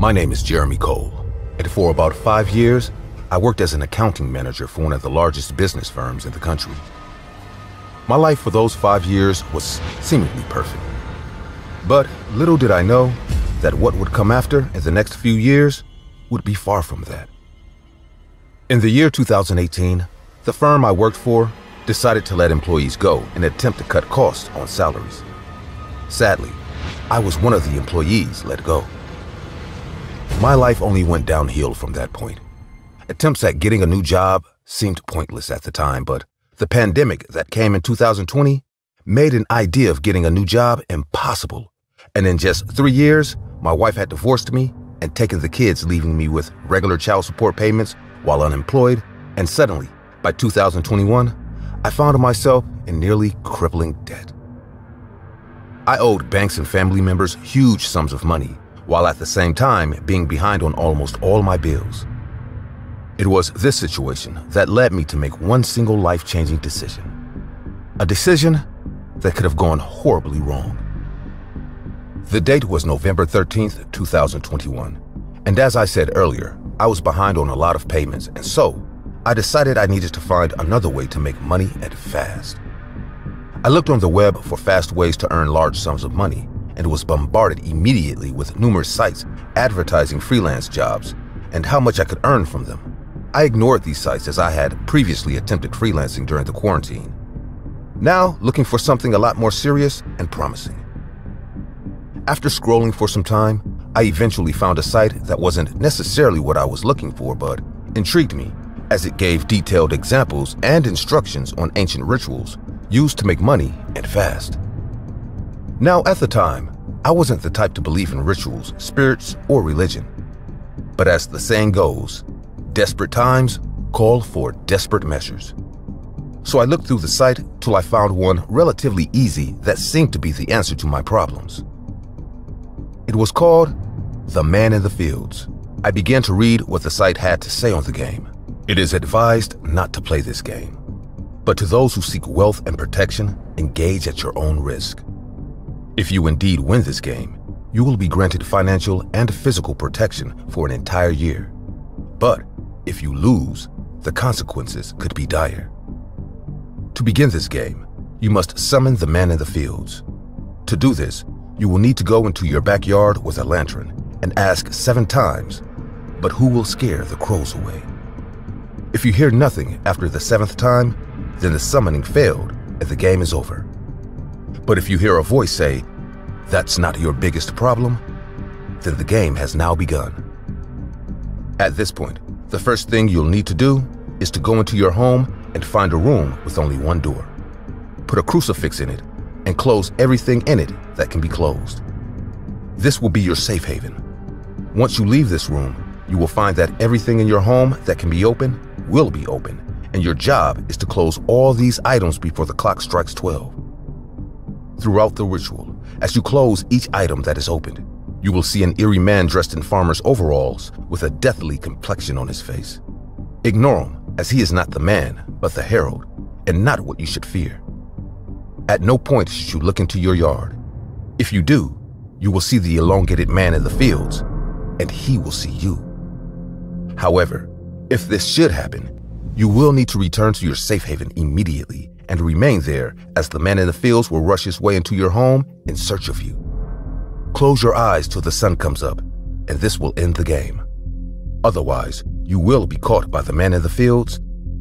My name is Jeremy Cole, and for about 5 years, I worked as an accounting manager for one of the largest business firms in the country. My life for those 5 years was seemingly perfect. But little did I know that what would come after in the next few years would be far from that. In the year 2018, the firm I worked for decided to let employees go and attempt to cut costs on salaries. Sadly, I was one of the employees let go. My life only went downhill from that point. Attempts at getting a new job seemed pointless at the time, but the pandemic that came in 2020 made an idea of getting a new job impossible. And in just 3 years, my wife had divorced me and taken the kids, leaving me with regular child support payments while unemployed. And suddenly, by 2021, I found myself in nearly crippling debt. I owed banks and family members huge sums of money, while at the same time being behind on almost all my bills. It was this situation that led me to make one single life-changing decision, a decision that could have gone horribly wrong. The date was November 13th, 2021, and as I said earlier, I was behind on a lot of payments, and so I decided I needed to find another way to make money and fast. I looked on the web for fast ways to earn large sums of money, and was bombarded immediately with numerous sites advertising freelance jobs and how much I could earn from them. I ignored these sites as I had previously attempted freelancing during the quarantine, now looking for something a lot more serious and promising. After scrolling for some time, I eventually found a site that wasn't necessarily what I was looking for, but intrigued me as it gave detailed examples and instructions on ancient rituals used to make money and fast. Now, at the time, I wasn't the type to believe in rituals, spirits, or religion. But as the saying goes, desperate times call for desperate measures. So I looked through the site till I found one relatively easy that seemed to be the answer to my problems. It was called The Man in the Fields. I began to read what the site had to say on the game. It is advised not to play this game, but to those who seek wealth and protection, engage at your own risk. If you indeed win this game, you will be granted financial and physical protection for an entire year. But if you lose, the consequences could be dire. To begin this game, you must summon the man in the fields. To do this, you will need to go into your backyard with a lantern and ask 7 times, but who will scare the crows away? If you hear nothing after the 7th time, then the summoning failed and the game is over. But if you hear a voice say, "That's not your biggest problem," then the game has now begun. At this point, the first thing you'll need to do is to go into your home and find a room with only one door. Put a crucifix in it and close everything in it that can be closed. This will be your safe haven. Once you leave this room, you will find that everything in your home that can be open will be open, and your job is to close all these items before the clock strikes 12. Throughout the ritual, as you close each item that is opened, you will see an eerie man dressed in farmer's overalls with a deathly complexion on his face. Ignore him, as he is not the man, but the herald, and not what you should fear. At no point should you look into your yard. If you do, you will see the elongated man in the fields, and he will see you. However, if this should happen, you will need to return to your safe haven immediately and remain there as the man in the fields will rush his way into your home in search of you. Close your eyes till the sun comes up, and this will end the game. Otherwise, you will be caught by the man in the fields,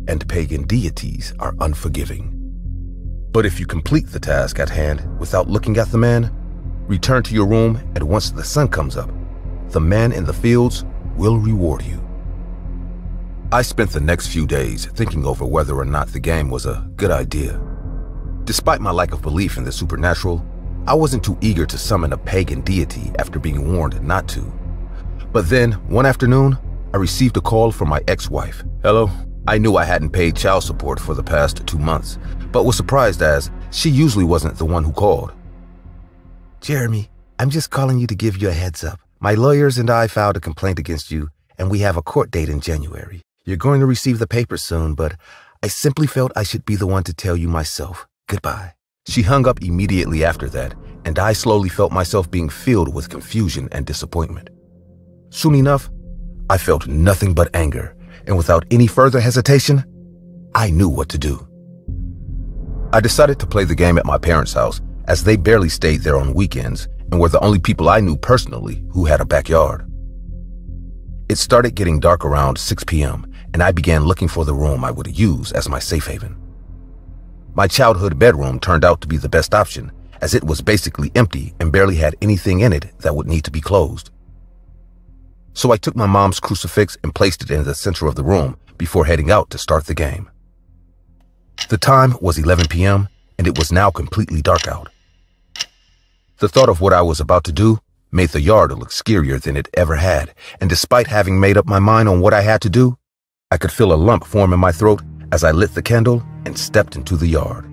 and pagan deities are unforgiving. But if you complete the task at hand without looking at the man, return to your room, and once the sun comes up, the man in the fields will reward you. I spent the next few days thinking over whether or not the game was a good idea. Despite my lack of belief in the supernatural, I wasn't too eager to summon a pagan deity after being warned not to. But then, one afternoon, I received a call from my ex-wife. Hello. I knew I hadn't paid child support for the past 2 months, but was surprised as she usually wasn't the one who called. Jeremy, I'm just calling you to give you a heads up. My lawyers and I filed a complaint against you, and we have a court date in January. You're going to receive the papers soon, but I simply felt I should be the one to tell you myself. Goodbye. She hung up immediately after that, and I slowly felt myself being filled with confusion and disappointment. Soon enough, I felt nothing but anger, and without any further hesitation, I knew what to do. I decided to play the game at my parents' house, as they barely stayed there on weekends and were the only people I knew personally who had a backyard. It started getting dark around 6 p.m., and I began looking for the room I would use as my safe haven. My childhood bedroom turned out to be the best option, as it was basically empty and barely had anything in it that would need to be closed. So I took my mom's crucifix and placed it in the center of the room before heading out to start the game. The time was 11 p.m., and it was now completely dark out. The thought of what I was about to do made the yard look scarier than it ever had, and despite having made up my mind on what I had to do, I could feel a lump form in my throat as I lit the candle and stepped into the yard.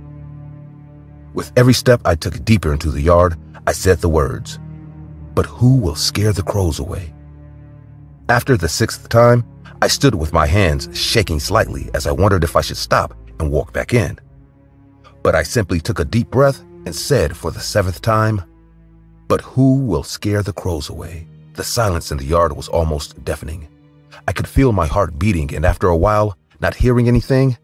With every step I took deeper into the yard, I said the words, "But who will scare the crows away?" After the 6th time, I stood with my hands shaking slightly as I wondered if I should stop and walk back in. But I simply took a deep breath and said for the 7th time, "But who will scare the crows away?" The silence in the yard was almost deafening. I could feel my heart beating, and after a while, not hearing anything,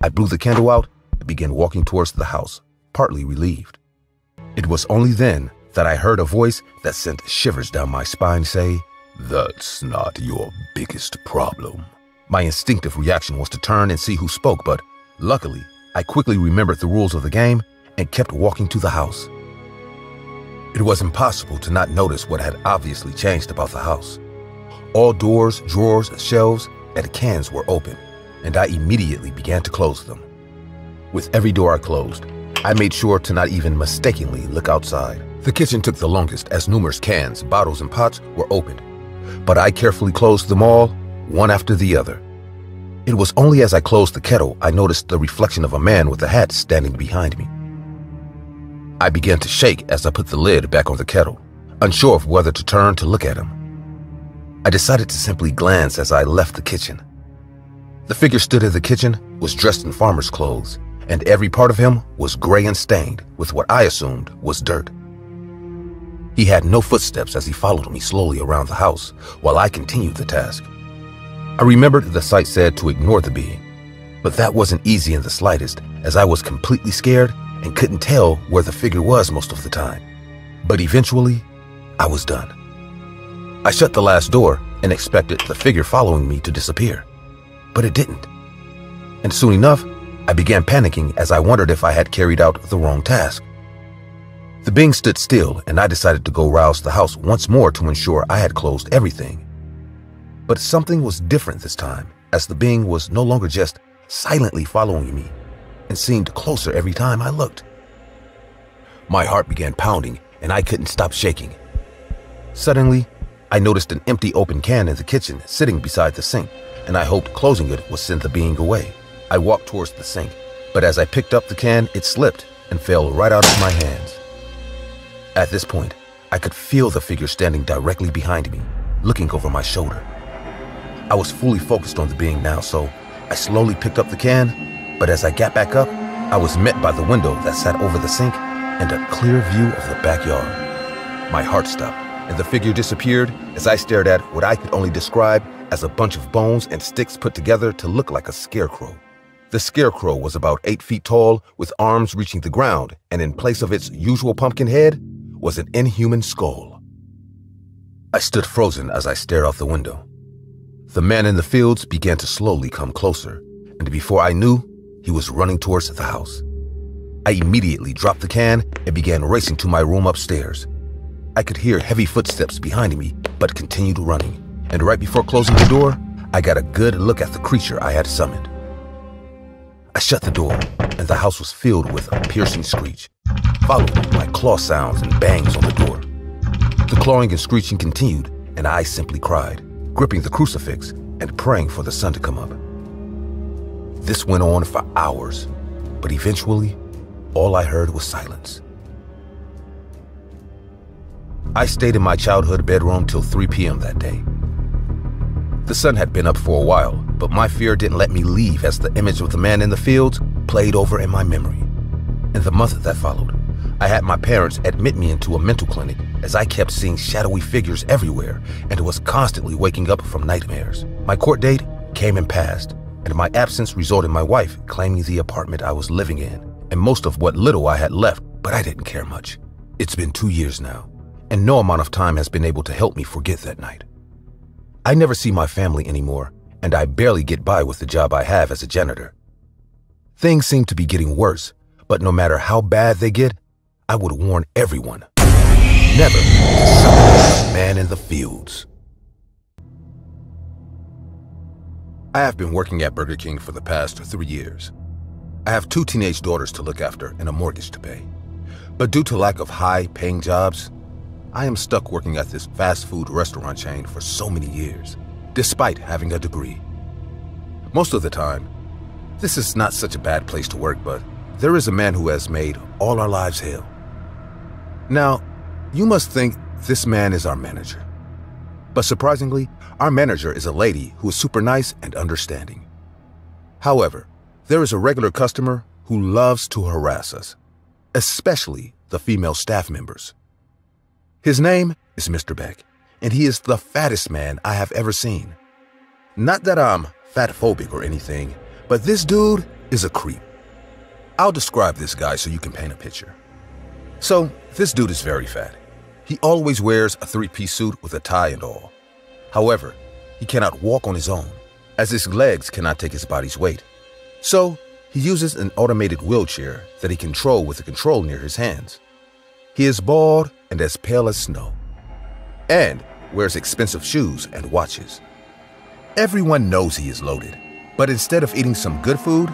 I blew the candle out and began walking towards the house, partly relieved. It was only then that I heard a voice that sent shivers down my spine say, "That's not your biggest problem." My instinctive reaction was to turn and see who spoke, but luckily, I quickly remembered the rules of the game and kept walking to the house. It was impossible to not notice what had obviously changed about the house. All doors, drawers, shelves, and cans were open, and I immediately began to close them. With every door I closed, I made sure to not even mistakenly look outside. The kitchen took the longest, as numerous cans, bottles, and pots were opened, but I carefully closed them all, one after the other. It was only as I closed the kettle I noticed the reflection of a man with a hat standing behind me. I began to shake as I put the lid back on the kettle, unsure of whether to turn to look at him. I decided to simply glance as I left the kitchen. The figure stood in the kitchen, was dressed in farmer's clothes, and every part of him was gray and stained with what I assumed was dirt. He had no footsteps as he followed me slowly around the house while I continued the task. I remembered the sight said to ignore the being, but that wasn't easy in the slightest, as I was completely scared and couldn't tell where the figure was most of the time. But eventually, I was done. I shut the last door and expected the figure following me to disappear, but it didn't. And soon enough, I began panicking as I wondered if I had carried out the wrong task. The being stood still, and I decided to go rouse the house once more to ensure I had closed everything. But something was different this time, as the being was no longer just silently following me and seemed closer every time I looked. My heart began pounding, and I couldn't stop shaking. Suddenly, I noticed an empty open can in the kitchen sitting beside the sink, and I hoped closing it would send the being away. I walked towards the sink, but as I picked up the can, it slipped and fell right out of my hands. At this point, I could feel the figure standing directly behind me, looking over my shoulder. I was fully focused on the being now, so I slowly picked up the can, but as I got back up, I was met by the window that sat over the sink and a clear view of the backyard. My heart stopped, and the figure disappeared as I stared at what I could only describe as a bunch of bones and sticks put together to look like a scarecrow. The scarecrow was about 8 feet tall, with arms reaching the ground, and in place of its usual pumpkin head was an inhuman skull. I stood frozen as I stared out the window. The man in the fields began to slowly come closer, and before I knew, he was running towards the house. I immediately dropped the can and began racing to my room upstairs. I could hear heavy footsteps behind me, but continued running, and right before closing the door, I got a good look at the creature I had summoned. I shut the door, and the house was filled with a piercing screech, followed by claw sounds and bangs on the door. The clawing and screeching continued, and I simply cried, gripping the crucifix and praying for the sun to come up. This went on for hours, but eventually, all I heard was silence. I stayed in my childhood bedroom till 3 p.m. that day. The sun had been up for a while, but my fear didn't let me leave as the image of the man in the fields played over in my memory. In the month that followed, I had my parents admit me into a mental clinic as I kept seeing shadowy figures everywhere and was constantly waking up from nightmares. My court date came and passed, and my absence resulted in my wife claiming the apartment I was living in and most of what little I had left, but I didn't care much. It's been 2 years now, and no amount of time has been able to help me forget that night. I never see my family anymore, and I barely get by with the job I have as a janitor. Things seem to be getting worse, but no matter how bad they get, I would warn everyone, never to summon the man in the fields. I have been working at Burger King for the past 3 years. I have 2 teenage daughters to look after and a mortgage to pay. But due to lack of high-paying jobs, I am stuck working at this fast food restaurant chain for so many years, despite having a degree. Most of the time, this is not such a bad place to work, but there is a man who has made all our lives hell. Now, you must think this man is our manager. But surprisingly, our manager is a lady who is super nice and understanding. However, there is a regular customer who loves to harass us, especially the female staff members. His name is Mr. Beck, and he is the fattest man I have ever seen. Not that I'm fatphobic or anything, but this dude is a creep. I'll describe this guy so you can paint a picture. So, this dude is very fat. He always wears a 3-piece suit with a tie and all. However, he cannot walk on his own, as his legs cannot take his body's weight. So, he uses an automated wheelchair that he controls with a control near his hands. He is bald and as pale as snow, and wears expensive shoes and watches. Everyone knows he is loaded, but instead of eating some good food,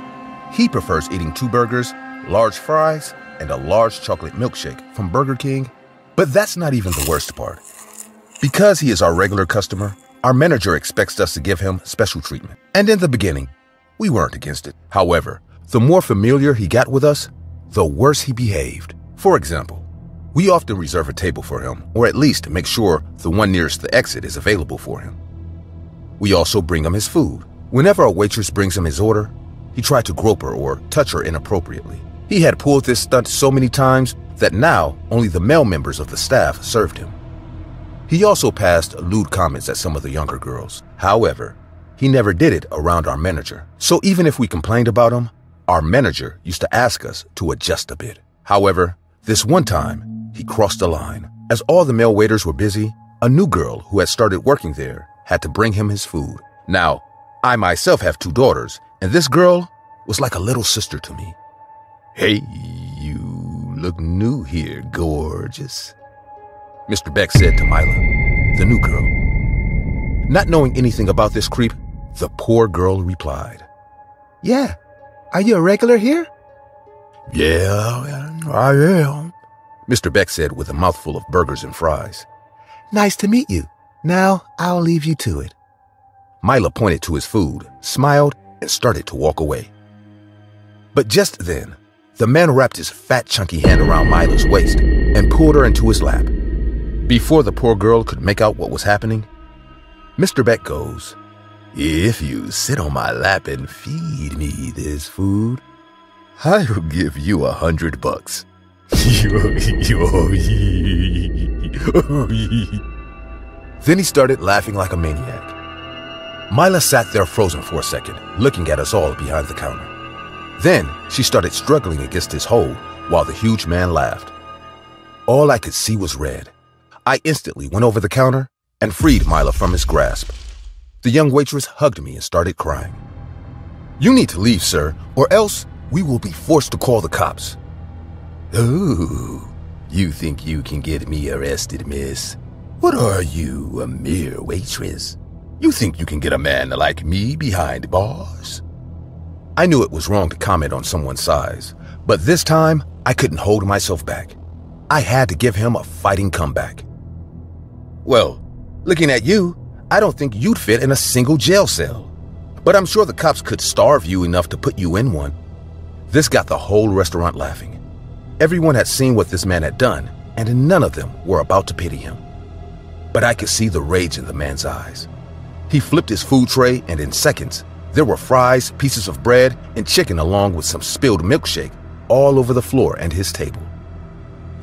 he prefers eating 2 burgers, large fries, and a large chocolate milkshake from Burger King. But that's not even the worst part. Because he is our regular customer, our manager expects us to give him special treatment. And in the beginning, we weren't against it. However, the more familiar he got with us, the worse he behaved. For example, we often reserve a table for him, or at least make sure the one nearest the exit is available for him. We also bring him his food. Whenever a waitress brings him his order, he tried to grope her or touch her inappropriately. He had pulled this stunt so many times that now only the male members of the staff served him. He also passed lewd comments at some of the younger girls. However, he never did it around our manager. So even if we complained about him, our manager used to ask us to adjust a bit. However, this one time, he crossed the line. As all the male waiters were busy, a new girl who had started working there had to bring him his food. Now, I myself have 2 daughters, and this girl was like a little sister to me. "Hey, you look new here, gorgeous," Mr. Beck said to Mila, the new girl. Not knowing anything about this creep, the poor girl replied, "Yeah, are you a regular here?" "Yeah, I am," Mr. Beck said with a mouthful of burgers and fries. "Nice to meet you. Now I'll leave you to it." Mila pointed to his food, smiled, and started to walk away. But just then, the man wrapped his fat, chunky hand around Mila's waist and pulled her into his lap. Before the poor girl could make out what was happening, Mr. Beck goes, "If you sit on my lap and feed me this food, I'll give you $100. Then he started laughing like a maniac. Mila sat there frozen for a second, looking at us all behind the counter. Then she started struggling against his hold while the huge man laughed. All I could see was red. I instantly went over the counter and freed Mila from his grasp. The young waitress hugged me and started crying. "You need to leave, sir, or else we will be forced to call the cops." "Oh, you think you can get me arrested, miss? What are you, a mere waitress? You think you can get a man like me behind bars?" I knew it was wrong to comment on someone's size, but this time I couldn't hold myself back. I had to give him a fighting comeback. "Well, looking at you, I don't think you'd fit in a single jail cell. But I'm sure the cops could starve you enough to put you in one." This got the whole restaurant laughing. Everyone had seen what this man had done, and none of them were about to pity him. But I could see the rage in the man's eyes. He flipped his food tray, and in seconds, there were fries, pieces of bread, and chicken along with some spilled milkshake all over the floor and his table.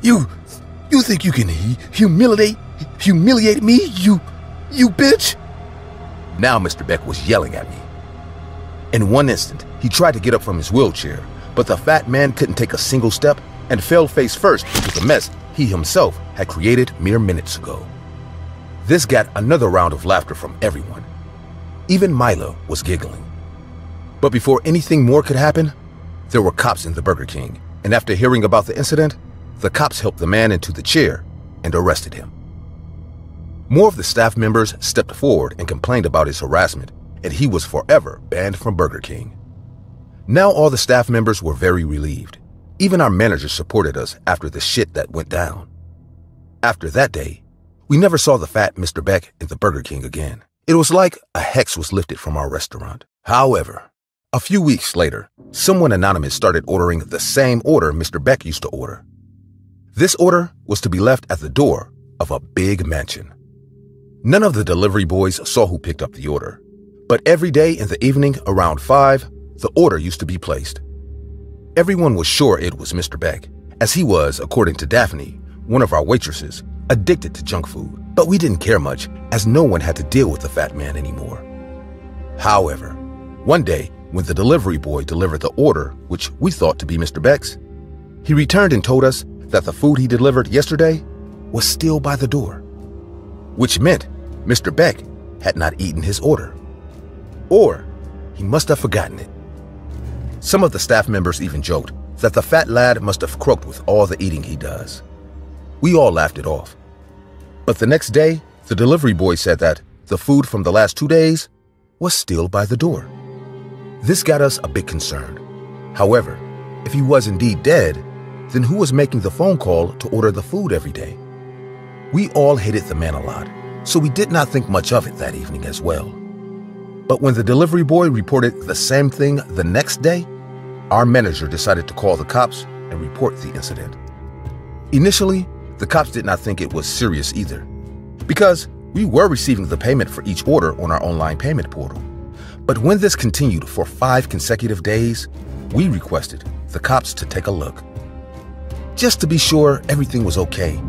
You think you can humiliate me, you bitch? Now Mr. Beck was yelling at me. In one instant, he tried to get up from his wheelchair, but the fat man couldn't take a single step and fell face first into the mess he himself had created mere minutes ago. This got another round of laughter from everyone. Even Mila was giggling. But before anything more could happen, there were cops in the Burger King, and after hearing about the incident, the cops helped the man into the chair and arrested him. More of the staff members stepped forward and complained about his harassment, and he was forever banned from Burger King. Now all the staff members were very relieved. Even our manager supported us after the shit that went down. After that day, we never saw the fat Mr. Beck in the Burger King again. It was like a hex was lifted from our restaurant. However, a few weeks later, someone anonymous started ordering the same order Mr. Beck used to order. This order was to be left at the door of a big mansion. None of the delivery boys saw who picked up the order, but every day in the evening around 5, the order used to be placed. Everyone was sure it was Mr. Beck, as he was, according to Daphne, one of our waitresses, addicted to junk food, but we didn't care much as no one had to deal with the fat man anymore. However, one day when the delivery boy delivered the order which we thought to be Mr. Beck's, he returned and told us that the food he delivered yesterday was still by the door, which meant Mr. Beck had not eaten his order, or he must have forgotten it. Some of the staff members even joked that the fat lad must have croaked with all the eating he does. We all laughed it off. But the next day, the delivery boy said that the food from the last 2 days was still by the door. This got us a bit concerned. However, if he was indeed dead, then who was making the phone call to order the food every day? We all hated the man a lot, so we did not think much of it that evening as well. But when the delivery boy reported the same thing the next day, our manager decided to call the cops and report the incident. Initially, the cops did not think it was serious either, because we were receiving the payment for each order on our online payment portal. But when this continued for 5 consecutive days, we requested the cops to take a look, just to be sure everything was okay.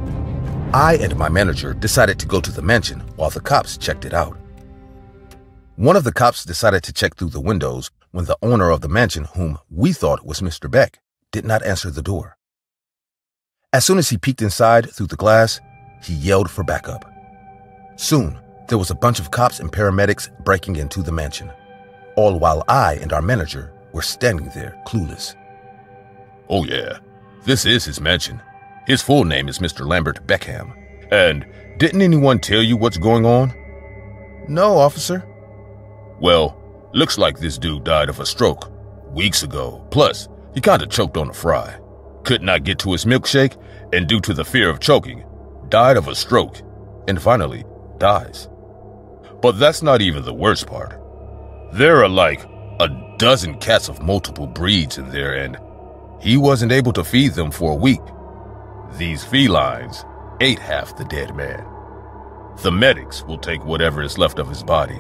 I and my manager decided to go to the mansion while the cops checked it out. One of the cops decided to check through the windows when the owner of the mansion, whom we thought was Mr. Beck, did not answer the door. As soon as he peeked inside through the glass, he yelled for backup. Soon, there was a bunch of cops and paramedics breaking into the mansion, all while I and our manager were standing there clueless. Oh yeah, this is his mansion. His full name is Mr. Lambert Beckham. And didn't anyone tell you what's going on? No, officer. Well, looks like this dude died of a stroke weeks ago. Plus, he kinda choked on a fry. Could not get to his milkshake, and due to the fear of choking, died of a stroke, and finally dies. But that's not even the worst part. There are like a dozen cats of multiple breeds in there, and he wasn't able to feed them for a week. These felines ate half the dead man. The medics will take whatever is left of his body.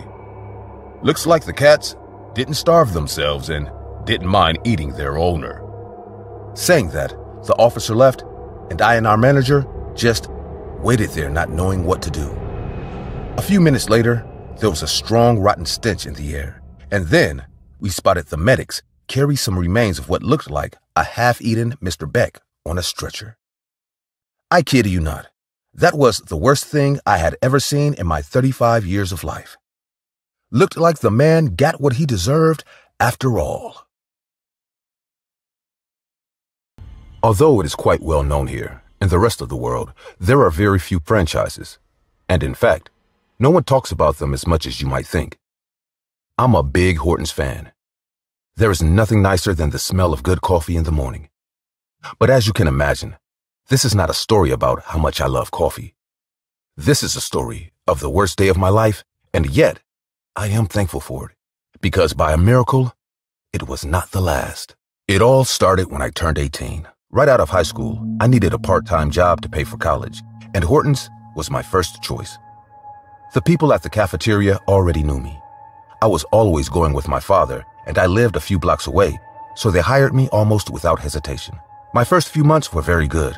Looks like the cats didn't starve themselves and didn't mind eating their owner. Saying that, the officer left, and I and our manager just waited there not knowing what to do. A few minutes later, there was a strong rotten stench in the air, and then we spotted the medics carry some remains of what looked like a half-eaten Mr. Beck on a stretcher. I kid you not, that was the worst thing I had ever seen in my 35 years of life. Looked like the man got what he deserved after all. Although it is quite well known here, in the rest of the world, there are very few franchises. And in fact, no one talks about them as much as you might think. I'm a big Hortons fan. There is nothing nicer than the smell of good coffee in the morning. But as you can imagine, this is not a story about how much I love coffee. This is a story of the worst day of my life, and yet I am thankful for it, because by a miracle, it was not the last. It all started when I turned 18. Right out of high school, I needed a part-time job to pay for college, and Hortons was my first choice. The people at the cafeteria already knew me. I was always going with my father, and I lived a few blocks away, so they hired me almost without hesitation. My first few months were very good.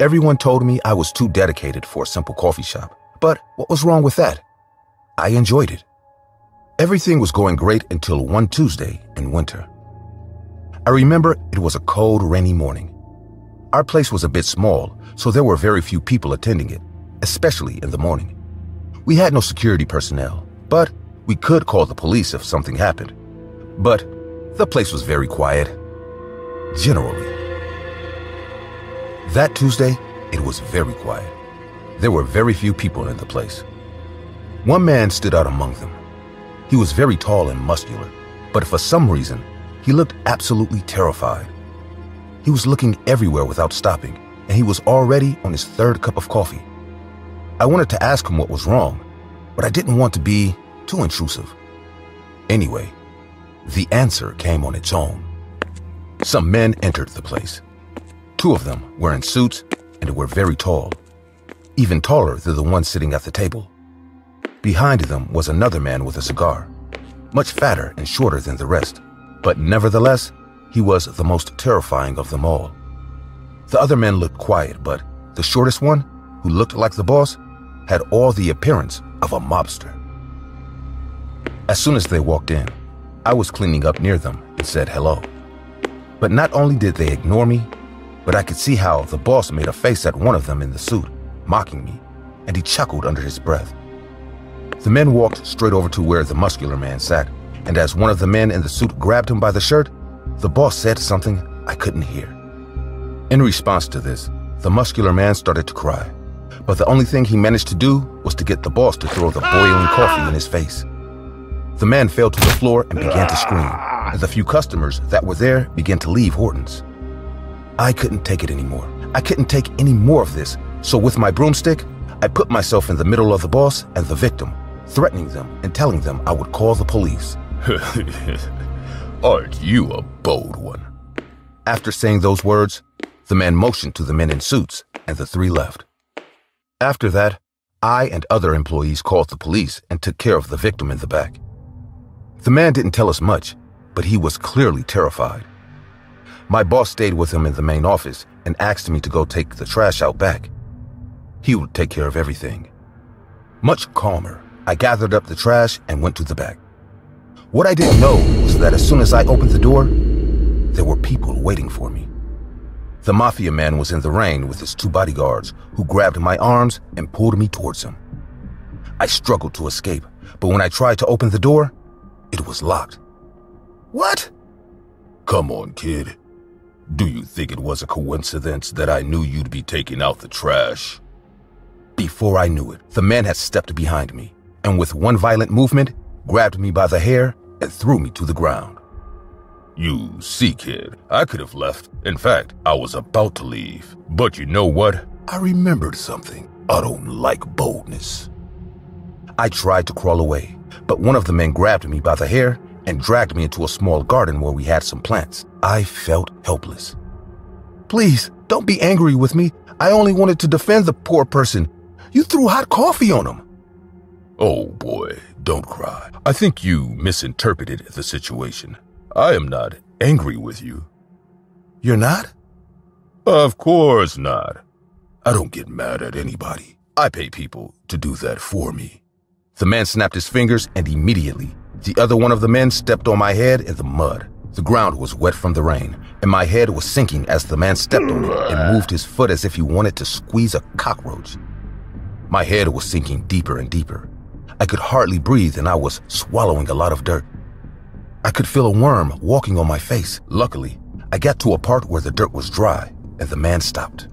Everyone told me I was too dedicated for a simple coffee shop, but what was wrong with that? I enjoyed it. Everything was going great until one Tuesday in winter. I remember it was a cold, rainy morning. Our place was a bit small, so there were very few people attending it, especially in the morning. We had no security personnel, but we could call the police if something happened. But the place was very quiet, generally. That Tuesday, it was very quiet. There were very few people in the place. One man stood out among them. He was very tall and muscular, but for some reason, he looked absolutely terrified. He was looking everywhere without stopping, and he was already on his third cup of coffee. I wanted to ask him what was wrong, but I didn't want to be too intrusive. Anyway, the answer came on its own. Some men entered the place. Two of them were in suits and were very tall, even taller than the one sitting at the table. Behind them was another man with a cigar, much fatter and shorter than the rest, but nevertheless, he was the most terrifying of them all. The other men looked quiet, but the shortest one, who looked like the boss, had all the appearance of a mobster. As soon as they walked in, I was cleaning up near them and said hello. But not only did they ignore me, but I could see how the boss made a face at one of them in the suit, mocking me, and he chuckled under his breath. The men walked straight over to where the muscular man sat, and as one of the men in the suit grabbed him by the shirt, the boss said something I couldn't hear. In response to this, the muscular man started to cry, but the only thing he managed to do was to get the boss to throw the boiling coffee in his face. The man fell to the floor and began to scream, and the few customers that were there began to leave Hortons. I couldn't take it anymore. I couldn't take any more of this, so with my broomstick, I put myself in the middle of the boss and the victim, threatening them and telling them I would call the police. Aren't you a bold one? After saying those words, the man motioned to the men in suits, and the three left. After that, I and other employees called the police and took care of the victim in the back. The man didn't tell us much, but he was clearly terrified. My boss stayed with him in the main office and asked me to go take the trash out back. He would take care of everything. Much calmer, I gathered up the trash and went to the back. What I didn't know was that as soon as I opened the door, there were people waiting for me. The mafia man was in the rain with his two bodyguards, who grabbed my arms and pulled me towards him. I struggled to escape, but when I tried to open the door, it was locked. What? Come on, kid. Do you think it was a coincidence that I knew you'd be taking out the trash? Before I knew it, the man had stepped behind me, and with one violent movement, grabbed me by the hair and threw me to the ground. You see, kid, I could have left. In fact, I was about to leave. But you know what? I remembered something. I don't like boldness. I tried to crawl away, but one of the men grabbed me by the hair and dragged me into a small garden where we had some plants. I felt helpless. Please, don't be angry with me. I only wanted to defend the poor person. You threw hot coffee on him. Oh boy, don't cry. I think you misinterpreted the situation. I am not angry with you. You're not? Of course not. I don't get mad at anybody. I pay people to do that for me. The man snapped his fingers, and immediately, the other one of the men stepped on my head in the mud. The ground was wet from the rain, and my head was sinking as the man stepped on it and moved his foot as if he wanted to squeeze a cockroach. My head was sinking deeper and deeper. I could hardly breathe, and I was swallowing a lot of dirt. I could feel a worm walking on my face. Luckily, I got to a part where the dirt was dry, and the man stopped.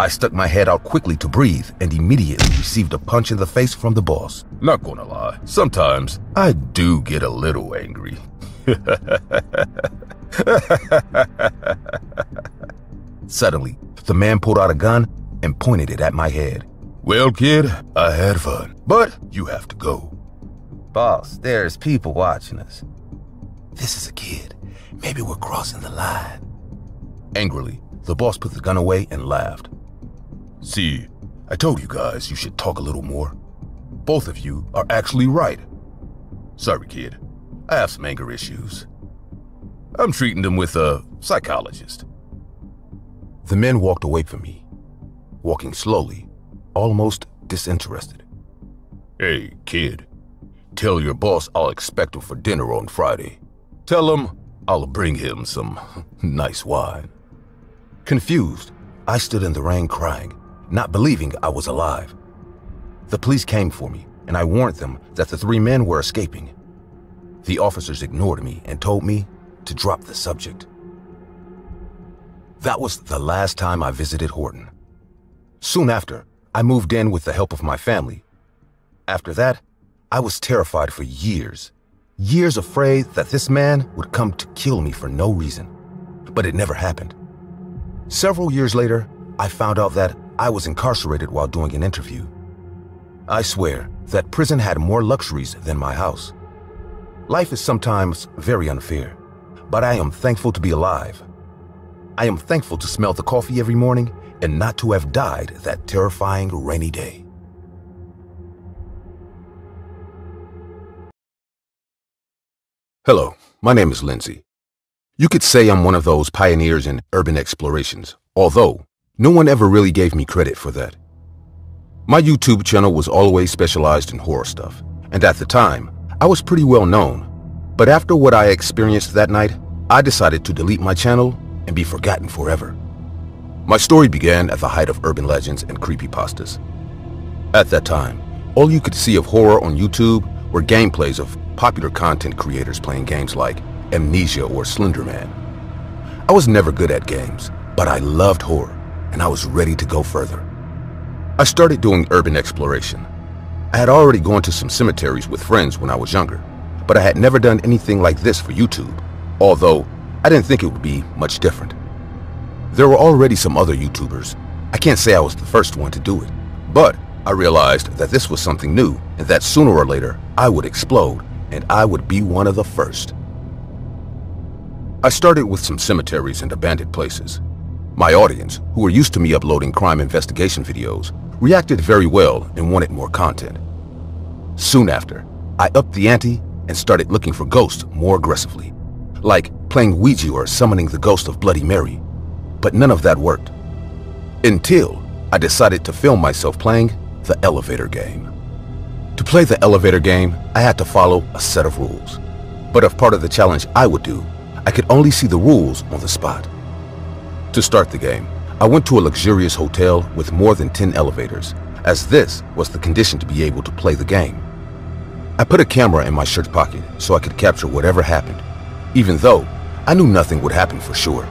I stuck my head out quickly to breathe and immediately received a punch in the face from the boss. Not gonna lie, sometimes I do get a little angry. Suddenly, the man pulled out a gun and pointed it at my head. Well, kid, I had fun, but you have to go. Boss, there's people watching us. This is a kid. Maybe we're crossing the line. Angrily, the boss put the gun away and laughed. See, I told you guys you should talk a little more. Both of you are actually right. Sorry, kid. I have some anger issues. I'm treating them with a psychologist. The men walked away from me, walking slowly, almost disinterested. "Hey, kid, tell your boss I'll expect him for dinner on Friday. Tell him I'll bring him some nice wine." Confused, I stood in the rain crying, not believing I was alive. The police came for me, and I warned them that the three men were escaping. The officers ignored me and told me to drop the subject. That was the last time I visited Horton. Soon after, I moved in with the help of my family. After that, I was terrified for years. Years afraid that this man would come to kill me for no reason. But it never happened. Several years later, I found out that I was incarcerated while doing an interview. I swear that prison had more luxuries than my house. Life is sometimes very unfair, but I am thankful to be alive. I am thankful to smell the coffee every morning and not to have died that terrifying rainy day. Hello, my name is Lindsay. You could say I'm one of those pioneers in urban explorations, although no one ever really gave me credit for that. My YouTube channel was always specialized in horror stuff, and at the time, I was pretty well known. But after what I experienced that night, I decided to delete my channel and be forgotten forever. My story began at the height of urban legends and creepypastas. At that time, all you could see of horror on YouTube were gameplays of popular content creators playing games like Amnesia or Slenderman. I was never good at games, but I loved horror, and I was ready to go further. I started doing urban exploration. I had already gone to some cemeteries with friends when I was younger, but I had never done anything like this for YouTube, although I didn't think it would be much different. There were already some other YouTubers. I can't say I was the first one to do it, but I realized that this was something new and that sooner or later I would explode and I would be one of the first. I started with some cemeteries and abandoned places. My audience, who were used to me uploading crime investigation videos, reacted very well and wanted more content. Soon after, I upped the ante and started looking for ghosts more aggressively, like playing Ouija or summoning the ghost of Bloody Mary, but none of that worked. Until I decided to film myself playing the elevator game. To play the elevator game, I had to follow a set of rules, but if part of the challenge I would do, I could only see the rules on the spot. To start the game, I went to a luxurious hotel with more than 10 elevators, as this was the condition to be able to play the game. I put a camera in my shirt pocket so I could capture whatever happened, even though I knew nothing would happen for sure.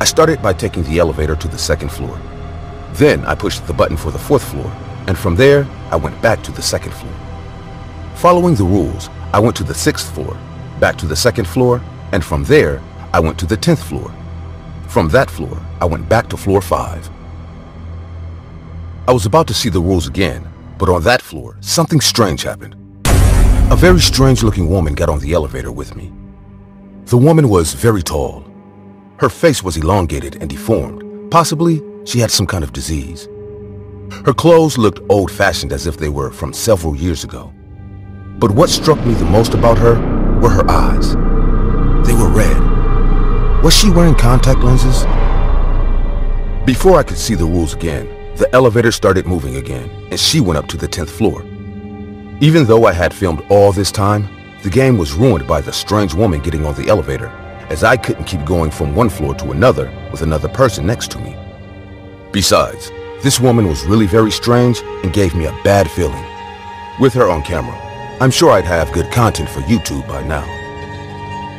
I started by taking the elevator to the second floor. Then I pushed the button for the fourth floor, and from there, I went back to the second floor. Following the rules, I went to the sixth floor, back to the second floor, and from there, I went to the 10th floor. From that floor, I went back to floor 5. I was about to see the rules again, but on that floor, something strange happened. A very strange-looking woman got on the elevator with me. The woman was very tall. Her face was elongated and deformed. Possibly, she had some kind of disease. Her clothes looked old-fashioned as if they were from several years ago. But what struck me the most about her were her eyes. They were red. Was she wearing contact lenses? Before I could see the rules again, the elevator started moving again, and she went up to the 10th floor. Even though I had filmed all this time, the game was ruined by the strange woman getting on the elevator, as I couldn't keep going from one floor to another with another person next to me. Besides, this woman was really very strange and gave me a bad feeling. With her on camera, I'm sure I'd have good content for YouTube by now.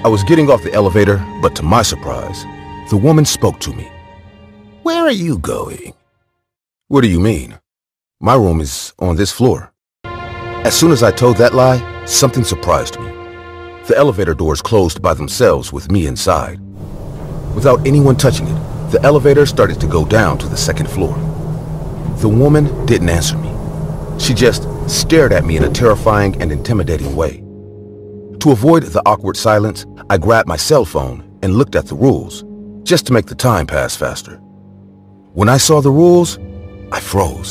I was getting off the elevator, but to my surprise, the woman spoke to me. "Where are you going?" "What do you mean? My room is on this floor." As soon as I told that lie, something surprised me. The elevator doors closed by themselves with me inside. Without anyone touching it, the elevator started to go down to the second floor. The woman didn't answer me. She just stared at me in a terrifying and intimidating way. To avoid the awkward silence, I grabbed my cell phone and looked at the rules, just to make the time pass faster. When I saw the rules, I froze.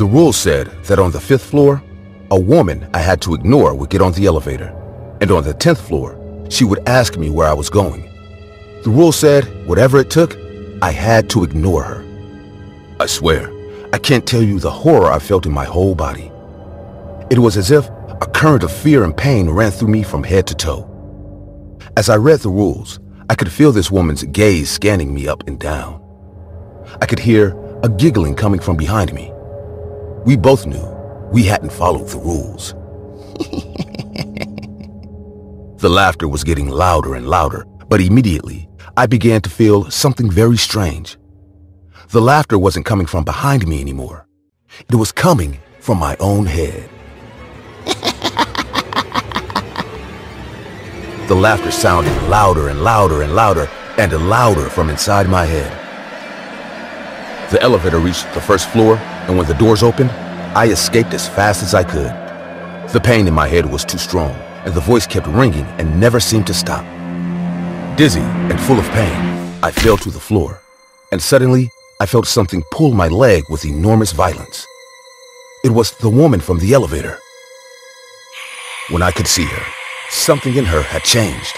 The rules said that on the 5th floor, a woman I had to ignore would get on the elevator, and on the 10th floor, she would ask me where I was going. The rule said, whatever it took, I had to ignore her. I swear, I can't tell you the horror I felt in my whole body. It was as if a current of fear and pain ran through me from head to toe. As I read the rules, I could feel this woman's gaze scanning me up and down. I could hear a giggling coming from behind me. We both knew we hadn't followed the rules. The laughter was getting louder and louder, but immediately I began to feel something very strange. The laughter wasn't coming from behind me anymore. It was coming from my own head. The laughter sounded louder and louder and louder and louder from inside my head. The elevator reached the first floor, and when the doors opened, I escaped as fast as I could. The pain in my head was too strong, and the voice kept ringing and never seemed to stop. Dizzy and full of pain, I fell to the floor, and suddenly I felt something pull my leg with enormous violence. It was the woman from the elevator. When I could see her, something in her had changed.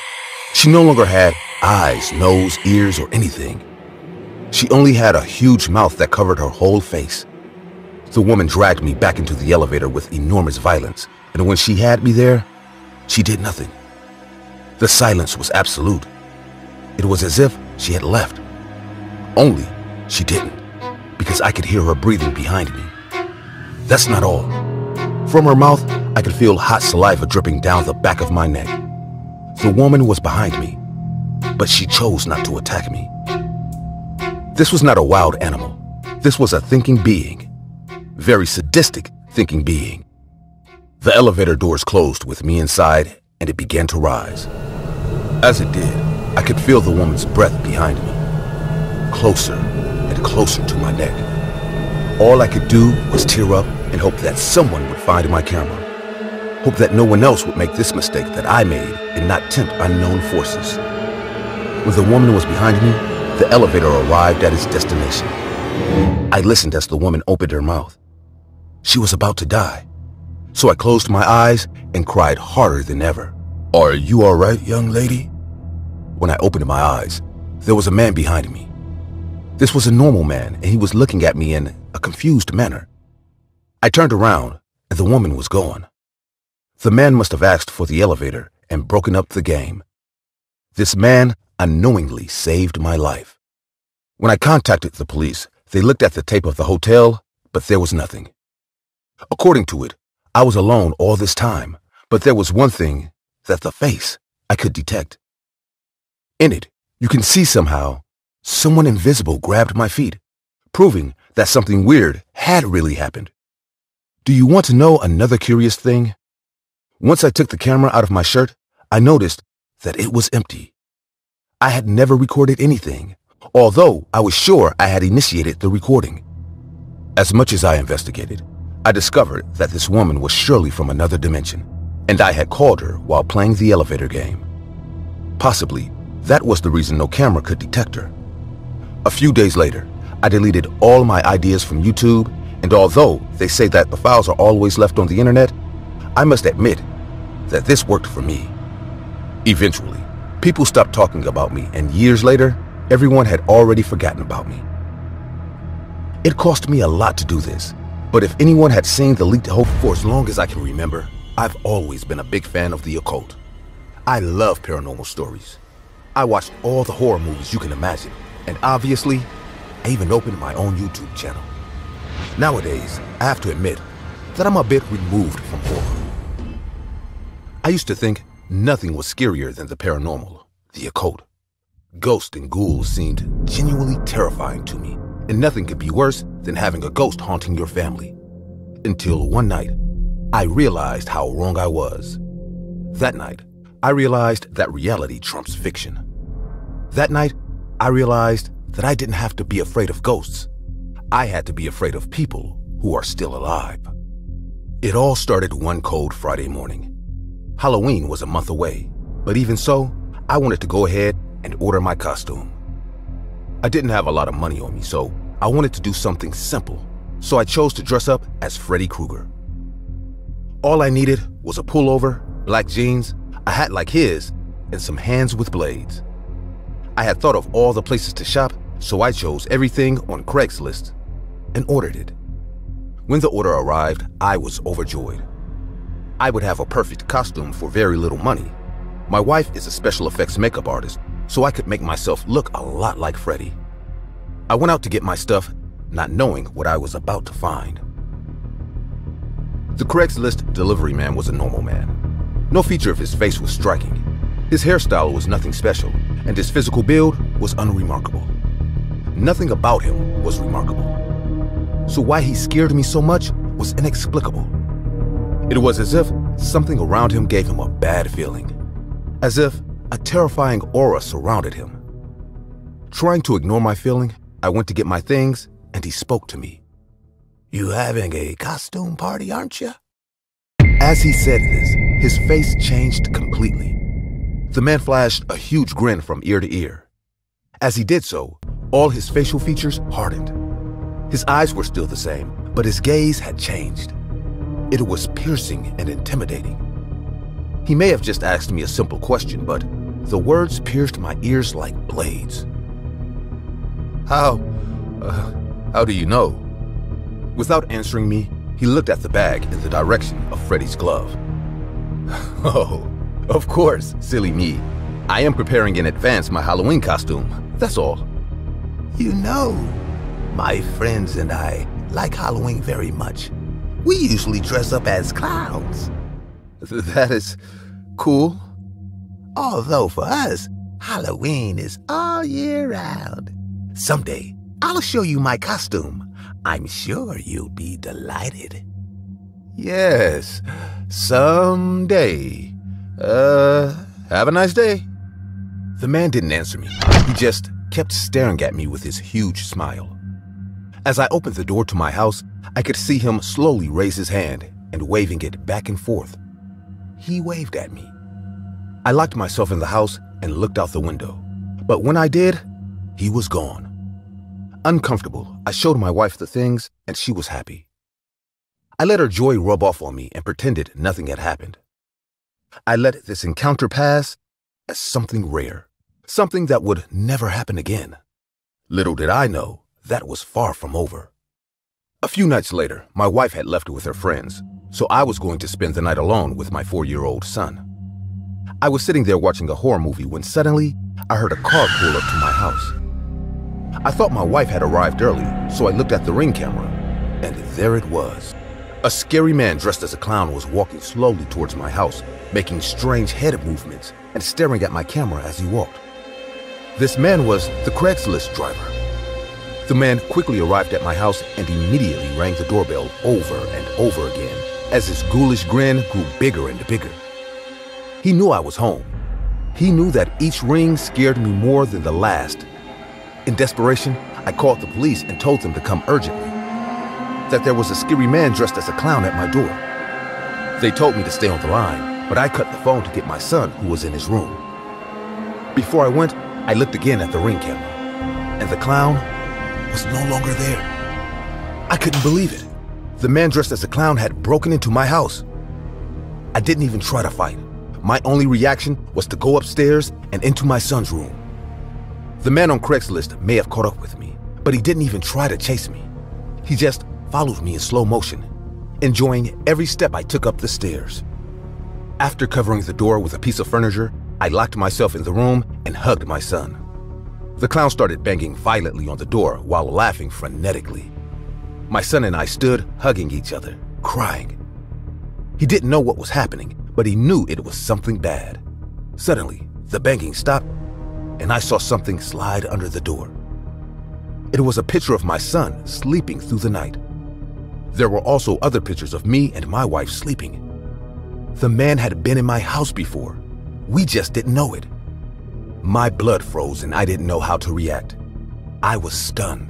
She no longer had eyes, nose, ears, or anything. She only had a huge mouth that covered her whole face. The woman dragged me back into the elevator with enormous violence, and when she had me there, she did nothing. The silence was absolute. It was as if she had left. Only she didn't, because I could hear her breathing behind me. That's not all. From her mouth, I could feel hot saliva dripping down the back of my neck. The woman was behind me, but she chose not to attack me. This was not a wild animal. This was a thinking being, very sadistic thinking being. The elevator doors closed with me inside, and it began to rise. As it did, I could feel the woman's breath behind me, closer and closer to my neck. All I could do was tear up and hope that someone would find my camera. Hope that no one else would make this mistake that I made and not tempt unknown forces. When the woman was behind me, the elevator arrived at its destination. I listened as the woman opened her mouth. She was about to die, so I closed my eyes and cried harder than ever. "Are you all right, young lady?" When I opened my eyes, there was a man behind me. This was a normal man, and he was looking at me in a confused manner. I turned around, and the woman was gone. The man must have asked for the elevator and broken up the game. This man unknowingly saved my life. When I contacted the police, they looked at the tape of the hotel, but there was nothing. According to it, I was alone all this time, but there was one thing that the face I could detect. In it, you can see somehow someone invisible grabbed my feet, proving that something weird had really happened. Do you want to know another curious thing? Once I took the camera out of my shirt, I noticed that it was empty. I had never recorded anything, although I was sure I had initiated the recording. As much as I investigated, I discovered that this woman was surely from another dimension, and I had called her while playing the elevator game. Possibly that was the reason no camera could detect her. A few days later, I deleted all my ideas from YouTube, and although they say that the files are always left on the internet, I must admit that this worked for me. Eventually, people stopped talking about me, and years later, everyone had already forgotten about me. It cost me a lot to do this, but if anyone had seen the leaked hope for as long as I can remember, I've always been a big fan of the occult. I love paranormal stories. I watched all the horror movies you can imagine, and obviously, I even opened my own YouTube channel. Nowadays, I have to admit that I'm a bit removed from horror. I used to think nothing was scarier than the paranormal, the occult. Ghosts and ghouls seemed genuinely terrifying to me, and nothing could be worse than having a ghost haunting your family. Until one night, I realized how wrong I was. That night, I realized that reality trumps fiction. That night, I realized that I didn't have to be afraid of ghosts. I had to be afraid of people who are still alive. It all started one cold Friday morning. Halloween was a month away, but even so, I wanted to go ahead and order my costume. I didn't have a lot of money on me, so I wanted to do something simple, so I chose to dress up as Freddy Krueger. All I needed was a pullover, black jeans, a hat like his, and some hands with blades. I had thought of all the places to shop, so I chose everything on Craigslist. and ordered it. When the order arrived, I was overjoyed. I would have a perfect costume for very little money. My wife is a special effects makeup artist, so I could make myself look a lot like Freddy. I went out to get my stuff, not knowing what I was about to find. The Craigslist delivery man was a normal man. No feature of his face was striking. His hairstyle was nothing special, and his physical build was unremarkable. Nothing about him was remarkable. So why he scared me so much was inexplicable. It was as if something around him gave him a bad feeling, as if a terrifying aura surrounded him. Trying to ignore my feeling, I went to get my things, and he spoke to me. "You having a costume party, aren't you?" As he said this, his face changed completely. The man flashed a huge grin from ear to ear. As he did so, all his facial features hardened. His eyes were still the same, but his gaze had changed. It was piercing and intimidating. He may have just asked me a simple question, but the words pierced my ears like blades. How do you know?" Without answering me, he looked at the bag in the direction of Freddy's glove. "Oh, of course, silly me. I am preparing in advance my Halloween costume, that's all." "You know, my friends and I like Halloween very much. We usually dress up as clowns." "That is cool." "Although for us, Halloween is all year round. Someday, I'll show you my costume. I'm sure you'll be delighted." "Yes, someday. Have a nice day." The man didn't answer me. He just kept staring at me with his huge smile. As I opened the door to my house, I could see him slowly raise his hand and waving it back and forth. He waved at me. I locked myself in the house and looked out the window. But when I did, he was gone. Uncomfortable, I showed my wife the things, and she was happy. I let her joy rub off on me and pretended nothing had happened. I let this encounter pass as something rare, something that would never happen again. Little did I know, that was far from over. A few nights later, my wife had left with her friends, so I was going to spend the night alone with my 4-year-old son. I was sitting there watching a horror movie when suddenly, I heard a car pull up to my house. I thought my wife had arrived early, so I looked at the Ring camera, and there it was. A scary man dressed as a clown was walking slowly towards my house, making strange head movements and staring at my camera as he walked. This man was the Craigslist driver. The man quickly arrived at my house and immediately rang the doorbell over and over again as his ghoulish grin grew bigger and bigger. He knew I was home. He knew that each ring scared me more than the last. In desperation, I called the police and told them to come urgently, that there was a scary man dressed as a clown at my door. They told me to stay on the line, but I cut the phone to get my son, who was in his room. Before I went, I looked again at the Ring camera, and the clown was no longer there. I couldn't believe it. The man dressed as a clown had broken into my house. I didn't even try to fight. My only reaction was to go upstairs and into my son's room. The man on Craigslist may have caught up with me, but he didn't even try to chase me. He just followed me in slow motion, enjoying every step I took up the stairs. After covering the door with a piece of furniture, I locked myself in the room and hugged my son. The clown started banging violently on the door while laughing frenetically. My son and I stood hugging each other, crying. He didn't know what was happening, but he knew it was something bad. Suddenly, the banging stopped, and I saw something slide under the door. It was a picture of my son sleeping through the night. There were also other pictures of me and my wife sleeping. The man had been in my house before. We just didn't know it. My blood froze and I didn't know how to react. I was stunned.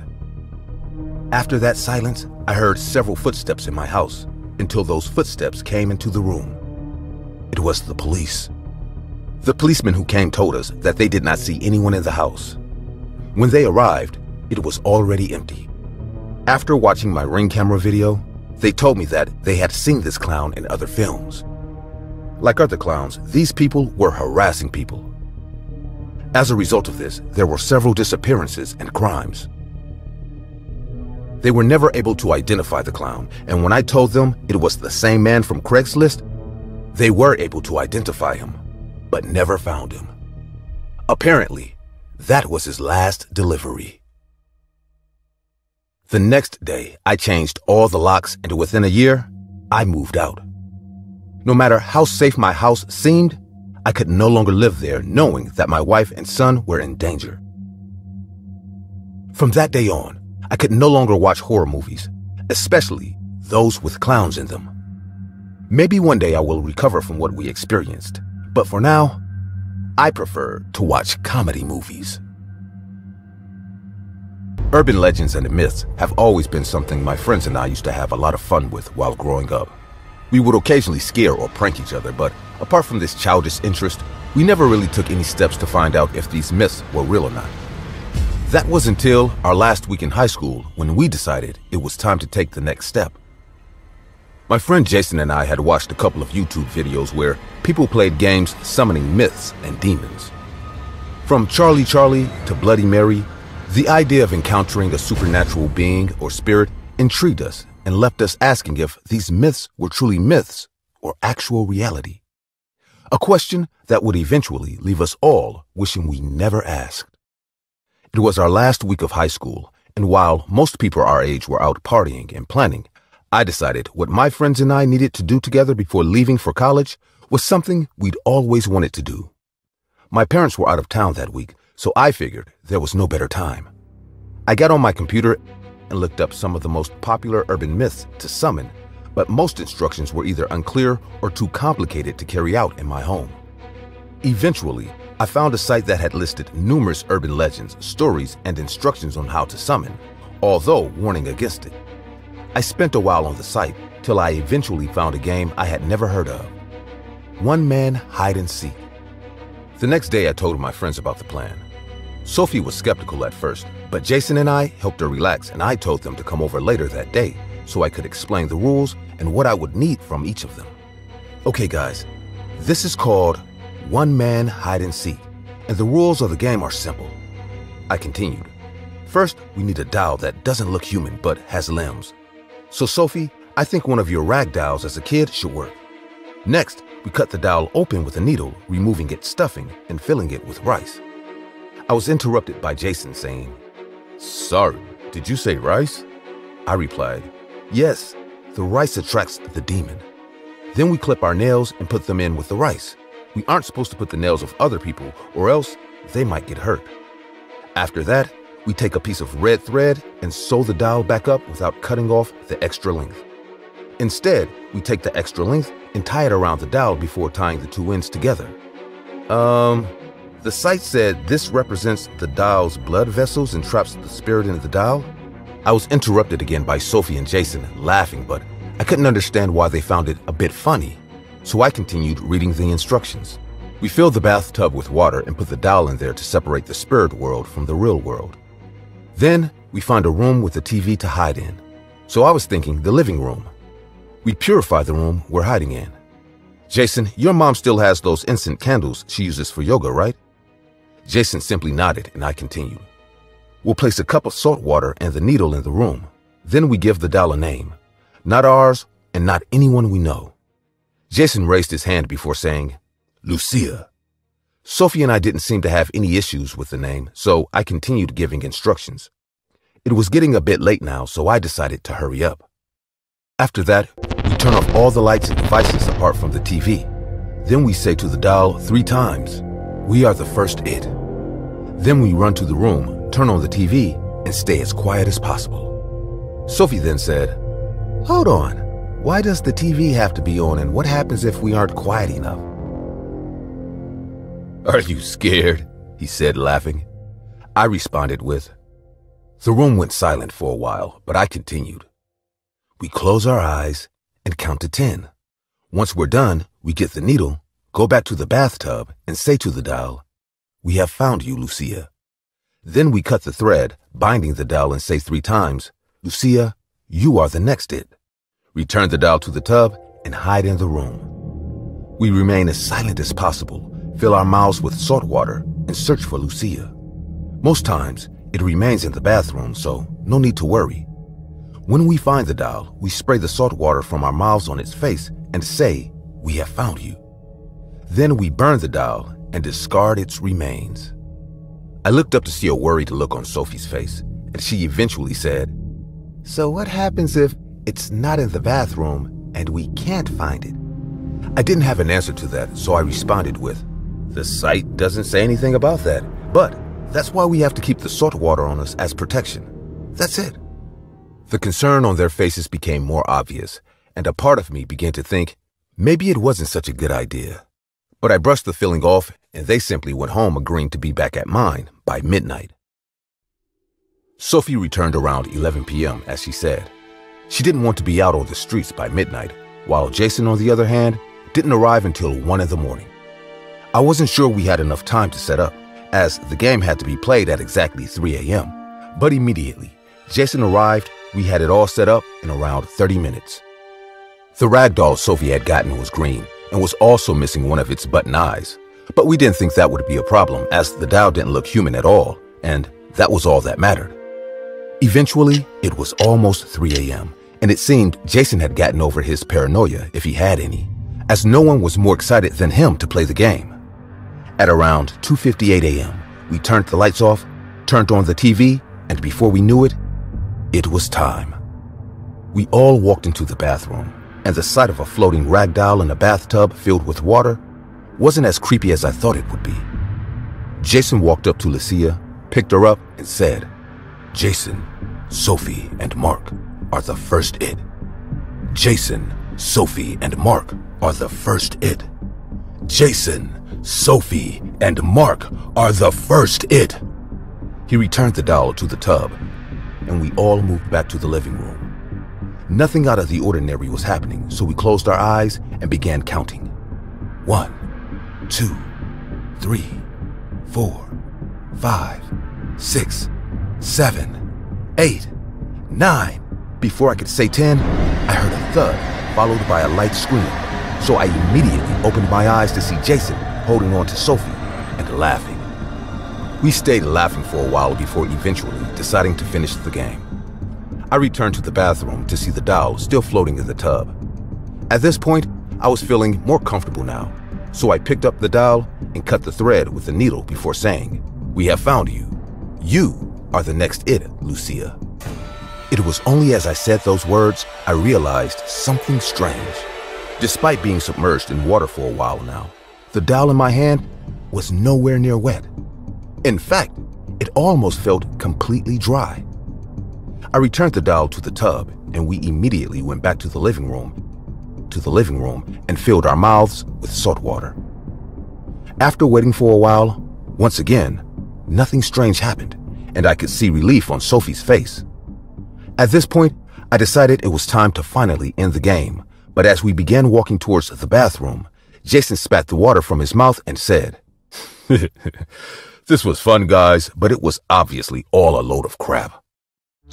After that silence, I heard several footsteps in my house until those footsteps came into the room. It was the police. The policemen who came told us that they did not see anyone in the house. When they arrived, it was already empty. After watching my Ring camera video, they told me that they had seen this clown in other films. Like other clowns, these people were harassing people. As a result of this, there were several disappearances and crimes. They were never able to identify the clown, and when I told them it was the same man from Craigslist, they were able to identify him, but never found him. Apparently, that was his last delivery. The next day, I changed all the locks, and within a year, I moved out. No matter how safe my house seemed, I could no longer live there knowing that my wife and son were in danger. From that day on, I could no longer watch horror movies, especially those with clowns in them. Maybe one day I will recover from what we experienced, but for now, I prefer to watch comedy movies. Urban legends and myths have always been something my friends and I used to have a lot of fun with while growing up. We would occasionally scare or prank each other, but apart from this childish interest, we never really took any steps to find out if these myths were real or not. That was until our last week in high school when we decided it was time to take the next step. My friend Jason and I had watched a couple of YouTube videos where people played games summoning myths and demons. From Charlie Charlie to Bloody Mary, the idea of encountering a supernatural being or spirit intrigued us and left us asking if these myths were truly myths or actual reality. A question that would eventually leave us all wishing we never asked. It was our last week of high school, and while most people our age were out partying and planning, I decided what my friends and I needed to do together before leaving for college was something we'd always wanted to do. My parents were out of town that week, so I figured there was no better time. I got on my computer and looked up some of the most popular urban myths to summon, but most instructions were either unclear or too complicated to carry out in my home. Eventually, I found a site that had listed numerous urban legends, stories, and instructions on how to summon, although warning against it. I spent a while on the site till I eventually found a game I had never heard of, One Man Hide and Seek. The next day I told my friends about the plan. Sophie was skeptical at first, but Jason and I helped her relax, and I told them to come over later that day so I could explain the rules and what I would need from each of them. Okay guys, this is called One Man Hide and Seek, and the rules of the game are simple, I continued. First, we need a doll that doesn't look human but has limbs. So Sophie, I think one of your rag dolls as a kid should work. Next, we cut the doll open with a needle, removing its stuffing and filling it with rice. I was interrupted by Jason saying, "Sorry, did you say rice?" I replied, "Yes, the rice attracts the demon." Then we clip our nails and put them in with the rice. We aren't supposed to put the nails of other people or else they might get hurt. After that, we take a piece of red thread and sew the doll back up without cutting off the extra length. Instead, we take the extra length and tie it around the doll before tying the two ends together. The site said this represents the doll's blood vessels and traps the spirit in the doll. I was interrupted again by Sophie and Jason laughing, but I couldn't understand why they found it a bit funny, so I continued reading the instructions. We filled the bathtub with water and put the doll in there to separate the spirit world from the real world. Then we find a room with a TV to hide in, so I was thinking the living room. We purify the room we're hiding in. Jason, your mom still has those incense candles she uses for yoga, right? Jason simply nodded, and I continued. We'll place a cup of salt water and the needle in the room. Then we give the doll a name. Not ours and not anyone we know. Jason raised his hand before saying, "Lucia." Sophie and I didn't seem to have any issues with the name, so I continued giving instructions. It was getting a bit late now, so I decided to hurry up. After that, we turn off all the lights and devices apart from the TV. Then we say to the doll 3 times, "We are the first it." Then we run to the room, turn on the TV, and stay as quiet as possible. Sophie then said, "Hold on, why does the TV have to be on, and what happens if we aren't quiet enough?" "Are you scared?" he said, laughing. I responded with, the room went silent for a while, but I continued. We close our eyes and count to 10. Once we're done, we get the needle, go back to the bathtub and say to the doll, "We have found you, Lucia." Then we cut the thread, binding the doll, and say 3 times, "Lucia, you are the next it." Return the doll to the tub and hide in the room. We remain as silent as possible, fill our mouths with salt water, and search for Lucia. Most times, it remains in the bathroom, so no need to worry. When we find the doll, we spray the salt water from our mouths on its face and say, "We have found you." Then we burn the doll and discard its remains. I looked up to see a worried look on Sophie's face, and she eventually said, "So what happens if it's not in the bathroom and we can't find it?" I didn't have an answer to that, so I responded with, "The site doesn't say anything about that, but that's why we have to keep the salt water on us as protection. That's it." The concern on their faces became more obvious, and a part of me began to think maybe it wasn't such a good idea. But I brushed the feeling off, and they simply went home agreeing to be back at mine by midnight. Sophie returned around 11 p.m. as she said. She didn't want to be out on the streets by midnight, while Jason, on the other hand, didn't arrive until 1 in the morning. I wasn't sure we had enough time to set up, as the game had to be played at exactly 3 a.m. But immediately, Jason arrived, we had it all set up in around 30 minutes. The rag doll Sophie had gotten was green and was also missing one of its button eyes, but we didn't think that would be a problem as the doll didn't look human at all, and that was all that mattered. Eventually, it was almost 3 a.m., and it seemed Jason had gotten over his paranoia if he had any, as no one was more excited than him to play the game. At around 2:58 a.m., we turned the lights off, turned on the TV, and before we knew it, it was time. We all walked into the bathroom, and the sight of a floating rag doll in a bathtub filled with water wasn't as creepy as I thought it would be. Jason walked up to Lucia, picked her up, and said, "Jason, Sophie, and Mark are the first it. Jason, Sophie, and Mark are the first it. Jason, Sophie, and Mark are the first it." He returned the doll to the tub, and we all moved back to the living room. Nothing out of the ordinary was happening, so we closed our eyes and began counting. 1, 2, 3, 4, 5, 6, 7, 8, 9. Before I could say 10, I heard a thud followed by a light scream, so I immediately opened my eyes to see Jason holding on to Sophie and laughing. We stayed laughing for a while before eventually deciding to finish the game. I returned to the bathroom to see the doll still floating in the tub. At this point, I was feeling more comfortable now, so I picked up the doll and cut the thread with a needle before saying, "We have found you. You are the next it, Lucia." It was only as I said those words I realized something strange. Despite being submerged in water for a while now, the doll in my hand was nowhere near wet. In fact, it almost felt completely dry. I returned the doll to the tub, and we immediately went back to the living room, and filled our mouths with salt water. After waiting for a while, once again, nothing strange happened, and I could see relief on Sophie's face. At this point, I decided it was time to finally end the game, but as we began walking towards the bathroom, Jason spat the water from his mouth and said, "This was fun, guys, but it was obviously all a load of crap."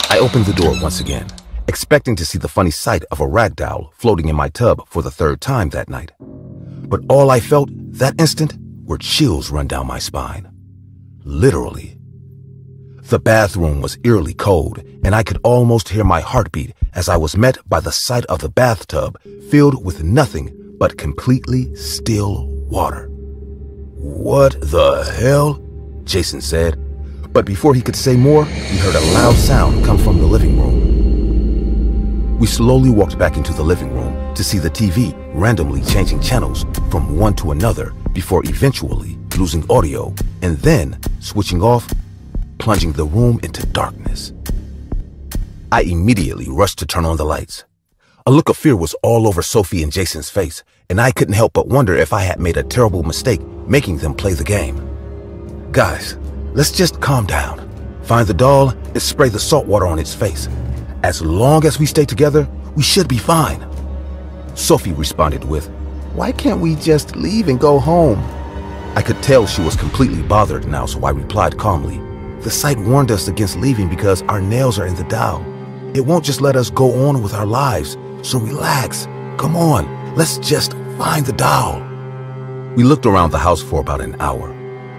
I opened the door once again, expecting to see the funny sight of a rag doll floating in my tub for the third time that night. But all I felt that instant were chills run down my spine. Literally. The bathroom was eerily cold, and I could almost hear my heartbeat as I was met by the sight of the bathtub filled with nothing but completely still water. "What the hell?" Jason said, but before he could say more, we heard a loud sound come from the living room. We slowly walked back into the living room to see the TV randomly changing channels from one to another before eventually losing audio and then switching off, plunging the room into darkness. I immediately rushed to turn on the lights. A look of fear was all over Sophie and Jason's face, and I couldn't help but wonder if I had made a terrible mistake making them play the game. "Guys, let's just calm down, find the doll, and spray the salt water on its face. As long as we stay together, we should be fine." Sophie responded with, "Why can't we just leave and go home?" I could tell she was completely bothered now, so I replied calmly, "The site warned us against leaving because our nails are in the doll. It won't just let us go on with our lives, so relax. Come on, let's just find the doll." We looked around the house for about an hour,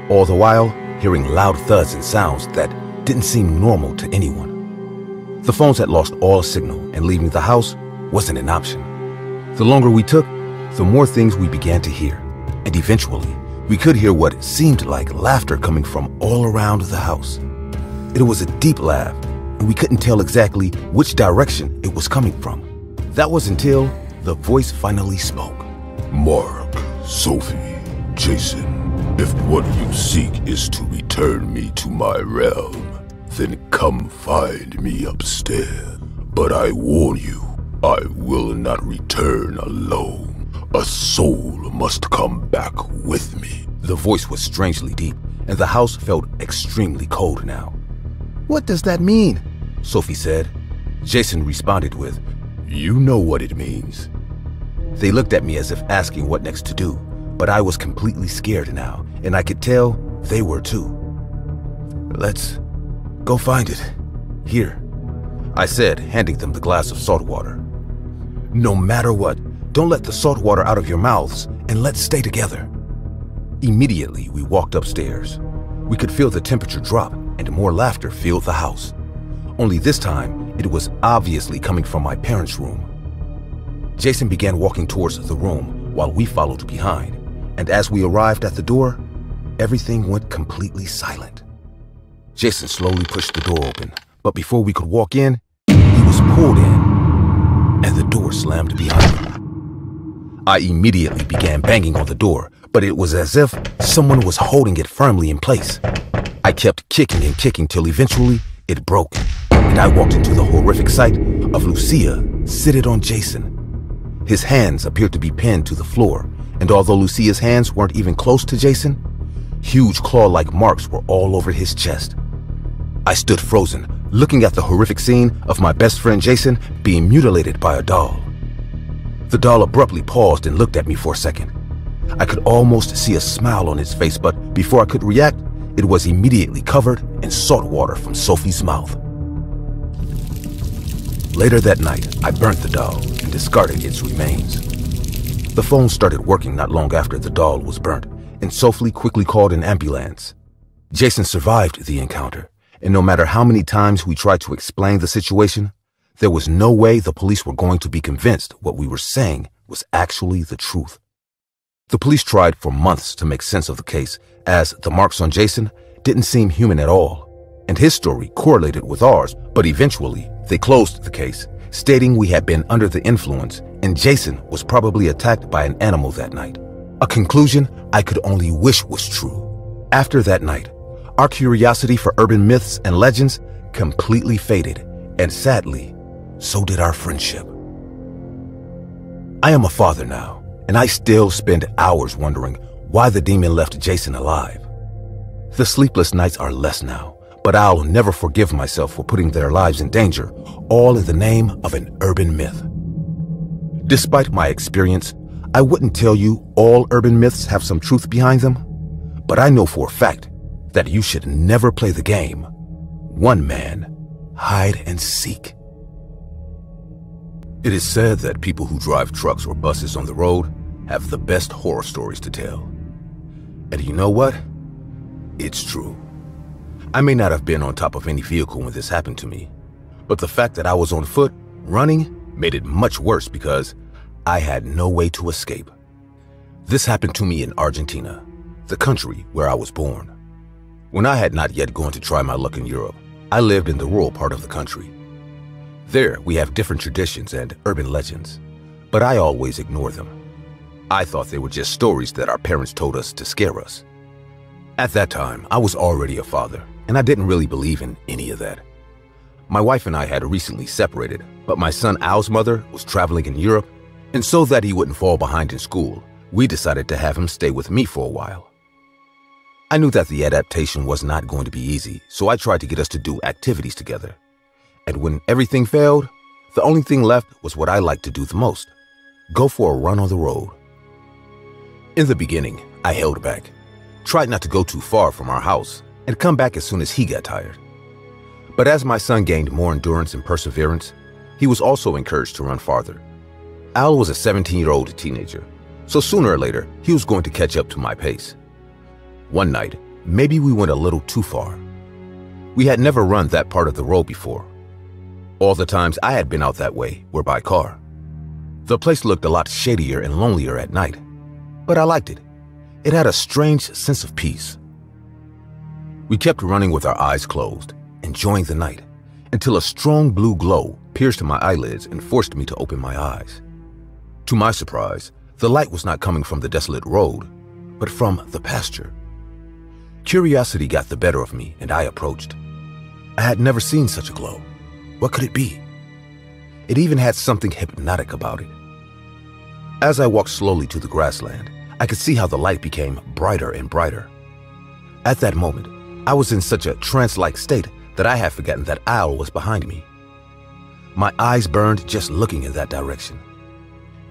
all the while hearing loud thuds and sounds that didn't seem normal to anyone. The phones had lost all signal, and leaving the house wasn't an option. The longer we took, the more things we began to hear, and eventually, we could hear what seemed like laughter coming from all around the house. It was a deep laugh, and we couldn't tell exactly which direction it was coming from. That was until the voice finally spoke. Mark, Sophie, Jason, if what you seek is to return me to my realm, then come find me upstairs. But I warn you, I will not return alone. A soul must come back with me. The voice was strangely deep, and the house felt extremely cold now. What does that mean? Sophie said. Jason responded with, You know what it means. They looked at me as if asking what next to do, but I was completely scared now, and I could tell they were too. Let's go find it. Here, I said, handing them the glass of salt water. No matter what, don't let the salt water out of your mouths, and let's stay together. Immediately, we walked upstairs. We could feel the temperature drop, and more laughter filled the house. Only this time, it was obviously coming from my parents' room. Jason began walking towards the room while we followed behind, and as we arrived at the door, everything went completely silent. Jason slowly pushed the door open, but before we could walk in, he was pulled in, and the door slammed behind him. I immediately began banging on the door, but it was as if someone was holding it firmly in place. I kept kicking and kicking till eventually it broke, and I walked into the horrific sight of Lucia seated on Jason. His hands appeared to be pinned to the floor, and although Lucia's hands weren't even close to Jason, huge claw-like marks were all over his chest. I stood frozen, looking at the horrific scene of my best friend Jason being mutilated by a doll. The doll abruptly paused and looked at me for a second. I could almost see a smile on its face, but before I could react, it was immediately covered in salt water from Sophie's mouth. Later that night, I burnt the doll and discarded its remains. The phone started working not long after the doll was burnt, and Sophie quickly called an ambulance. Jason survived the encounter, and no matter how many times we tried to explain the situation, there was no way the police were going to be convinced what we were saying was actually the truth. The police tried for months to make sense of the case, as the marks on Jason didn't seem human at all, and his story correlated with ours, but eventually they closed the case, stating we had been under the influence and Jason was probably attacked by an animal that night. A conclusion I could only wish was true. After that night, our curiosity for urban myths and legends completely faded, and sadly, so did our friendship. I am a father now, and I still spend hours wondering why the demon left Jason alive. The sleepless nights are less now, but I'll never forgive myself for putting their lives in danger, all in the name of an urban myth. Despite my experience, I wouldn't tell you all urban myths have some truth behind them, but I know for a fact that you should never play the game One Man Hide and Seek. It is said that people who drive trucks or buses on the road have the best horror stories to tell. And you know what? It's true. I may not have been on top of any vehicle when this happened to me, but the fact that I was on foot, running, made it much worse because I had no way to escape. This happened to me in Argentina, the country where I was born. When I had not yet gone to try my luck in Europe, I lived in the rural part of the country. There, we have different traditions and urban legends, but I always ignore them. I thought they were just stories that our parents told us to scare us. At that time, I was already a father, and I didn't really believe in any of that. My wife and I had recently separated, but my son Al's mother was traveling in Europe, and so that he wouldn't fall behind in school, we decided to have him stay with me for a while. I knew that the adaptation was not going to be easy, so I tried to get us to do activities together. And when everything failed, the only thing left was what I liked to do the most, go for a run on the road. In the beginning, I held back, tried not to go too far from our house, and come back as soon as he got tired. But as my son gained more endurance and perseverance, he was also encouraged to run farther. Al was a 17-year-old teenager, so sooner or later, he was going to catch up to my pace. One night, maybe we went a little too far. We had never run that part of the road before. All the times I had been out that way were by car. The place looked a lot shadier and lonelier at night, but I liked it. It had a strange sense of peace. We kept running with our eyes closed, enjoying the night, until a strong blue glow pierced my eyelids and forced me to open my eyes. To my surprise, the light was not coming from the desolate road, but from the pasture. Curiosity got the better of me, and I approached. I had never seen such a glow. What could it be? It even had something hypnotic about it. As I walked slowly to the grassland, I could see how the light became brighter and brighter. At that moment, I was in such a trance-like state that I had forgotten that Al was behind me. My eyes burned just looking in that direction.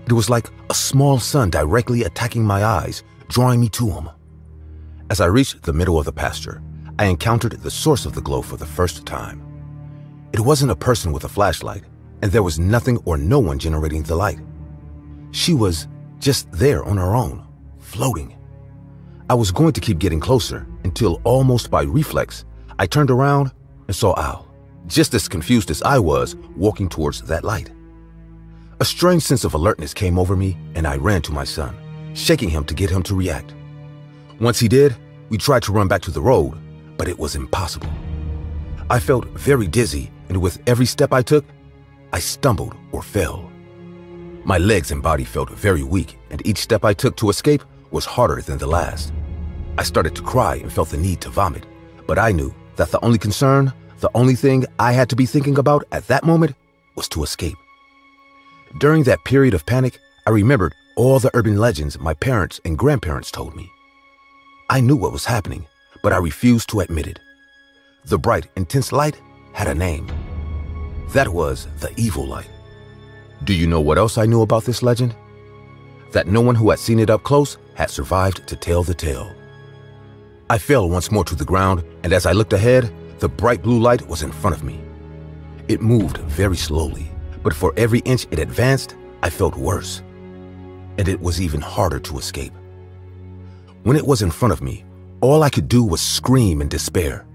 It was like a small sun directly attacking my eyes, drawing me to him. As I reached the middle of the pasture, I encountered the source of the glow for the first time. It wasn't a person with a flashlight, and there was nothing or no one generating the light. She was just there on her own, floating. I was going to keep getting closer until, almost by reflex, I turned around and saw Al, just as confused as I was, walking towards that light. A strange sense of alertness came over me, and I ran to my son, shaking him to get him to react. Once he did, we tried to run back to the road, but it was impossible. I felt very dizzy, and with every step I took, I stumbled or fell. My legs and body felt very weak, and each step I took to escape was harder than the last. I started to cry and felt the need to vomit, but I knew that the only concern, the only thing I had to be thinking about at that moment was to escape. During that period of panic, I remembered all the urban legends my parents and grandparents told me. I knew what was happening, but I refused to admit it. The bright, intense light had a name. That was the evil light. Do you know what else I knew about this legend? That no one who had seen it up close had survived to tell the tale. I fell once more to the ground, and as I looked ahead, the bright blue light was in front of me. It moved very slowly, but for every inch it advanced, I felt worse, and it was even harder to escape. When it was in front of me, all I could do was scream in despair.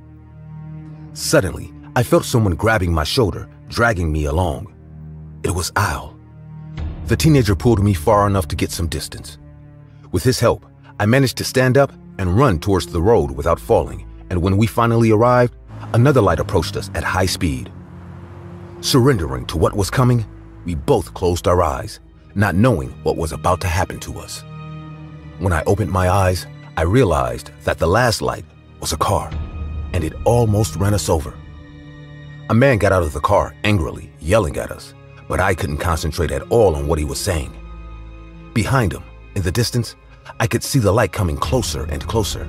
Suddenly, I felt someone grabbing my shoulder, dragging me along. It was Al. The teenager pulled me far enough to get some distance. With his help, I managed to stand up and run towards the road without falling, and when we finally arrived, another light approached us at high speed. Surrendering to what was coming, we both closed our eyes, not knowing what was about to happen to us. When I opened my eyes, I realized that the last light was a car, and it almost ran us over. A man got out of the car angrily, yelling at us, but I couldn't concentrate at all on what he was saying. Behind him, in the distance, I could see the light coming closer and closer.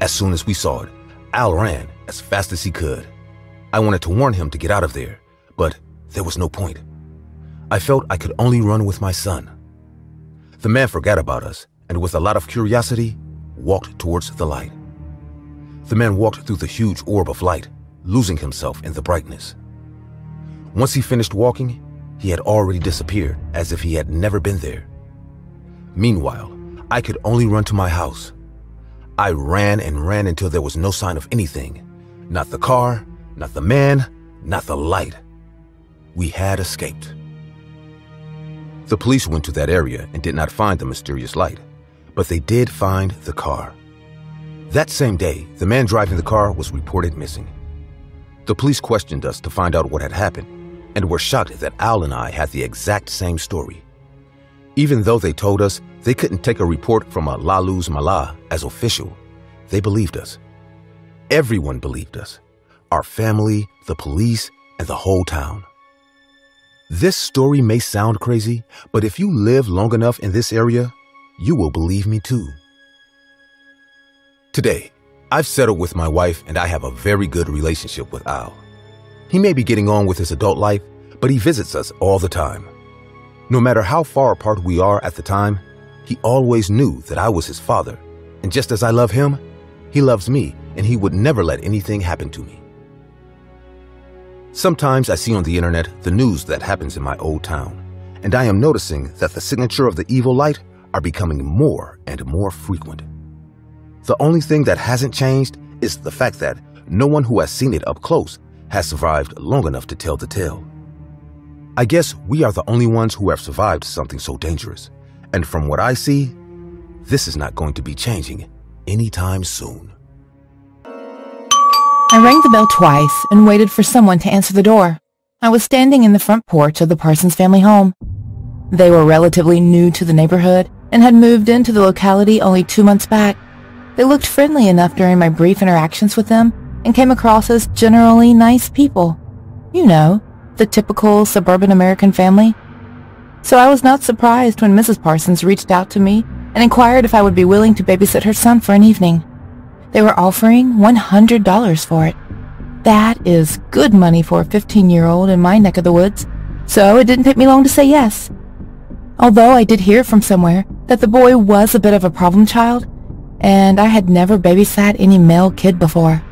As soon as we saw it, Al ran as fast as he could. I wanted to warn him to get out of there, but there was no point. I felt I could only run with my son. The man forgot about us, and with a lot of curiosity, walked towards the light. The man walked through the huge orb of light, losing himself in the brightness. Once he finished walking, he had already disappeared as if he had never been there. Meanwhile, I could only run to my house. I ran and ran until there was no sign of anything. Not the car, not the man, not the light. We had escaped. The police went to that area and did not find the mysterious light, but they did find the car. That same day, the man driving the car was reported missing. The police questioned us to find out what had happened, and were shocked that Al and I had the exact same story. Even though they told us they couldn't take a report from a La Luz Mala as official, they believed us. Everyone believed us. Our family, the police, and the whole town. This story may sound crazy, but if you live long enough in this area, you will believe me too. Today, I've settled with my wife, and I have a very good relationship with Al. He may be getting on with his adult life, but he visits us all the time. No matter how far apart we are at the time, he always knew that I was his father, and just as I love him, he loves me, and he would never let anything happen to me. Sometimes I see on the internet the news that happens in my old town, and I am noticing that the signature of the evil light are becoming more and more frequent. The only thing that hasn't changed is the fact that no one who has seen it up close has survived long enough to tell the tale. I guess we are the only ones who have survived something so dangerous, and from what I see, this is not going to be changing anytime soon. I rang the bell twice and waited for someone to answer the door. I was standing in the front porch of the Parsons family home. They were relatively new to the neighborhood and had moved into the locality only 2 months back. They looked friendly enough during my brief interactions with them and came across as generally nice people. You know, the typical suburban American family. So I was not surprised when Mrs. Parsons reached out to me and inquired if I would be willing to babysit her son for an evening. They were offering $100 for it. That is good money for a 15-year-old in my neck of the woods, so it didn't take me long to say yes. Although I did hear from somewhere that the boy was a bit of a problem child, and I had never babysat any male kid before.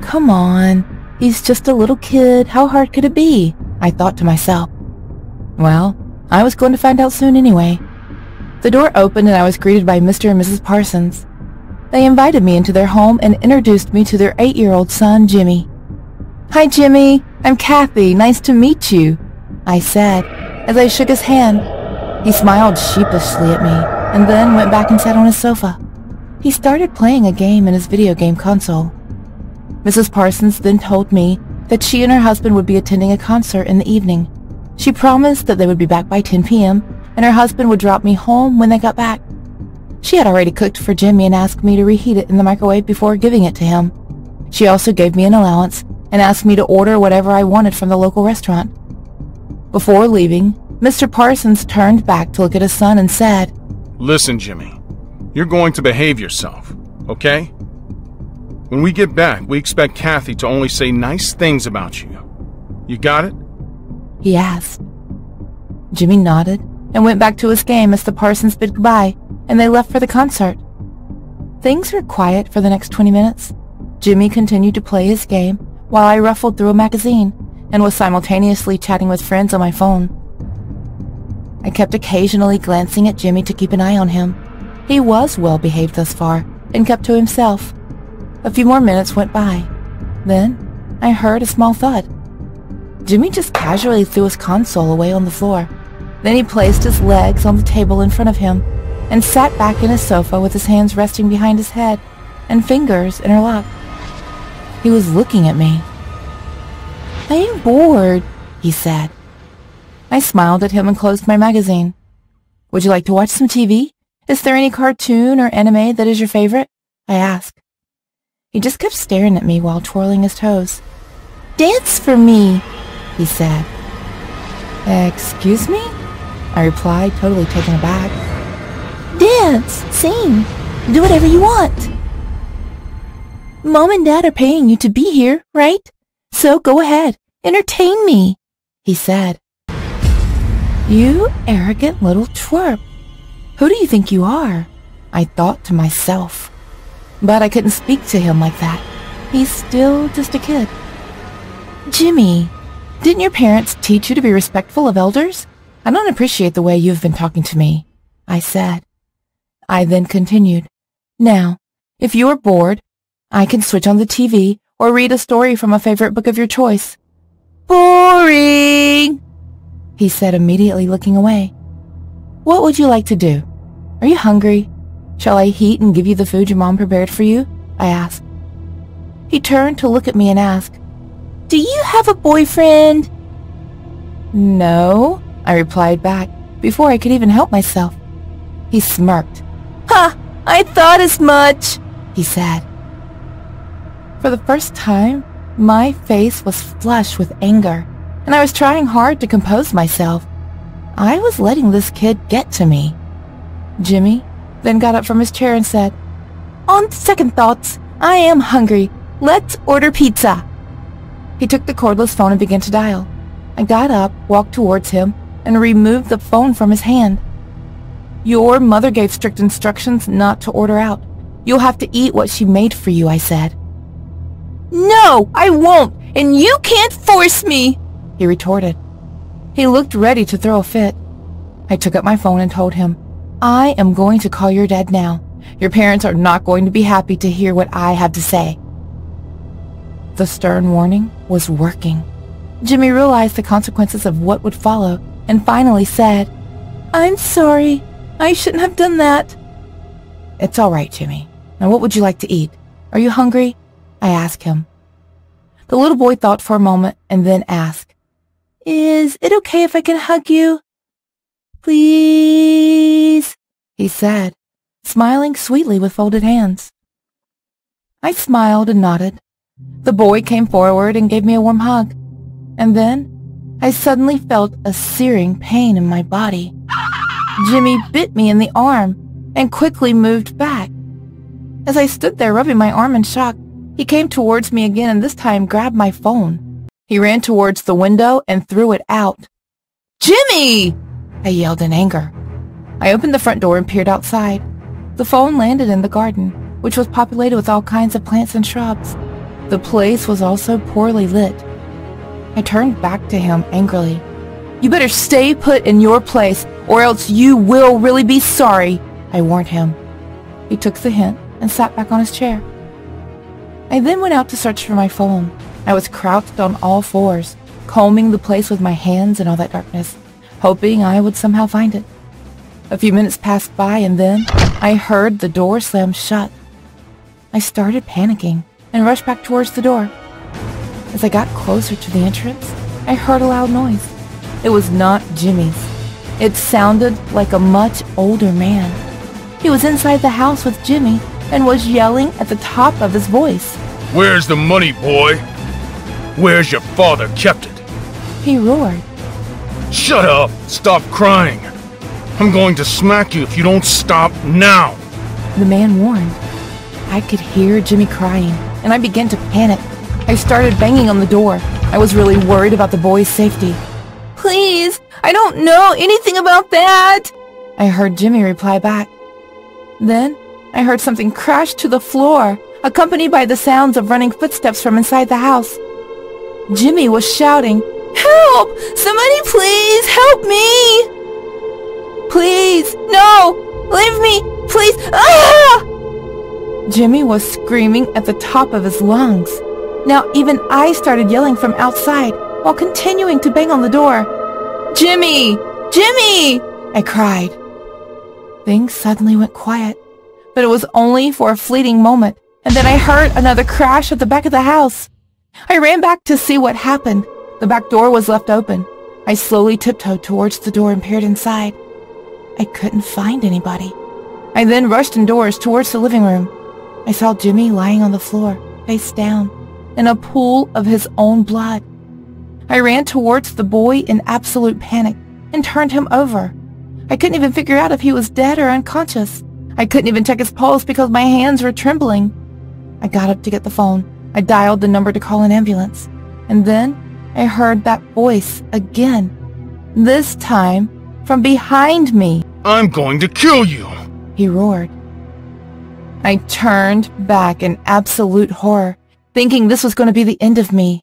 Come on, he's just a little kid, how hard could it be? I thought to myself. Well, I was going to find out soon anyway. The door opened and I was greeted by Mr. and Mrs. Parsons. They invited me into their home and introduced me to their 8-year-old son, Jimmy. "Hi, Jimmy. I'm Kathy. Nice to meet you," I said as I shook his hand. He smiled sheepishly at me and then went back and sat on his sofa. He started playing a game in his video game console. Mrs. Parsons then told me that she and her husband would be attending a concert in the evening. She promised that they would be back by 10 p.m. and her husband would drop me home when they got back. She had already cooked for Jimmy and asked me to reheat it in the microwave before giving it to him. She also gave me an allowance and asked me to order whatever I wanted from the local restaurant. Before leaving, Mr. Parsons turned back to look at his son and said, "Listen, Jimmy, you're going to behave yourself, okay? When we get back, we expect Kathy to only say nice things about you. You got it?" he asked. Jimmy nodded and went back to his game as the Parsons bid goodbye, and they left for the concert. Things were quiet for the next 20 minutes. Jimmy continued to play his game while I ruffled through a magazine and was simultaneously chatting with friends on my phone. I kept occasionally glancing at Jimmy to keep an eye on him. He was well behaved thus far and kept to himself. A few more minutes went by. Then I heard a small thud. Jimmy just casually threw his console away on the floor. Then he placed his legs on the table in front of him and sat back in his sofa with his hands resting behind his head and fingers interlocked. He was looking at me. "I am bored," he said. I smiled at him and closed my magazine. "Would you like to watch some TV? Is there any cartoon or anime that is your favorite?" I asked. He just kept staring at me while twirling his toes. "Dance for me," he said. "Excuse me?" I replied, totally taken aback. "Dance, sing, do whatever you want. Mom and Dad are paying you to be here, right? So go ahead, entertain me," he said. You arrogant little twerp. Who do you think you are? I thought to myself. But I couldn't speak to him like that. He's still just a kid. "Jimmy, didn't your parents teach you to be respectful of elders? I don't appreciate the way you've been talking to me," I said. I then continued, "Now, if you are bored, I can switch on the TV or read a story from a favorite book of your choice." "Boring," he said, immediately looking away. "What would you like to do? Are you hungry? Shall I heat and give you the food your mom prepared for you?" I asked. He turned to look at me and asked, "Do you have a boyfriend?" "No," I replied back before I could even help myself. He smirked. "Ha! I thought as much," he said. For the first time, my face was flushed with anger, and I was trying hard to compose myself. I was letting this kid get to me. Jimmy then got up from his chair and said, "On second thoughts, I am hungry. Let's order pizza." He took the cordless phone and began to dial. I got up, walked towards him, and removed the phone from his hand. "Your mother gave strict instructions not to order out. You'll have to eat what she made for you," I said. "No, I won't, and you can't force me," he retorted. He looked ready to throw a fit. I took up my phone and told him, "I am going to call your dad now. Your parents are not going to be happy to hear what I have to say." The stern warning was working. Jimmy realized the consequences of what would follow and finally said, "I'm sorry. I shouldn't have done that." "It's all right, Jimmy. Now what would you like to eat? Are you hungry?" I asked him. The little boy thought for a moment and then asked, "Is it okay if I can hug you? Please," he said, smiling sweetly with folded hands. I smiled and nodded. The boy came forward and gave me a warm hug. And then I suddenly felt a searing pain in my body. Jimmy bit me in the arm and quickly moved back. As I stood there rubbing my arm in shock, he came towards me again and this time grabbed my phone. He ran towards the window and threw it out. "Jimmy!" I yelled in anger. I opened the front door and peered outside. The phone landed in the garden, which was populated with all kinds of plants and shrubs. The place was also poorly lit. I turned back to him angrily. "You better stay put in your place, or else you will really be sorry," I warned him. He took the hint and sat back on his chair. I then went out to search for my phone. I was crouched on all fours, combing the place with my hands in all that darkness, hoping I would somehow find it. A few minutes passed by and then I heard the door slam shut. I started panicking and rushed back towards the door. As I got closer to the entrance, I heard a loud noise. It was not Jimmy's. It sounded like a much older man. He was inside the house with Jimmy and was yelling at the top of his voice. "Where's the money, boy? Where's your father kept it?" he roared. "Shut up! Stop crying! I'm going to smack you if you don't stop now!" the man warned. I could hear Jimmy crying, and I began to panic. I started banging on the door. I was really worried about the boy's safety. "Please! I don't know anything about that!" I heard Jimmy reply back. Then I heard something crash to the floor, accompanied by the sounds of running footsteps from inside the house. Jimmy was shouting, "Help! Somebody please help me! Please! No! Leave me! Please! Ah!" Jimmy was screaming at the top of his lungs. Now even I started yelling from outside while continuing to bang on the door. "Jimmy! Jimmy!" I cried. Things suddenly went quiet, but it was only for a fleeting moment, and then I heard another crash at the back of the house. I ran back to see what happened. The back door was left open. I slowly tiptoed towards the door and peered inside. I couldn't find anybody. I then rushed indoors towards the living room. I saw Jimmy lying on the floor, face down, in a pool of his own blood. I ran towards the boy in absolute panic and turned him over. I couldn't even figure out if he was dead or unconscious. I couldn't even check his pulse because my hands were trembling. I got up to get the phone. I dialed the number to call an ambulance. And then I heard that voice again, this time from behind me. "I'm going to kill you," he roared. I turned back in absolute horror, thinking this was going to be the end of me.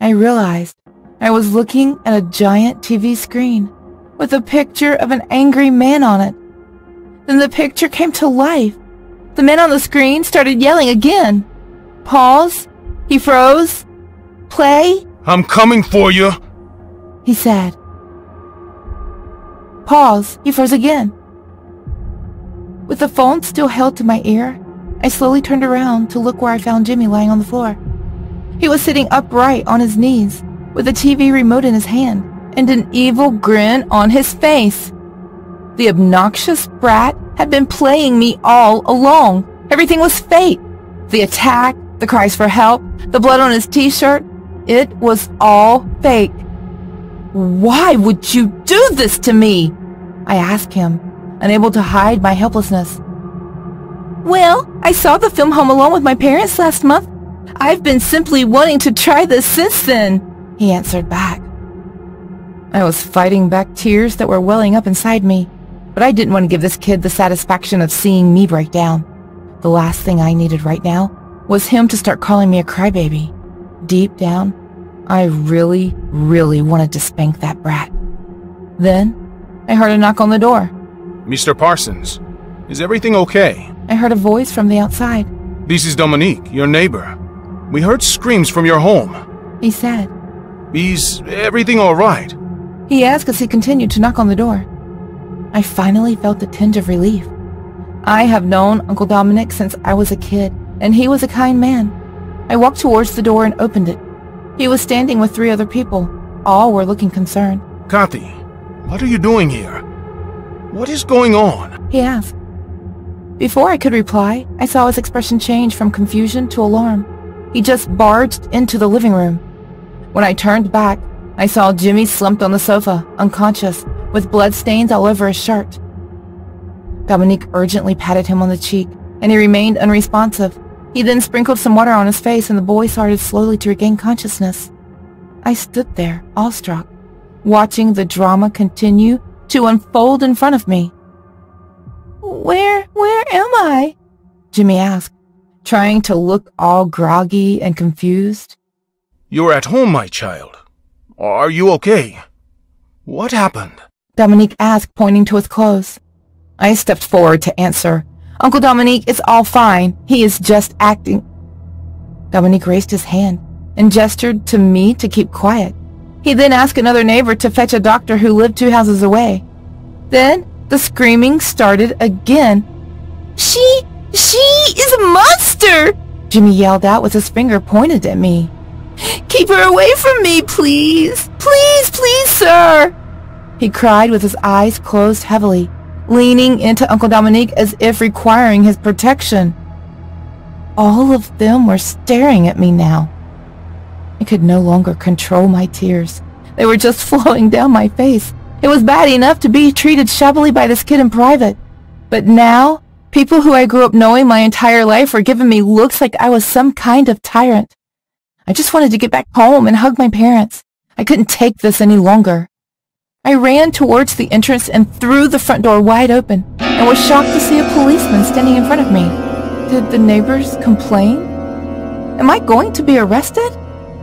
I realized I was looking at a giant TV screen with a picture of an angry man on it. Then the picture came to life. The man on the screen started yelling again. Pause. He froze. Play. "I'm coming for you," he said. Pause. He froze again. With the phone still held to my ear, I slowly turned around to look where I found Jimmy lying on the floor. He was sitting upright on his knees, with a TV remote in his hand and an evil grin on his face. The obnoxious brat had been playing me all along. Everything was fake. The attack, the cries for help, the blood on his t-shirt. It was all fake. "Why would you do this to me?" I asked him, unable to hide my helplessness. "Well, I saw the film Home Alone with my parents last month. I've been simply wanting to try this since then," he answered back. I was fighting back tears that were welling up inside me, but I didn't want to give this kid the satisfaction of seeing me break down. The last thing I needed right now was him to start calling me a crybaby. Deep down, I really, wanted to spank that brat. Then, I heard a knock on the door. "Mr. Parsons, is everything okay?" I heard a voice from the outside. "This is Dominique, your neighbor. We heard screams from your home. He's sad. Is everything all right? He asked as he continued to knock on the door. I finally felt a tinge of relief. I have known Uncle Dominic since I was a kid, and he was a kind man. I walked towards the door and opened it. He was standing with three other people. All were looking concerned. Kathy, what are you doing here? What is going on? He asked. Before I could reply, I saw his expression change from confusion to alarm. He just barged into the living room. When I turned back, I saw Jimmy slumped on the sofa, unconscious, with blood stains all over his shirt. Dominique urgently patted him on the cheek, and he remained unresponsive. He then sprinkled some water on his face, and the boy started slowly to regain consciousness. I stood there, awestruck, watching the drama continue to unfold in front of me. Where am I? Jimmy asked, trying to look all groggy and confused. You're at home, my child. Are you okay? What happened? Dominique asked, pointing to his clothes. I stepped forward to answer. Uncle Dominique, it's all fine. He is just acting. Dominique raised his hand and gestured to me to keep quiet. He then asked another neighbor to fetch a doctor who lived 2 houses away. Then the screaming started again. She is a monster! Jimmy yelled out with his finger pointed at me. Keep her away from me, please! Please, please, sir! He cried with his eyes closed heavily, leaning into Uncle Dominique as if requiring his protection. All of them were staring at me now. I could no longer control my tears. They were just flowing down my face. It was bad enough to be treated shabbily by this kid in private. But now, people who I grew up knowing my entire life were giving me looks like I was some kind of tyrant. I just wanted to get back home and hug my parents. I couldn't take this any longer. I ran towards the entrance and threw the front door wide open, and was shocked to see a policeman standing in front of me. Did the neighbors complain? Am I going to be arrested?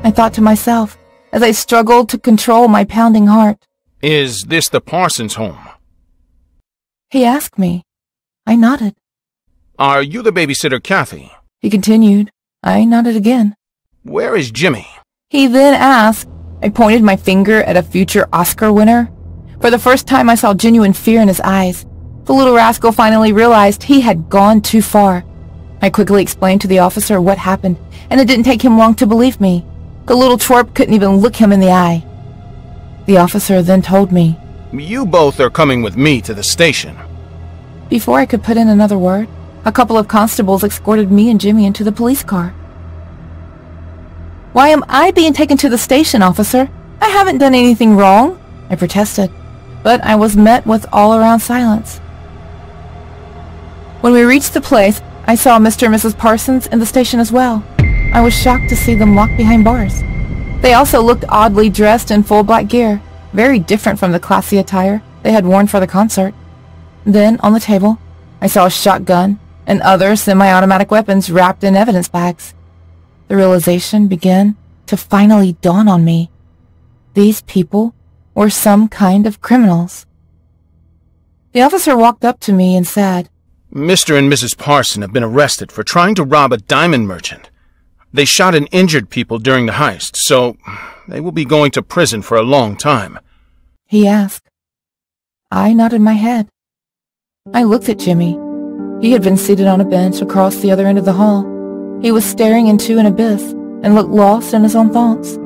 I thought to myself, as I struggled to control my pounding heart. Is this the Parsons home? He asked me. I nodded. Are you the babysitter, Kathy? He continued. I nodded again. Where is Jimmy? He then asked. I pointed my finger at a future Oscar winner. For the first time, I saw genuine fear in his eyes. The little rascal finally realized he had gone too far. I quickly explained to the officer what happened, and it didn't take him long to believe me. The little twerp couldn't even look him in the eye. The officer then told me, You both are coming with me to the station. Before I could put in another word, a couple of constables escorted me and Jimmy into the police car. Why am I being taken to the station, officer? I haven't done anything wrong, I protested, but I was met with all-around silence. When we reached the place, I saw Mr. and Mrs. Parsons in the station as well. I was shocked to see them locked behind bars. They also looked oddly dressed in full black gear, very different from the classy attire they had worn for the concert. Then, on the table, I saw a shotgun and other semi-automatic weapons wrapped in evidence bags. The realization began to finally dawn on me. These people were some kind of criminals. The officer walked up to me and said, Mr. and Mrs. Parson have been arrested for trying to rob a diamond merchant. They shot and injured people during the heist, so they will be going to prison for a long time. He asked. I nodded my head. I looked at Jimmy. He had been seated on a bench across the other end of the hall. He was staring into an abyss and looked lost in his own thoughts.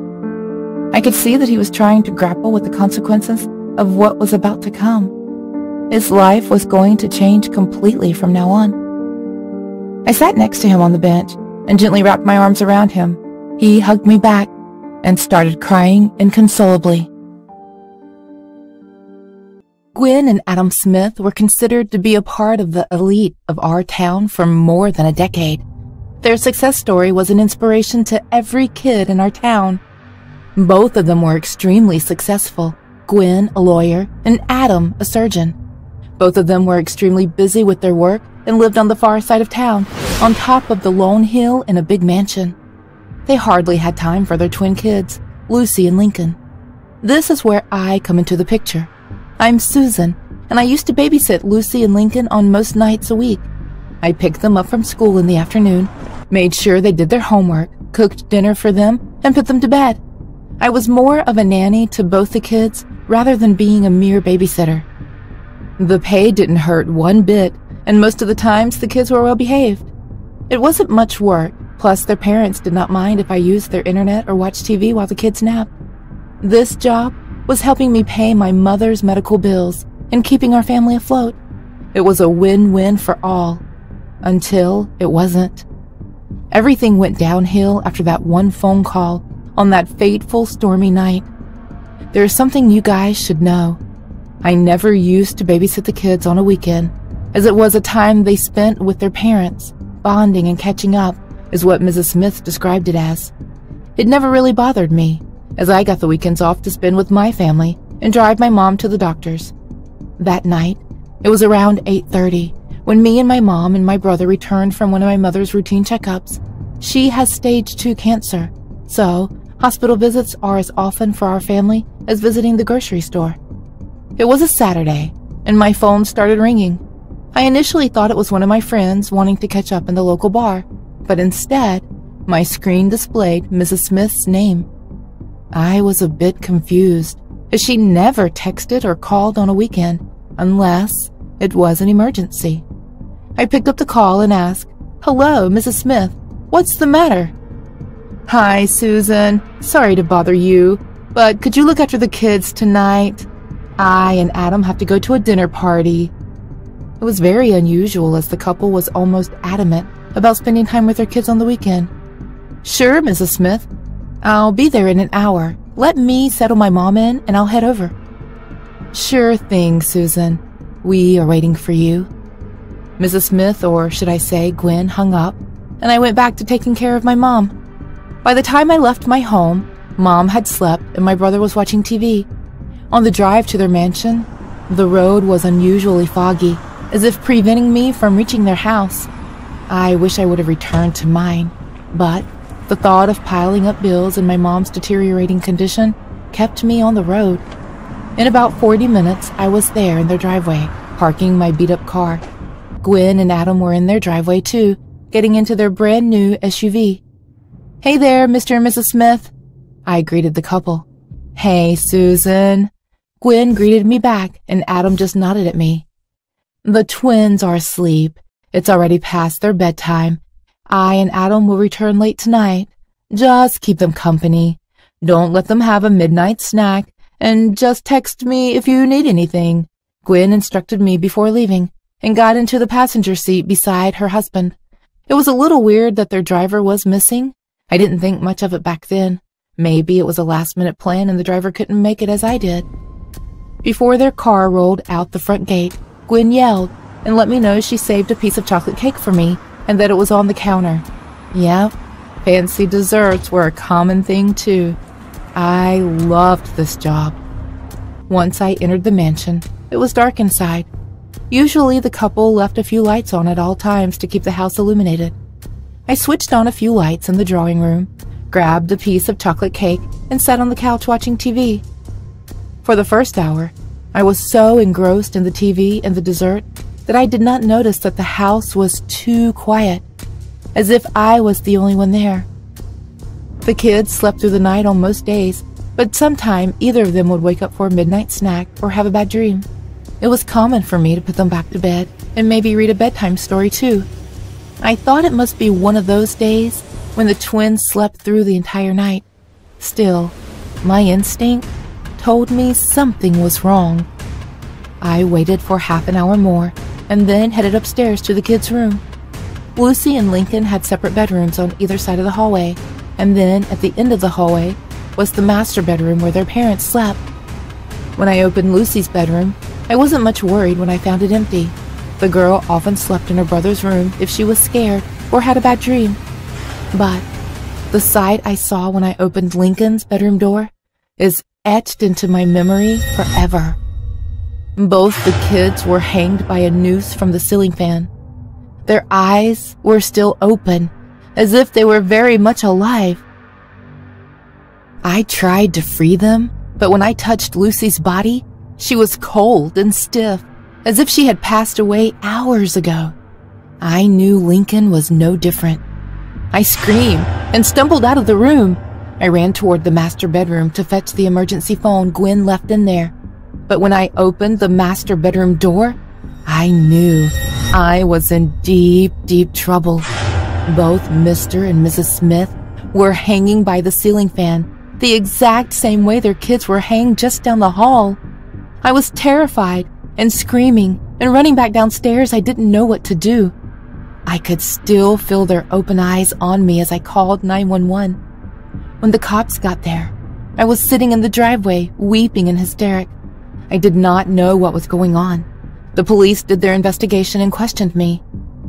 I could see that he was trying to grapple with the consequences of what was about to come. His life was going to change completely from now on. I sat next to him on the bench and gently wrapped my arms around him. He hugged me back and started crying inconsolably. Gwen and Adam Smith were considered to be a part of the elite of our town for more than a decade. Their success story was an inspiration to every kid in our town. Both of them were extremely successful, Gwen a lawyer and Adam a surgeon. Both of them were extremely busy with their work and lived on the far side of town, on top of the lone hill in a big mansion. They hardly had time for their twin kids, Lucy and Lincoln. This is where I come into the picture. I'm Susan, and I used to babysit Lucy and Lincoln on most nights a week. I picked them up from school in the afternoon, made sure they did their homework, cooked dinner for them, and put them to bed. I was more of a nanny to both the kids rather than being a mere babysitter. The pay didn't hurt one bit, and most of the times the kids were well behaved. It wasn't much work, plus their parents did not mind if I used their internet or watched TV while the kids napped. This job was helping me pay my mother's medical bills and keeping our family afloat. It was a win-win for all, until it wasn't. Everything went downhill after that one phone call on that fateful stormy night. There is something you guys should know. I never used to babysit the kids on a weekend, as it was a time they spent with their parents. Bonding and catching up is what Mrs. Smith described it as. It never really bothered me, as I got the weekends off to spend with my family and drive my mom to the doctor's. That night, it was around 8:30, when me and my mom and my brother returned from one of my mother's routine checkups. She has stage 2 cancer, so hospital visits are as often for our family as visiting the grocery store. It was a Saturday, and my phone started ringing. I initially thought it was one of my friends wanting to catch up in the local bar, but instead, my screen displayed Mrs. Smith's name. I was a bit confused, as she never texted or called on a weekend, unless it was an emergency. I picked up the call and asked, "Hello, Mrs. Smith, what's the matter?" "Hi, Susan, sorry to bother you, but could you look after the kids tonight? I and Adam have to go to a dinner party." It was very unusual, as the couple was almost adamant about spending time with their kids on the weekend. "Sure, Mrs. Smith. I'll be there in an hour. Let me settle my mom in and I'll head over." "Sure thing, Susan. We are waiting for you." Mrs. Smith, or should I say Gwen, hung up, and I went back to taking care of my mom. By the time I left my home, Mom had slept and my brother was watching TV. On the drive to their mansion, the road was unusually foggy, as if preventing me from reaching their house. I wish I would have returned to mine, but the thought of piling up bills and my mom's deteriorating condition kept me on the road. In about 40 minutes, I was there in their driveway, parking my beat-up car. Gwen and Adam were in their driveway too, getting into their brand new SUV. "Hey there, Mr. and Mrs. Smith," I greeted the couple. "Hey, Susan," Gwen greeted me back, and Adam just nodded at me. "The twins are asleep. It's already past their bedtime. I and Adam will return late tonight. Just keep them company. Don't let them have a midnight snack, and just text me if you need anything," Gwen instructed me before leaving, and got into the passenger seat beside her husband. It was a little weird that their driver was missing. I didn't think much of it back then. Maybe it was a last-minute plan and the driver couldn't make it as I did. Before their car rolled out the front gate, Gwen yelled and let me know she saved a piece of chocolate cake for me and that it was on the counter. Yep, fancy desserts were a common thing too. I loved this job. Once I entered the mansion, it was dark inside. Usually the couple left a few lights on at all times to keep the house illuminated. I switched on a few lights in the drawing room, grabbed a piece of chocolate cake, and sat on the couch watching TV. For the first hour, I was so engrossed in the TV and the dessert that I did not notice that the house was too quiet, as if I was the only one there. The kids slept through the night on most days, but sometime either of them would wake up for a midnight snack or have a bad dream. It was common for me to put them back to bed and maybe read a bedtime story too. I thought it must be one of those days when the twins slept through the entire night. Still, my instinct told me something was wrong. I waited for half an hour more and then headed upstairs to the kids' room. Lucy and Lincoln had separate bedrooms on either side of the hallway, and then at the end of the hallway was the master bedroom where their parents slept. When I opened Lucy's bedroom, I wasn't much worried when I found it empty. The girl often slept in her brother's room if she was scared or had a bad dream. But the sight I saw when I opened Lincoln's bedroom door is etched into my memory forever. Both the kids were hanged by a noose from the ceiling fan. Their eyes were still open, as if they were very much alive. I tried to free them, but when I touched Lucy's body, she was cold and stiff, as if she had passed away hours ago. I knew Lincoln was no different. I screamed and stumbled out of the room. I ran toward the master bedroom to fetch the emergency phone Gwen left in there. But when I opened the master bedroom door, I knew I was in deep, deep trouble. Both Mr. and Mrs. Smith were hanging by the ceiling fan, the exact same way their kids were hanged just down the hall. I was terrified and screaming and running back downstairs. I didn't know what to do. I could still feel their open eyes on me as I called 911. When the cops got there, I was sitting in the driveway, weeping and hysteric. I did not know what was going on. The police did their investigation and questioned me.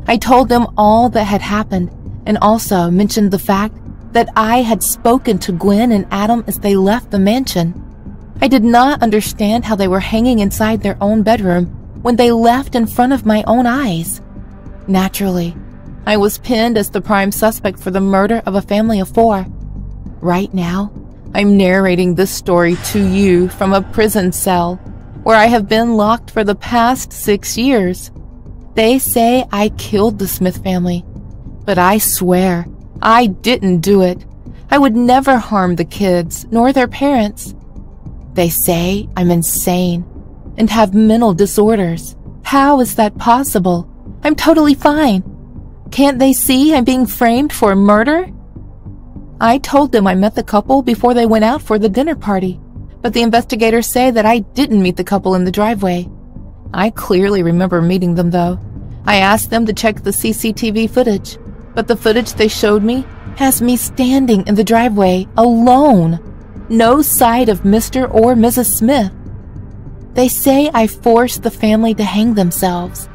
I told them all that had happened and also mentioned the fact that I had spoken to Gwen and Adam as they left the mansion. I did not understand how they were hanging inside their own bedroom when they left in front of my own eyes. Naturally, I was pinned as the prime suspect for the murder of a family of four. Right now, I'm narrating this story to you from a prison cell where I have been locked for the past 6 years. They say I killed the Smith family, but I swear I didn't do it. I would never harm the kids nor their parents. They say I'm insane and have mental disorders. How is that possible? I'm totally fine. Can't they see I'm being framed for murder? I told them I met the couple before they went out for the dinner party, but the investigators say that I didn't meet the couple in the driveway. I clearly remember meeting them though. I asked them to check the CCTV footage, but the footage they showed me has me standing in the driveway alone. No sight of Mr. or Mrs. Smith. They say I forced the family to hang themselves.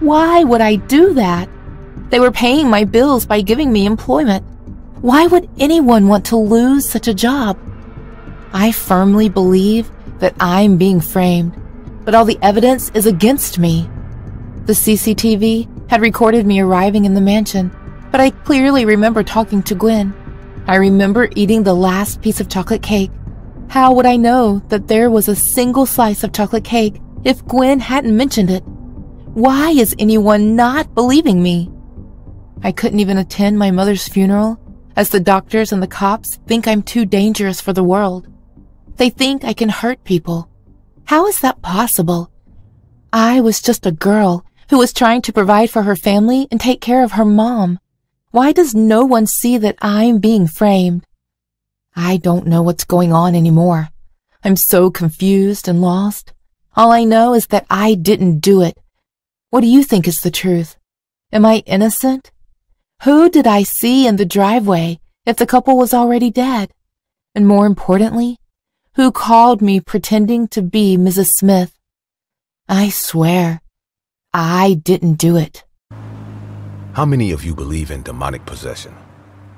Why would I do that? They were paying my bills by giving me employment. Why would anyone want to lose such a job? I firmly believe that I'm being framed, but all the evidence is against me. The CCTV had recorded me arriving in the mansion, but I clearly remember talking to Gwen. I remember eating the last piece of chocolate cake. How would I know that there was a single slice of chocolate cake if Gwen hadn't mentioned it? Why is anyone not believing me? I couldn't even attend my mother's funeral as the doctors and the cops think I'm too dangerous for the world. They think I can hurt people. How is that possible? I was just a girl who was trying to provide for her family and take care of her mom. Why does no one see that I'm being framed? I don't know what's going on anymore. I'm so confused and lost. All I know is that I didn't do it. What do you think is the truth? Am I innocent? Who did I see in the driveway if the couple was already dead? And more importantly, who called me pretending to be Mrs. Smith? I swear, I didn't do it. How many of you believe in demonic possession?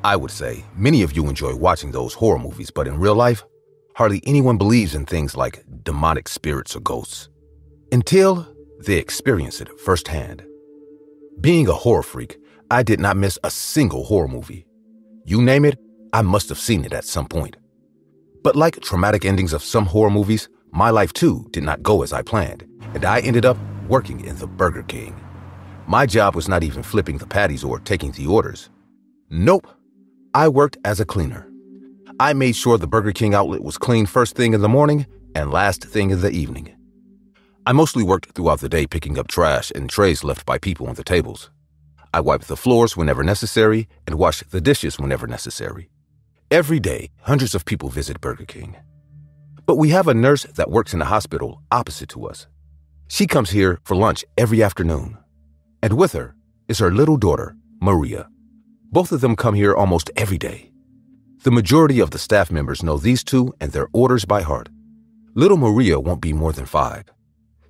I would say many of you enjoy watching those horror movies, but in real life, hardly anyone believes in things like demonic spirits or ghosts until they experience it firsthand. Being a horror freak, I did not miss a single horror movie. You name it, I must have seen it at some point. But like traumatic endings of some horror movies, my life too did not go as I planned, and I ended up working in the Burger King. My job was not even flipping the patties or taking the orders. Nope, I worked as a cleaner. I made sure the Burger King outlet was clean first thing in the morning and last thing in the evening. I mostly worked throughout the day picking up trash and trays left by people on the tables. I wiped the floors whenever necessary and washed the dishes whenever necessary. Every day, hundreds of people visit Burger King. But we have a nurse that works in the hospital opposite to us. She comes here for lunch every afternoon. And with her is her little daughter, Maria. Both of them come here almost every day. The majority of the staff members know these two and their orders by heart. Little Maria won't be more than 5.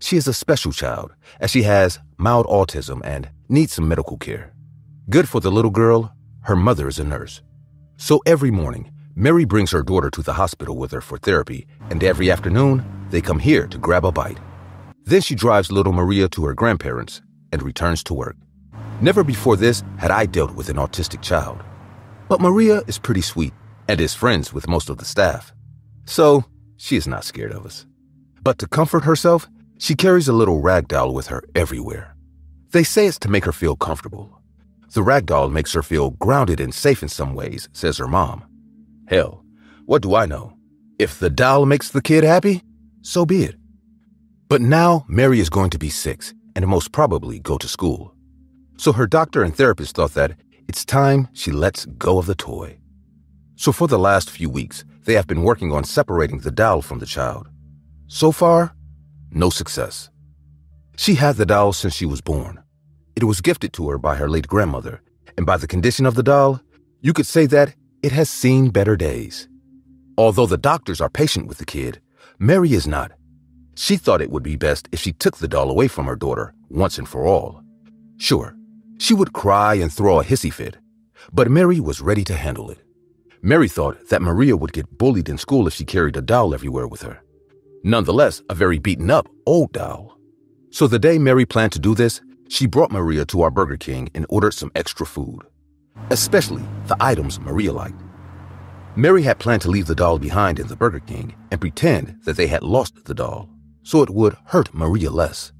She is a special child, as she has mild autism and needs some medical care. Good for the little girl, her mother is a nurse. So every morning, Mary brings her daughter to the hospital with her for therapy, and every afternoon, they come here to grab a bite. Then she drives little Maria to her grandparents and returns to work. Never before this had I dealt with an autistic child. But Maria is pretty sweet and is friends with most of the staff, so she is not scared of us. But to comfort herself, she carries a little rag doll with her everywhere. They say it's to make her feel comfortable. The ragdoll makes her feel grounded and safe in some ways, says her mom. Hell, what do I know? If the doll makes the kid happy, so be it. But now Mary is going to be 6 and most probably go to school. So her doctor and therapist thought that it's time she lets go of the toy. So for the last few weeks, they have been working on separating the doll from the child. So far, no success. She had the doll since she was born. It was gifted to her by her late grandmother, and by the condition of the doll, you could say that it has seen better days. Although the doctors are patient with the kid, Mary is not. She thought it would be best if she took the doll away from her daughter once and for all. Sure, she would cry and throw a hissy fit, but Mary was ready to handle it. Mary thought that Maria would get bullied in school if she carried a doll everywhere with her. Nonetheless, a very beaten-up old doll. So the day Mary planned to do this, she brought Maria to our Burger King and ordered some extra food, especially the items Maria liked. Mary had planned to leave the doll behind in the Burger King and pretend that they had lost the doll, so it would hurt Maria less.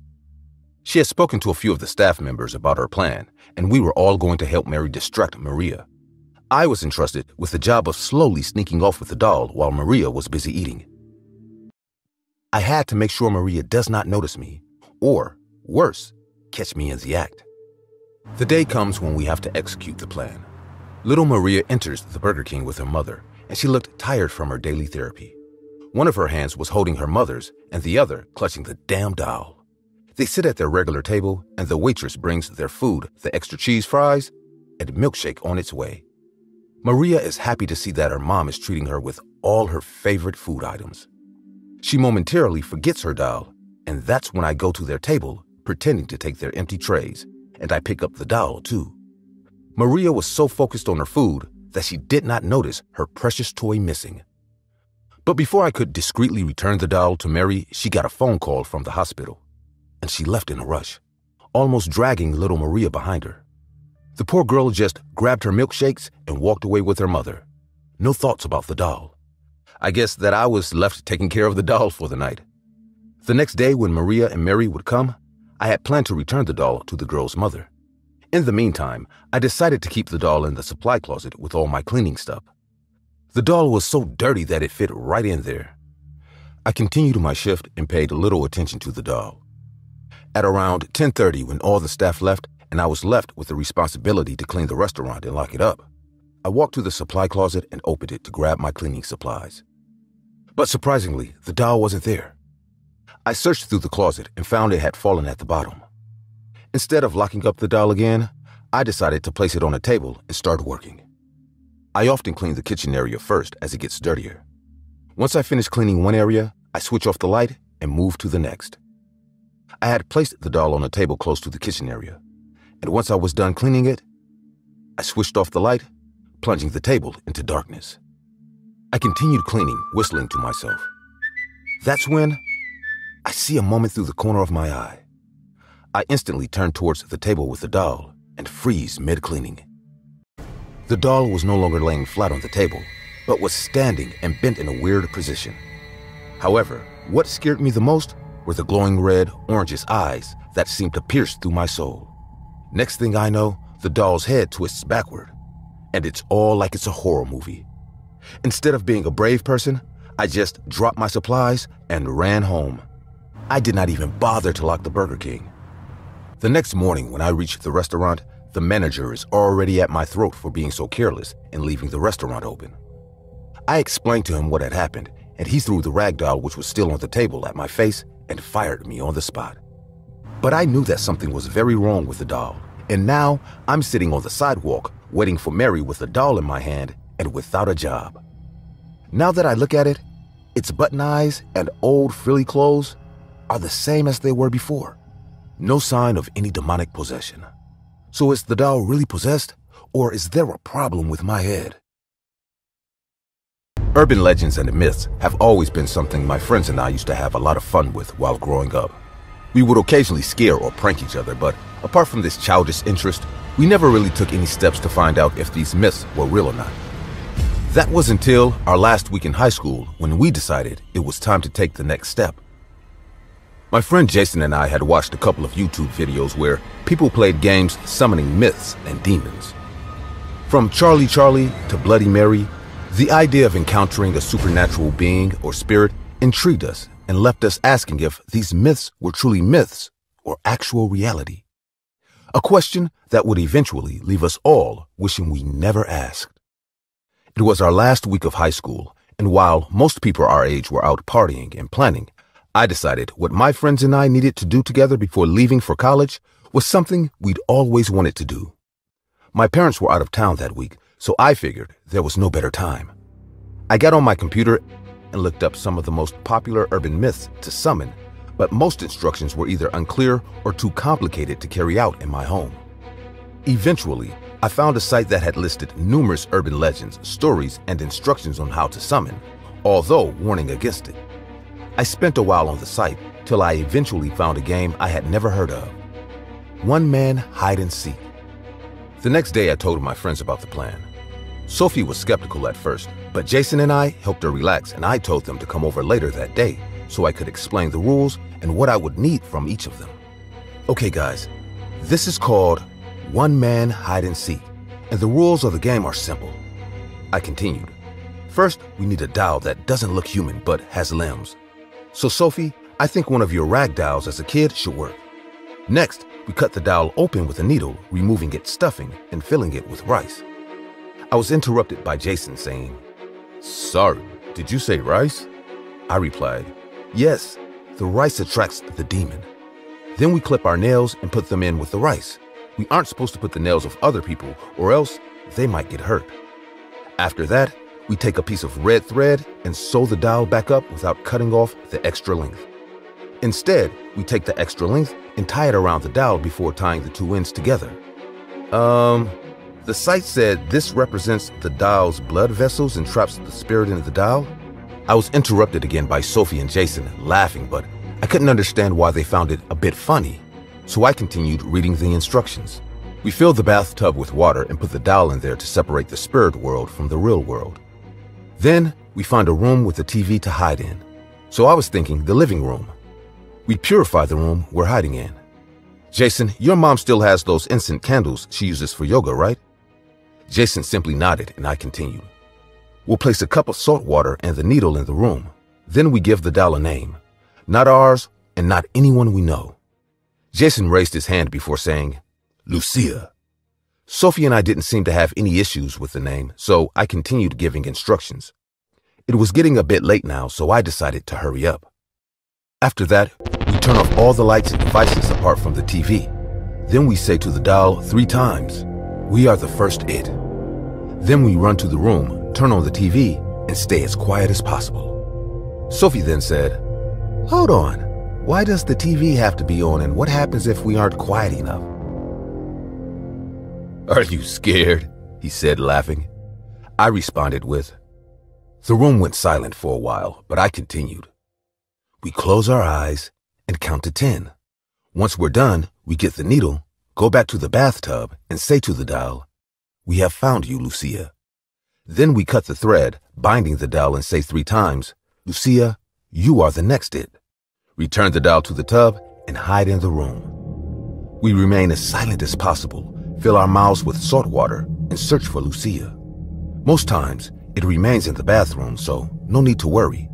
She had spoken to a few of the staff members about her plan, and we were all going to help Mary distract Maria. I was entrusted with the job of slowly sneaking off with the doll while Maria was busy eating. I had to make sure Maria does not notice me, or, worse, catch me in the act. The day comes when we have to execute the plan. Little Maria enters the Burger King with her mother, and she looked tired from her daily therapy. One of her hands was holding her mother's and the other clutching the damn doll. They sit at their regular table and the waitress brings their food, the extra cheese fries, and milkshake on its way. Maria is happy to see that her mom is treating her with all her favorite food items. She momentarily forgets her doll, and that's when I go to their table pretending to take their empty trays, and I pick up the doll too. Maria was so focused on her food that she did not notice her precious toy missing. But before I could discreetly return the doll to Mary, she got a phone call from the hospital, and she left in a rush, almost dragging little Maria behind her. The poor girl just grabbed her milkshakes and walked away with her mother. No thoughts about the doll. I guess that I was left taking care of the doll for the night. The next day when Maria and Mary would come, I had planned to return the doll to the girl's mother. In the meantime, I decided to keep the doll in the supply closet with all my cleaning stuff. The doll was so dirty that it fit right in there. I continued my shift and paid little attention to the doll. At around 10:30, when all the staff left and I was left with the responsibility to clean the restaurant and lock it up, I walked to the supply closet and opened it to grab my cleaning supplies. But surprisingly, the doll wasn't there. I searched through the closet and found it had fallen at the bottom. Instead of locking up the doll again, I decided to place it on a table and start working. I often clean the kitchen area first as it gets dirtier. Once I finish cleaning one area, I switch off the light and move to the next. I had placed the doll on a table close to the kitchen area, and once I was done cleaning it, I switched off the light, plunging the table into darkness. I continued cleaning, whistling to myself. That's when I see a moment through the corner of my eye. I instantly turn towards the table with the doll and freeze mid-cleaning. The doll was no longer laying flat on the table, but was standing and bent in a weird position. However, what scared me the most were the glowing red, orangish eyes that seemed to pierce through my soul. Next thing I know, the doll's head twists backward, and it's all like it's a horror movie. Instead of being a brave person, I just dropped my supplies and ran home. I did not even bother to lock the Burger King. The next morning when I reached the restaurant, the manager is already at my throat for being so careless and leaving the restaurant open. I explained to him what had happened, and he threw the rag doll, which was still on the table, at my face and fired me on the spot. But I knew that something was very wrong with the doll, and now I'm sitting on the sidewalk waiting for Mary with a doll in my hand and without a job. Now that I look at it, its button eyes and old frilly clothes are the same as they were before. No sign of any demonic possession. So is the doll really possessed, or is there a problem with my head? Urban legends and myths have always been something my friends and I used to have a lot of fun with while growing up. We would occasionally scare or prank each other, but apart from this childish interest, we never really took any steps to find out if these myths were real or not. That was until our last week in high school when we decided it was time to take the next step. My friend Jason and I had watched a couple of YouTube videos where people played games summoning myths and demons. From Charlie Charlie to Bloody Mary, the idea of encountering a supernatural being or spirit intrigued us and left us asking if these myths were truly myths or actual reality. A question that would eventually leave us all wishing we never asked. It was our last week of high school, and while most people our age were out partying and planning, I decided what my friends and I needed to do together before leaving for college was something we'd always wanted to do. My parents were out of town that week, so I figured there was no better time. I got on my computer and looked up some of the most popular urban myths to summon, but most instructions were either unclear or too complicated to carry out in my home. Eventually, I found a site that had listed numerous urban legends, stories, and instructions on how to summon, although warning against it. I spent a while on the site till I eventually found a game I had never heard of, One Man Hide and Seek. The next day I told my friends about the plan. Sophie was skeptical at first, but Jason and I helped her relax, and I told them to come over later that day so I could explain the rules and what I would need from each of them. Okay guys, this is called One Man Hide and Seek, and the rules of the game are simple, I continued. First, we need a doll that doesn't look human but has limbs. So Sophie, I think one of your rag dolls as a kid should work. Next, we cut the doll open with a needle, removing its stuffing and filling it with rice. I was interrupted by Jason saying, "Sorry, did you say rice?" I replied, "Yes, the rice attracts the demon." Then we clip our nails and put them in with the rice. We aren't supposed to put the nails of other people or else they might get hurt. After that, we take a piece of red thread and sew the doll back up without cutting off the extra length. Instead, we take the extra length and tie it around the doll before tying the two ends together. The site said this represents the doll's blood vessels and traps the spirit into the doll. I was interrupted again by Sophie and Jason laughing, but I couldn't understand why they found it a bit funny. So I continued reading the instructions. We filled the bathtub with water and put the doll in there to separate the spirit world from the real world. Then we find a room with a TV to hide in. So I was thinking the living room. We purify the room we're hiding in. Jason, your mom still has those incense candles she uses for yoga, right? Jason simply nodded and I continued. We'll place a cup of salt water and the needle in the room. Then we give the doll a name. Not ours and not anyone we know. Jason raised his hand before saying, "Lucia." Sophie and I didn't seem to have any issues with the name, so I continued giving instructions. It was getting a bit late now, so I decided to hurry up. After that, we turn off all the lights and devices apart from the TV. Then we say to the doll 3 times, "We are the first it." Then we run to the room, turn on the TV, and stay as quiet as possible. Sophie then said, "Hold on. Why does the TV have to be on, and what happens if we aren't quiet enough?" "Are you scared?" he said, laughing. I responded with, the room went silent for a while, but I continued. We close our eyes and count to 10. Once we're done, we get the needle, go back to the bathtub, and say to the doll, "We have found you, Lucia." Then we cut the thread, binding the doll, and say 3 times, "Lucia, you are the next it." Return the doll to the tub and hide in the room. We remain as silent as possible, fill our mouths with salt water, and search for Lucia. Most times, it remains in the bathroom, so no need to worry.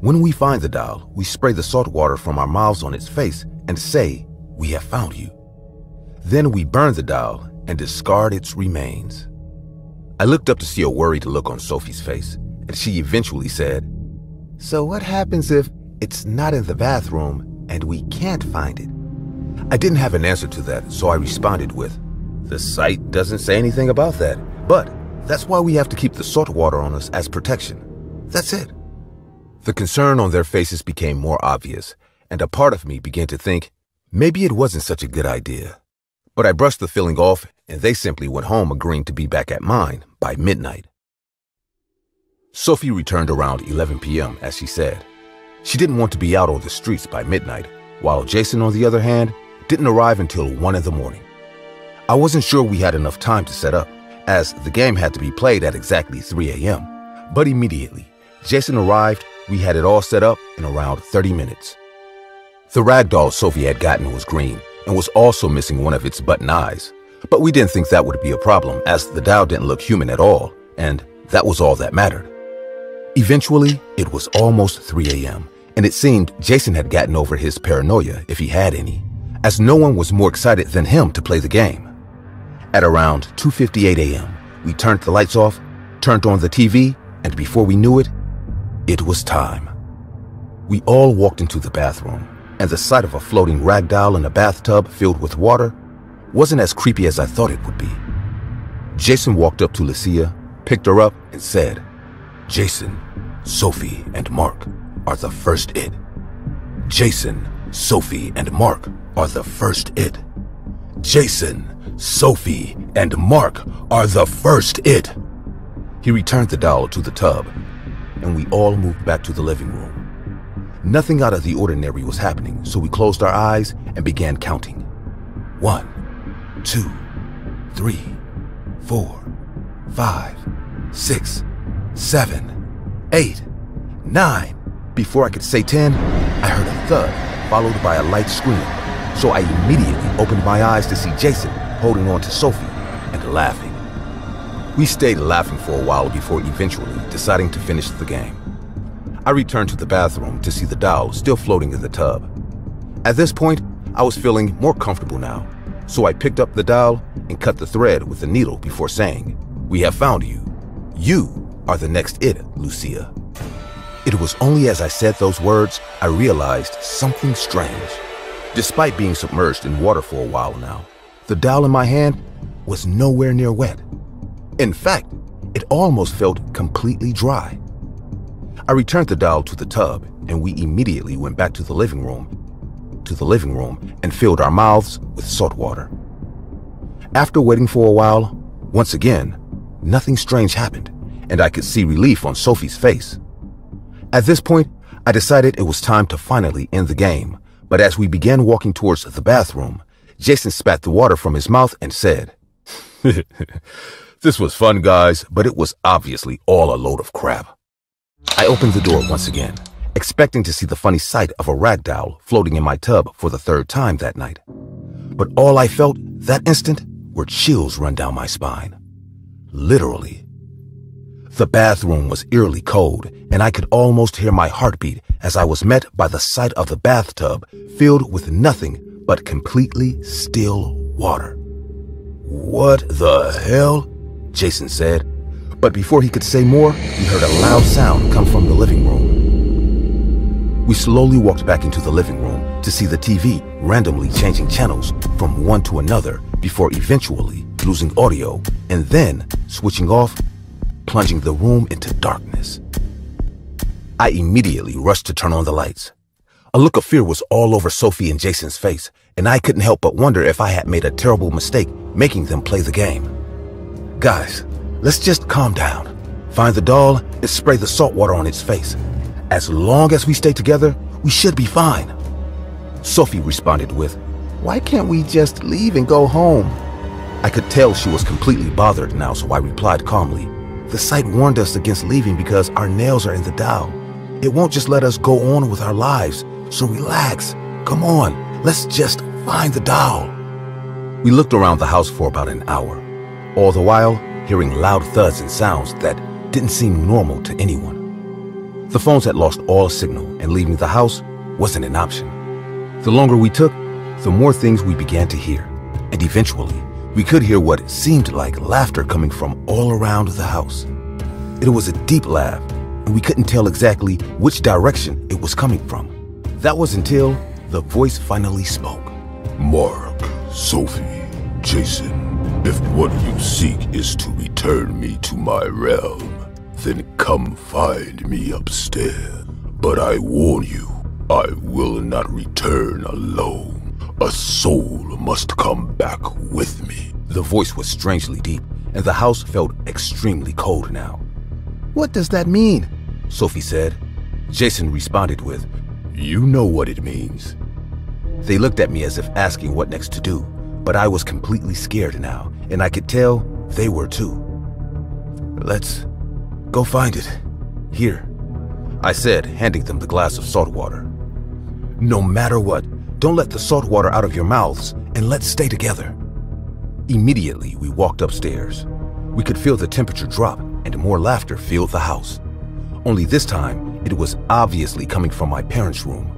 When we find the doll, we spray the salt water from our mouths on its face and say, "We have found you." Then we burn the doll and discard its remains. I looked up to see a worried look on Sophie's face, and she eventually said, "So what happens if it's not in the bathroom, and we can't find it?" I didn't have an answer to that, so I responded with, "The site doesn't say anything about that, but that's why we have to keep the salt water on us as protection. That's it." The concern on their faces became more obvious, and a part of me began to think, maybe it wasn't such a good idea. But I brushed the feeling off, and they simply went home agreeing to be back at mine by midnight. Sophie returned around 11 p.m., as she said. She didn't want to be out on the streets by midnight, while Jason, on the other hand, didn't arrive until 1 in the morning. I wasn't sure we had enough time to set up, as the game had to be played at exactly 3 a.m. But immediately Jason arrived, we had it all set up in around 30 minutes. The ragdoll Sophie had gotten was green and was also missing one of its button eyes, but we didn't think that would be a problem as the doll didn't look human at all, and that was all that mattered. Eventually, it was almost 3 a.m., and it seemed Jason had gotten over his paranoia, if he had any, as no one was more excited than him to play the game. At around 2:58 a.m., we turned the lights off, turned on the TV, and before we knew it was time. We all walked into the bathroom, and the sight of a floating ragdoll in a bathtub filled with water wasn't as creepy as I thought it would be. Jason walked up to Lucia, picked her up, and said, "Jason, Sophie, and Mark are the first it. Jason, Sophie, and Mark are the first it. Jason, Sophie, and Mark are the first it." He returned the doll to the tub, and we all moved back to the living room. Nothing out of the ordinary was happening, so we closed our eyes and began counting. 1, 2, 3, 4, 5, 6, 7, 8, 9. Before I could say 10, I heard a thud followed by a light scream, so I immediately opened my eyes to see Jason holding on to Sophie and laughing. We stayed laughing for a while before eventually deciding to finish the game. I returned to the bathroom to see the doll still floating in the tub. At this point, I was feeling more comfortable now, so I picked up the doll and cut the thread with a needle before saying, "We have found you. You are the next it, Lucia." It was only as I said those words I realized something strange. Despite being submerged in water for a while now, the doll in my hand was nowhere near wet. In fact, it almost felt completely dry. I returned the doll to the tub, and we immediately went back to the living room and filled our mouths with salt water. After waiting for a while, once again, nothing strange happened, and I could see relief on Sophie's face. At this point, I decided it was time to finally end the game, but as we began walking towards the bathroom, Jason spat the water from his mouth and said, "This was fun, guys, but it was obviously all a load of crap." I opened the door once again, expecting to see the funny sight of a ragdoll floating in my tub for the third time that night. But all I felt that instant were chills run down my spine. Literally. The bathroom was eerily cold, and I could almost hear my heartbeat as I was met by the sight of the bathtub filled with nothing but completely still water. "What the hell?" Jason said, but before he could say more, we heard a loud sound come from the living room. We slowly walked back into the living room to see the TV randomly changing channels from one to another before eventually losing audio and then switching off, plunging the room into darkness. I immediately rushed to turn on the lights. A look of fear was all over Sophie and Jason's face, and I couldn't help but wonder if I had made a terrible mistake making them play the game. "Guys, let's just calm down, find the doll and spray the salt water on its face. As long as we stay together, we should be fine." Sophie responded with, "Why can't we just leave and go home?" I could tell she was completely bothered now, so I replied calmly, "The site warned us against leaving because our nails are in the doll. It won't just let us go on with our lives, so relax. Come on, let's just find the doll." We looked around the house for about an hour, all the while hearing loud thuds and sounds that didn't seem normal to anyone. The phones had lost all signal, and leaving the house wasn't an option. The longer we took, the more things we began to hear, and eventually, we could hear what seemed like laughter coming from all around the house. It was a deep laugh, and we couldn't tell exactly which direction it was coming from. That was until the voice finally spoke. "Mark, Sophie, Jason, if what you seek is to return me to my realm, then come find me upstairs. But I warn you, I will not return alone. A soul must come back with me." The voice was strangely deep, and the house felt extremely cold now. "What does that mean?" Sophie said. Jason responded with, "You know what it means." They looked at me as if asking what next to do, but I was completely scared now, and I could tell they were too. "Let's go find it. Here," I said, handing them the glass of salt water. No matter what, don't let the salt water out of your mouths, and let's stay together. Immediately, we walked upstairs. We could feel the temperature drop, and more laughter filled the house. Only this time, it was obviously coming from my parents' room.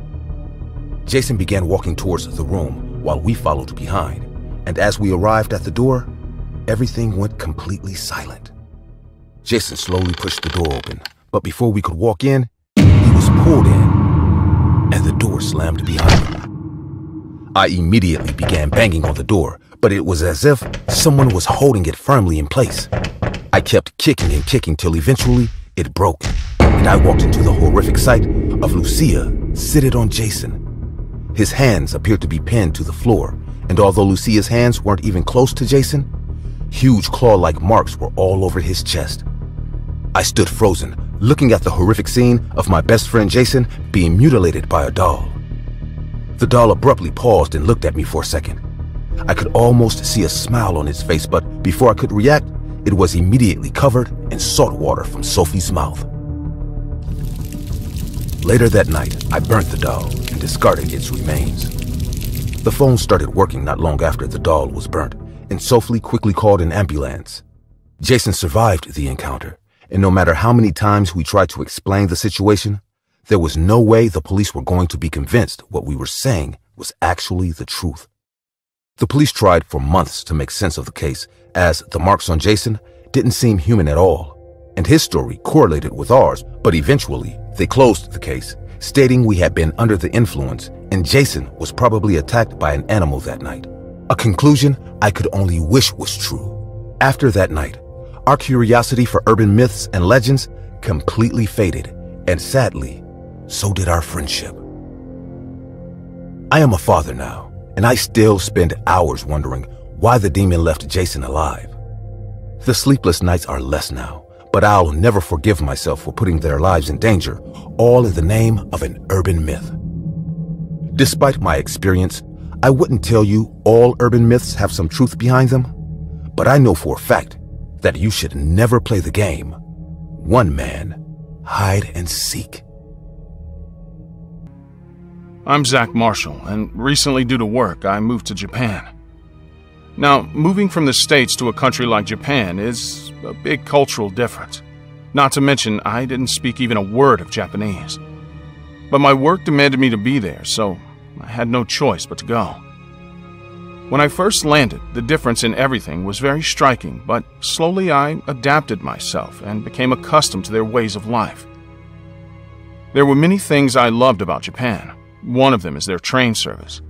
Jason began walking towards the room while we followed behind, and as we arrived at the door, everything went completely silent. Jason slowly pushed the door open, but before we could walk in, he was pulled in, and the door slammed behind him. I immediately began banging on the door, but it was as if someone was holding it firmly in place. I kept kicking and kicking till eventually it broke, and I walked into the horrific sight of Lucia seated on Jason. His hands appeared to be pinned to the floor, and although Lucia's hands weren't even close to Jason, huge claw-like marks were all over his chest. I stood frozen, looking at the horrific scene of my best friend Jason being mutilated by a doll. The doll abruptly paused and looked at me for a second. I could almost see a smile on its face, but before I could react, it was immediately covered in salt water from Sophie's mouth. Later that night, I burnt the doll and discarded its remains. The phone started working not long after the doll was burnt, and Sophie quickly called an ambulance. Jason survived the encounter, and no matter how many times we tried to explain the situation, there was no way the police were going to be convinced what we were saying was actually the truth. The police tried for months to make sense of the case, as the marks on Jason didn't seem human at all, and his story correlated with ours, but eventually, they closed the case, stating we had been under the influence and Jason was probably attacked by an animal that night. A conclusion I could only wish was true. After that night, our curiosity for urban myths and legends completely faded, and sadly, so did our friendship. I am a father now, and I still spend hours wondering why the demon left Jason alive. The sleepless nights are less now, but I'll never forgive myself for putting their lives in danger, all in the name of an urban myth. Despite my experience, I wouldn't tell you all urban myths have some truth behind them, but I know for a fact that you should never play the game One Man Hide and Seek. I'm Zach Marshall, and recently due to work, I moved to Japan. Now, moving from the States to a country like Japan is a big cultural difference. Not to mention, I didn't speak even a word of Japanese. But my work demanded me to be there, so I had no choice but to go. When I first landed, the difference in everything was very striking, but slowly I adapted myself and became accustomed to their ways of life. There were many things I loved about Japan. One of them is their train service.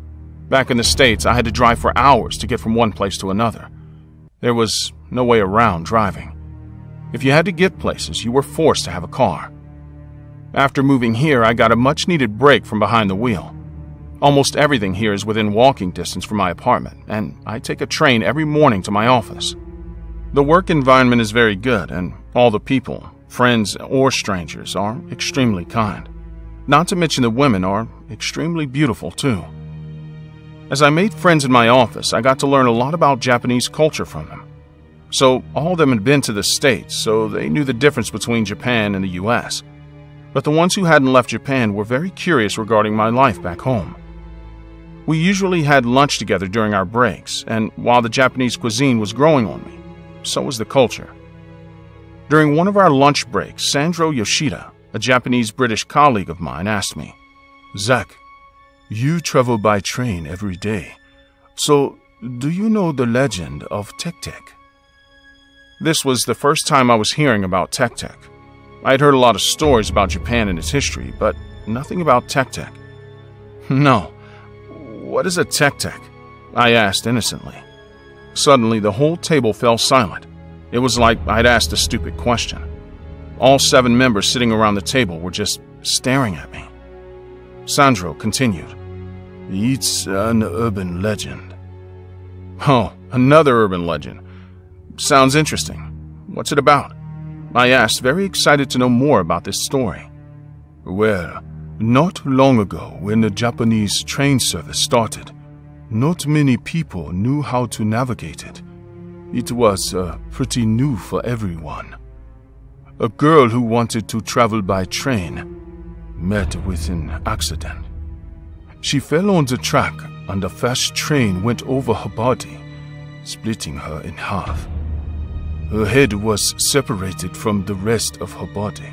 Back in the States, I had to drive for hours to get from one place to another. There was no way around driving. If you had to get places, you were forced to have a car. After moving here, I got a much-needed break from behind the wheel. Almost everything here is within walking distance from my apartment, and I take a train every morning to my office. The work environment is very good, and all the people, friends or strangers, are extremely kind. Not to mention the women are extremely beautiful, too. As I made friends in my office, I got to learn a lot about Japanese culture from them. So, all of them had been to the States, so they knew the difference between Japan and the U.S. But the ones who hadn't left Japan were very curious regarding my life back home. We usually had lunch together during our breaks, and while the Japanese cuisine was growing on me, so was the culture. During one of our lunch breaks, Sandro Yoshida, a Japanese-British colleague of mine, asked me, "Zach, you travel by train every day, so do you know the legend of Tek-Tek?" This was the first time I was hearing about Tek-Tek. I had heard a lot of stories about Japan and its history, but nothing about Tek-Tek. "No, what is a Tek-Tek?" I asked innocently. Suddenly, the whole table fell silent. It was like I'd asked a stupid question. All 7 members sitting around the table were just staring at me. Sandro continued, "It's an urban legend." "Oh, another urban legend. Sounds interesting. What's it about?" I asked, very excited to know more about this story. "Well, not long ago, when the Japanese train service started, not many people knew how to navigate it. It was pretty new for everyone. A girl who wanted to travel by train met with an accident. She fell on the track and a fast train went over her body, splitting her in half. Her head was separated from the rest of her body.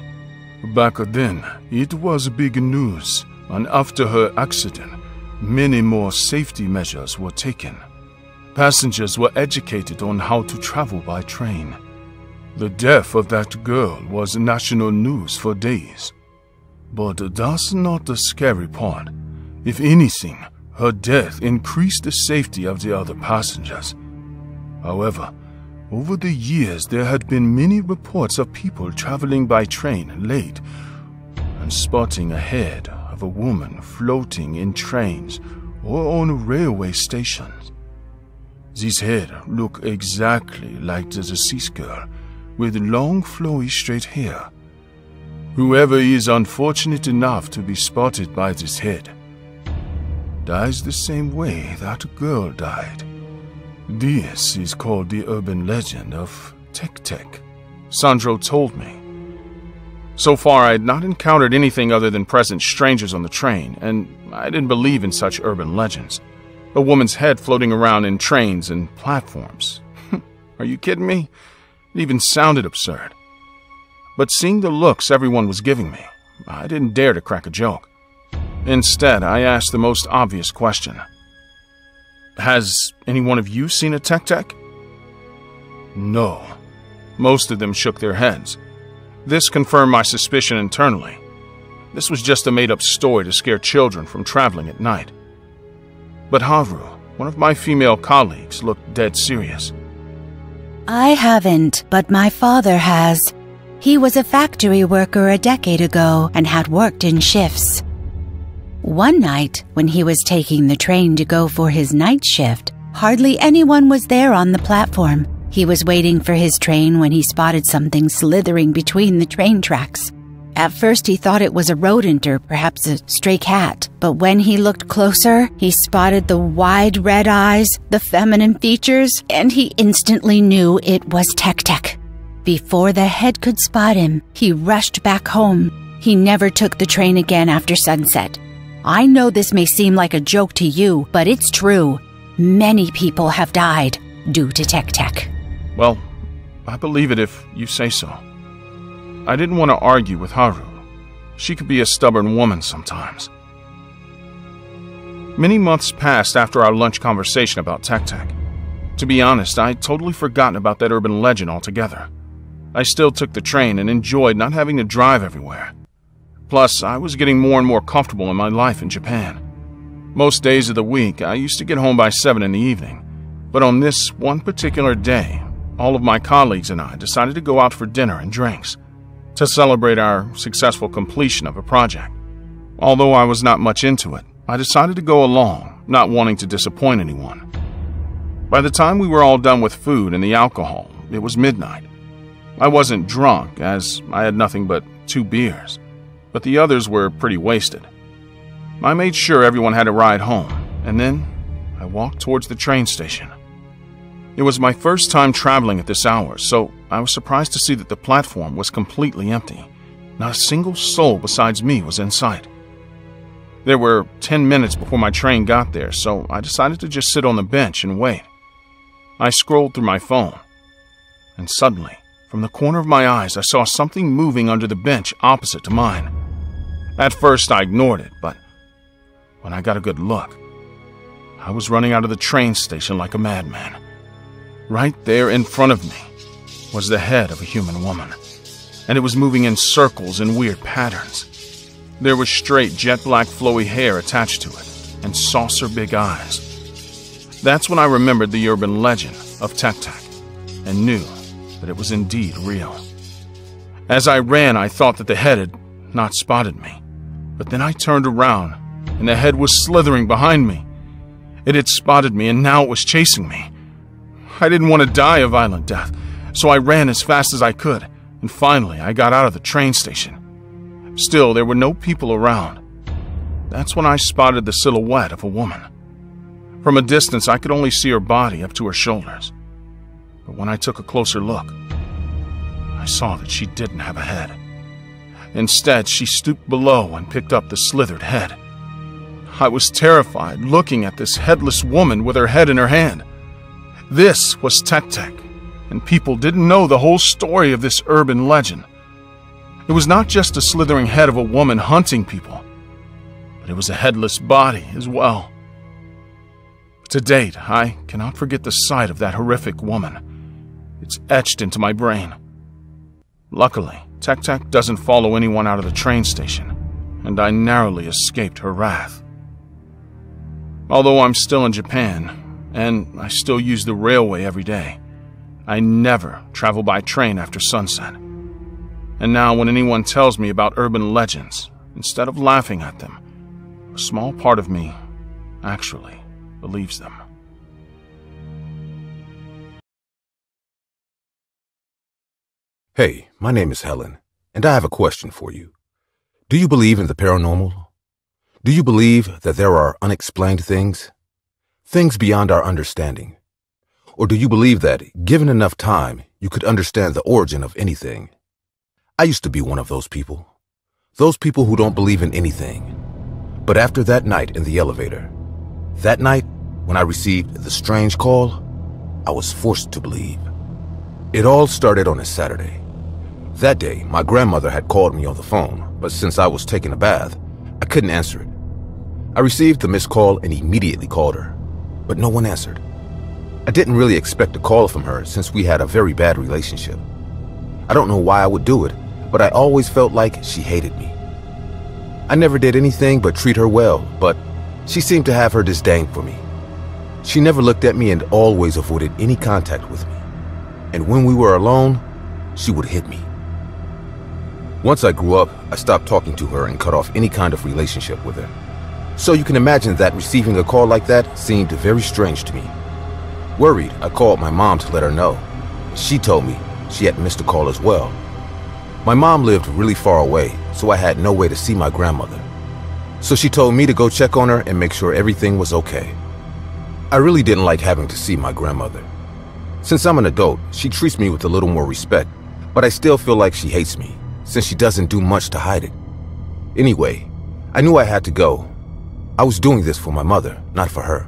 Back then, it was big news, and after her accident, many more safety measures were taken. Passengers were educated on how to travel by train. The death of that girl was national news for days. But that's not the scary part. If anything, her death increased the safety of the other passengers. However, over the years there had been many reports of people traveling by train late and spotting a head of a woman floating in trains or on railway stations. This head looked exactly like the deceased girl, with long flowy straight hair. Whoever is unfortunate enough to be spotted by this head dies the same way that girl died. This is called the urban legend of Tek-Tek, Sandro told me. So far I had not encountered anything other than present strangers on the train, and I didn't believe in such urban legends. A woman's head floating around in trains and platforms. Are you kidding me? It even sounded absurd. But seeing the looks everyone was giving me, I didn't dare to crack a joke. Instead, I asked the most obvious question. Has any one of you seen a Tek-Tek? No. Most of them shook their heads. This confirmed my suspicion internally. This was just a made-up story to scare children from traveling at night. But Havru, one of my female colleagues, looked dead serious. I haven't, but my father has. He was a factory worker a decade ago and had worked in shifts. One night, when he was taking the train to go for his night shift, hardly anyone was there on the platform. He was waiting for his train when he spotted something slithering between the train tracks. At first he thought it was a rodent or perhaps a stray cat, but when he looked closer, he spotted the wide red eyes, the feminine features, and he instantly knew it was Tek-Tek. Before the head could spot him, he rushed back home. He never took the train again after sunset. I know this may seem like a joke to you, but it's true. Many people have died due to Tek-Tek. Well, I believe it if you say so. I didn't want to argue with Haru. She could be a stubborn woman sometimes. Many months passed after our lunch conversation about Tek-Tek. To be honest, I had totally forgotten about that urban legend altogether. I still took the train and enjoyed not having to drive everywhere. Plus, I was getting more and more comfortable in my life in Japan. Most days of the week, I used to get home by 7 in the evening. But on this one particular day, all of my colleagues and I decided to go out for dinner and drinks to celebrate our successful completion of a project. Although I was not much into it, I decided to go along, not wanting to disappoint anyone. By the time we were all done with food and the alcohol, it was midnight. I wasn't drunk, as I had nothing but 2 beers. But the others were pretty wasted. I made sure everyone had a ride home, and then I walked towards the train station. It was my first time traveling at this hour, so I was surprised to see that the platform was completely empty. Not a single soul besides me was in sight. There were 10 minutes before my train got there, so I decided to just sit on the bench and wait. I scrolled through my phone, and suddenly, from the corner of my eyes, I saw something moving under the bench opposite to mine. At first, I ignored it, but when I got a good look, I was running out of the train station like a madman. Right there in front of me was the head of a human woman, and it was moving in circles and weird patterns. There was straight, jet-black, flowy hair attached to it, and saucer-big eyes. That's when I remembered the urban legend of Tek-Tek, and knew that it was indeed real. As I ran, I thought that the head had not spotted me, but then I turned around, and the head was slithering behind me. It had spotted me, and now it was chasing me. I didn't want to die a violent death, so I ran as fast as I could, and finally I got out of the train station. Still, there were no people around. That's when I spotted the silhouette of a woman. From a distance, I could only see her body up to her shoulders. But when I took a closer look, I saw that she didn't have a head. Instead, she stooped below and picked up the slithered head. I was terrified, looking at this headless woman with her head in her hand. This was Tek-Tek, and people didn't know the whole story of this urban legend. It was not just a slithering head of a woman hunting people, but it was a headless body as well. To date, I cannot forget the sight of that horrific woman. It's etched into my brain. Luckily, Tek-Tek doesn't follow anyone out of the train station, and I narrowly escaped her wrath. Although I'm still in Japan, and I still use the railway every day, I never travel by train after sunset. And now when anyone tells me about urban legends, instead of laughing at them, a small part of me actually believes them. Hey, my name is Helen, and I have a question for you. Do you believe in the paranormal? Do you believe that there are unexplained things? Things beyond our understanding? Or do you believe that, given enough time, you could understand the origin of anything? I used to be one of those people. Those people who don't believe in anything. But after that night in the elevator, that night, when I received the strange call, I was forced to believe. It all started on a Saturday. That day, my grandmother had called me on the phone, but since I was taking a bath, I couldn't answer it. I received the missed call and immediately called her, but no one answered. I didn't really expect a call from her since we had a very bad relationship. I don't know why I would do it, but I always felt like she hated me. I never did anything but treat her well, but she seemed to have her disdain for me. She never looked at me and always avoided any contact with me. And when we were alone, she would hit me. Once I grew up, I stopped talking to her and cut off any kind of relationship with her. So you can imagine that receiving a call like that seemed very strange to me. Worried, I called my mom to let her know. She told me she had missed a call as well. My mom lived really far away, so I had no way to see my grandmother. So she told me to go check on her and make sure everything was okay. I really didn't like having to see my grandmother. Since I'm an adult, she treats me with a little more respect, but I still feel like she hates me, since she doesn't do much to hide it. Anyway, I knew I had to go. I was doing this for my mother, not for her.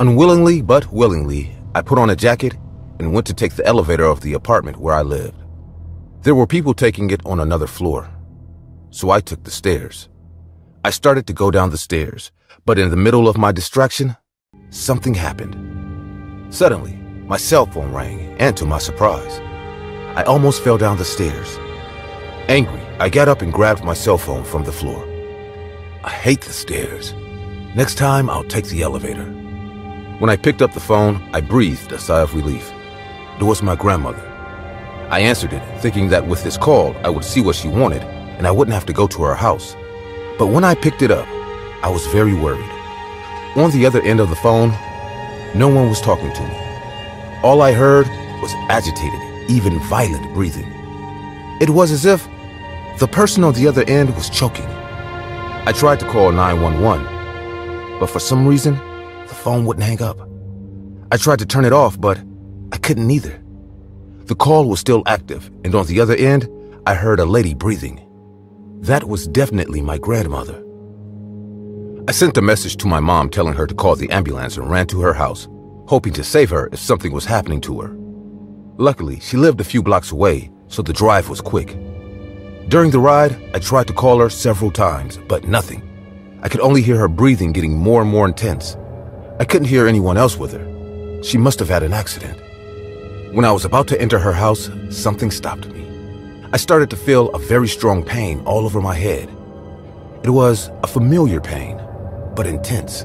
Unwillingly but willingly, I put on a jacket and went to take the elevator of the apartment where I lived. There were people taking it on another floor, so I took the stairs. I started to go down the stairs, but in the middle of my distraction, something happened. Suddenly, my cell phone rang, and to my surprise, I almost fell down the stairs. Angry, I got up and grabbed my cell phone from the floor. I hate the stairs. Next time, I'll take the elevator. When I picked up the phone, I breathed a sigh of relief. It was my grandmother. I answered it, thinking that with this call, I would see what she wanted, and I wouldn't have to go to her house. But when I picked it up, I was very worried. On the other end of the phone, no one was talking to me. All I heard was agitated, even violent breathing. It was as if the person on the other end was choking. I tried to call 911, but for some reason, the phone wouldn't hang up. I tried to turn it off, but I couldn't either. The call was still active, and on the other end, I heard a lady breathing. That was definitely my grandmother. I sent a message to my mom telling her to call the ambulance and ran to her house, hoping to save her if something was happening to her. Luckily, she lived a few blocks away, so the drive was quick. During the ride, I tried to call her several times, but nothing. I could only hear her breathing getting more and more intense. I couldn't hear anyone else with her. She must have had an accident. When I was about to enter her house, something stopped me. I started to feel a very strong pain all over my head. It was a familiar pain, but intense.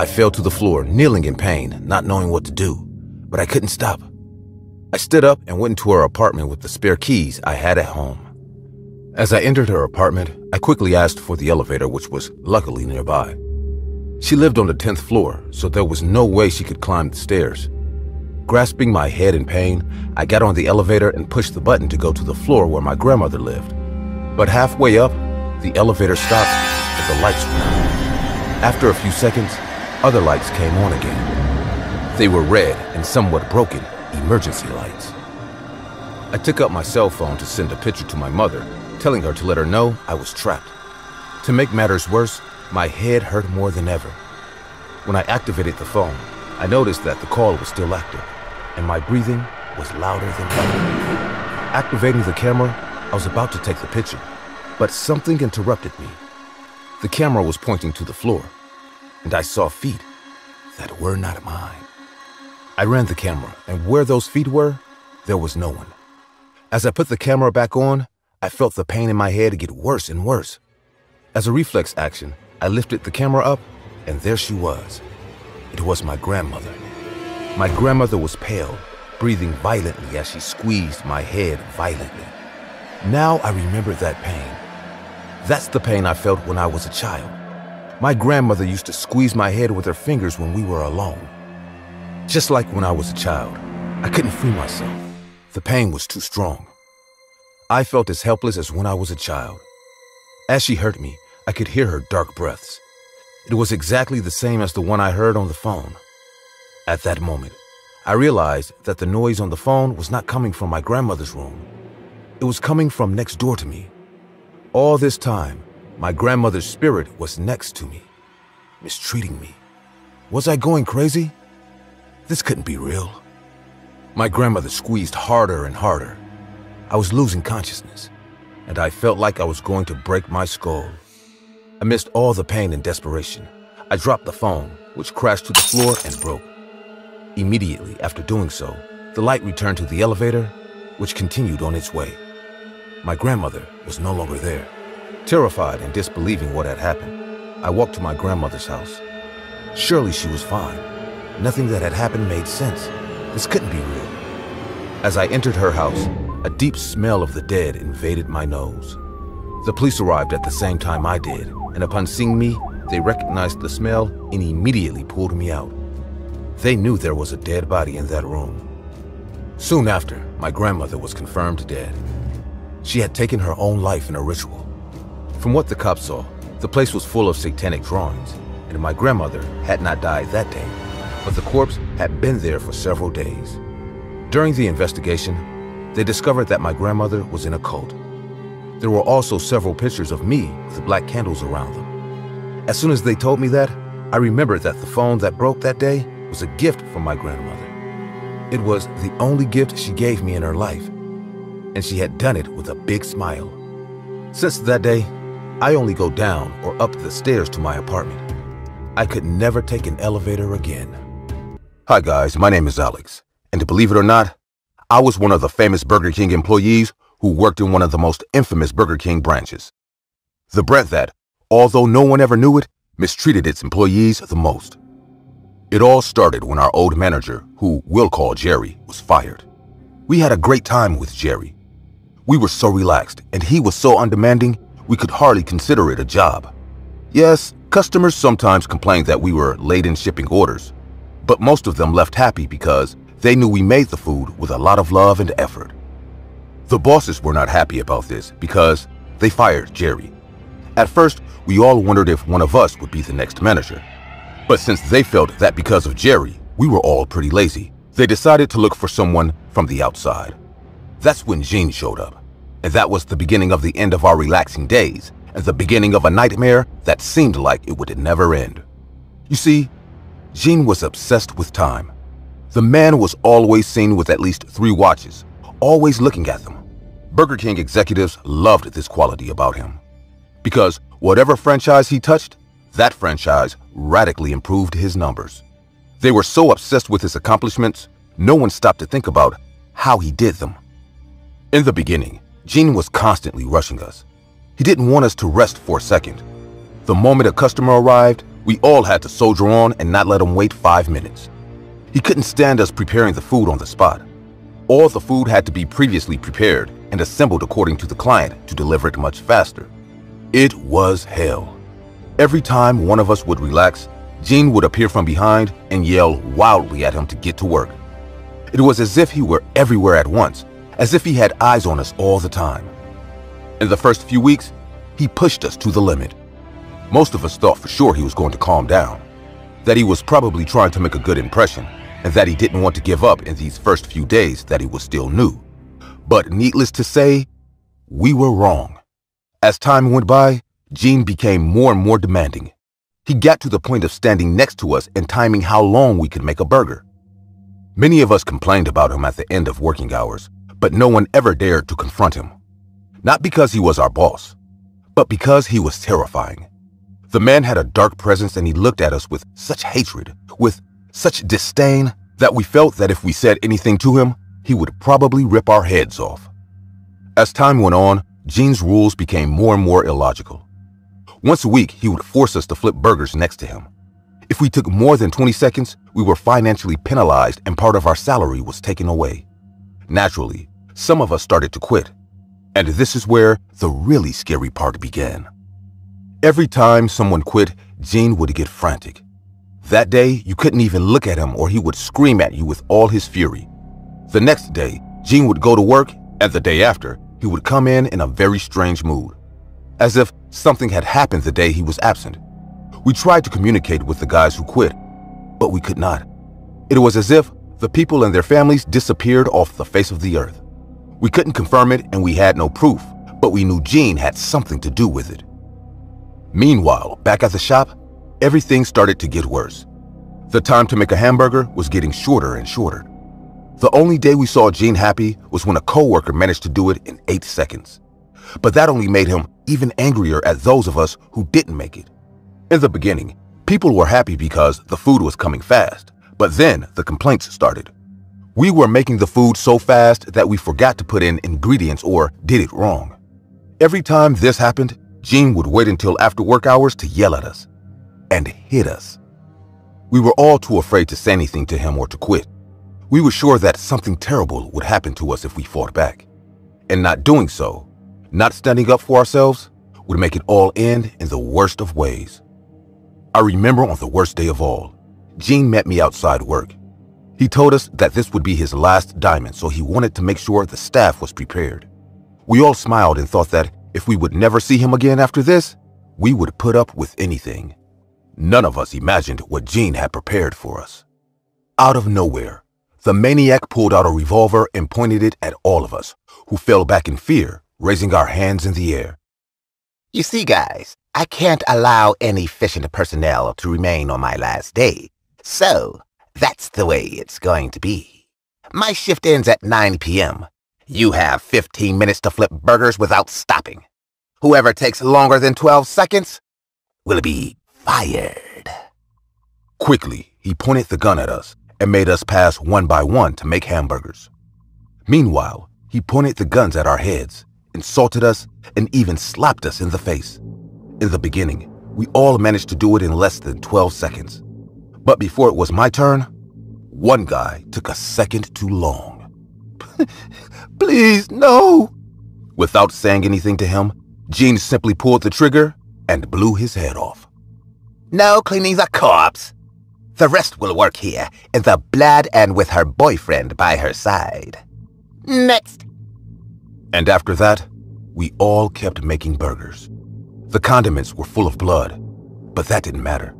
I fell to the floor, kneeling in pain, not knowing what to do, but I couldn't stop. I stood up and went into her apartment with the spare keys I had at home. As I entered her apartment, I quickly asked for the elevator, which was luckily nearby. She lived on the 10th floor, so there was no way she could climb the stairs. Grasping my head in pain, I got on the elevator and pushed the button to go to the floor where my grandmother lived. But halfway up, the elevator stopped and the lights went out. After a few seconds, other lights came on again. They were red and somewhat broken emergency lights. I took up my cell phone to send a picture to my mother, telling her to let her know I was trapped. To make matters worse, my head hurt more than ever. When I activated the phone, I noticed that the call was still active, and my breathing was louder than ever. Activating the camera, I was about to take the picture, but something interrupted me. The camera was pointing to the floor, and I saw feet that were not mine. I ran the camera, and where those feet were, there was no one. As I put the camera back on, I felt the pain in my head get worse and worse. As a reflex action, I lifted the camera up, and there she was. It was my grandmother. My grandmother was pale, breathing violently as she squeezed my head violently. Now I remember that pain. That's the pain I felt when I was a child. My grandmother used to squeeze my head with her fingers when we were alone. Just like when I was a child, I couldn't free myself. The pain was too strong. I felt as helpless as when I was a child. As she hurt me, I could hear her dark breaths. It was exactly the same as the one I heard on the phone. At that moment, I realized that the noise on the phone was not coming from my grandmother's room. It was coming from next door to me. All this time, my grandmother's spirit was next to me, mistreating me. Was I going crazy? This couldn't be real. My grandmother squeezed harder and harder. I was losing consciousness, and I felt like I was going to break my skull. Amidst all the pain and desperation, I dropped the phone, which crashed to the floor and broke. Immediately after doing so, the light returned to the elevator, which continued on its way. My grandmother was no longer there. Terrified and disbelieving what had happened, I walked to my grandmother's house. Surely she was fine. Nothing that had happened made sense. This couldn't be real. As I entered her house, a deep smell of the dead invaded my nose. The police arrived at the same time I did, and upon seeing me, they recognized the smell and immediately pulled me out. They knew there was a dead body in that room. Soon after, my grandmother was confirmed dead. She had taken her own life in a ritual. From what the cops saw, the place was full of satanic drawings, and my grandmother had not died that day, but the corpse had been there for several days. During the investigation, they discovered that my grandmother was in a cult. There were also several pictures of me with black candles around them. As soon as they told me that, I remembered that the phone that broke that day was a gift from my grandmother. It was the only gift she gave me in her life, and she had done it with a big smile. Since that day, I only go down or up the stairs to my apartment. I could never take an elevator again. Hi guys, my name is Alex, and believe it or not, I was one of the famous Burger King employees who worked in one of the most infamous Burger King branches. The branch that, although no one ever knew it, mistreated its employees the most. It all started when our old manager, who we'll call Jerry, was fired. We had a great time with Jerry. We were so relaxed and he was so undemanding, we could hardly consider it a job. Yes, customers sometimes complained that we were late in shipping orders, but most of them left happy because they knew we made the food with a lot of love and effort. The bosses were not happy about this because they fired Jerry. At first, we all wondered if one of us would be the next manager. But since they felt that because of Jerry, we were all pretty lazy, they decided to look for someone from the outside. That's when Gene showed up, and that was the beginning of the end of our relaxing days and the beginning of a nightmare that seemed like it would never end. You see, Gene was obsessed with time. The man was always seen with at least 3 watches, always looking at them. Burger King executives loved this quality about him, because whatever franchise he touched, that franchise radically improved his numbers. They were so obsessed with his accomplishments, no one stopped to think about how he did them. In the beginning, Gene was constantly rushing us. He didn't want us to rest for a second. The moment a customer arrived, we all had to soldier on and not let him wait 5 minutes. He couldn't stand us preparing the food on the spot. All the food had to be previously prepared and assembled according to the client to deliver it much faster. It was hell. Every time one of us would relax, Gene would appear from behind and yell wildly at him to get to work. It was as if he were everywhere at once, as if he had eyes on us all the time. In the first few weeks, he pushed us to the limit. Most of us thought for sure he was going to calm down, that he was probably trying to make a good impression, and that he didn't want to give up in these first few days that he was still new. But needless to say, we were wrong. As time went by, Gene became more and more demanding. He got to the point of standing next to us and timing how long we could make a burger. Many of us complained about him at the end of working hours, but no one ever dared to confront him. Not because he was our boss, but because he was terrifying. The man had a dark presence and he looked at us with such hatred, with such disdain, that we felt that if we said anything to him, he would probably rip our heads off. As time went on, Gene's rules became more and more illogical. Once a week, he would force us to flip burgers next to him. If we took more than 20 seconds, we were financially penalized and part of our salary was taken away. Naturally, some of us started to quit, and this is where the really scary part began. Every time someone quit, Gene would get frantic. That day, you couldn't even look at him or he would scream at you with all his fury. The next day, Gene would go to work, and the day after, he would come in a very strange mood, as if something had happened the day he was absent. We tried to communicate with the guys who quit, but we could not. It was as if the people and their families disappeared off the face of the earth. We couldn't confirm it and we had no proof, but we knew Gene had something to do with it. Meanwhile, back at the shop, everything started to get worse. The time to make a hamburger was getting shorter and shorter. The only day we saw Gene happy was when a coworker managed to do it in 8 seconds. But that only made him even angrier at those of us who didn't make it. In the beginning, people were happy because the food was coming fast, but then the complaints started. We were making the food so fast that we forgot to put in ingredients or did it wrong. Every time this happened, Gene would wait until after work hours to yell at us and hit us. We were all too afraid to say anything to him or to quit. We were sure that something terrible would happen to us if we fought back. And not doing so, not standing up for ourselves, would make it all end in the worst of ways. I remember on the worst day of all, Gene met me outside work. He told us that this would be his last diamond, so he wanted to make sure the staff was prepared. We all smiled and thought that if we would never see him again after this, we would put up with anything. None of us imagined what Gene had prepared for us. Out of nowhere, the maniac pulled out a revolver and pointed it at all of us, who fell back in fear, raising our hands in the air. "You see, guys, I can't allow inefficient personnel to remain on my last day, so that's the way it's going to be. My shift ends at 9 p.m. You have 15 minutes to flip burgers without stopping. Whoever takes longer than 12 seconds will be fired." Quickly, he pointed the gun at us and made us pass one by one to make hamburgers. Meanwhile, he pointed the guns at our heads, insulted us, and even slapped us in the face. In the beginning, we all managed to do it in less than 12 seconds. But before it was my turn, one guy took a second too long. "Please, no." Without saying anything to him, Gene simply pulled the trigger and blew his head off. "No cleaning the corpse. The rest will work here, in the blood and with her boyfriend by her side. Next." And after that, we all kept making burgers. The condiments were full of blood, but that didn't matter.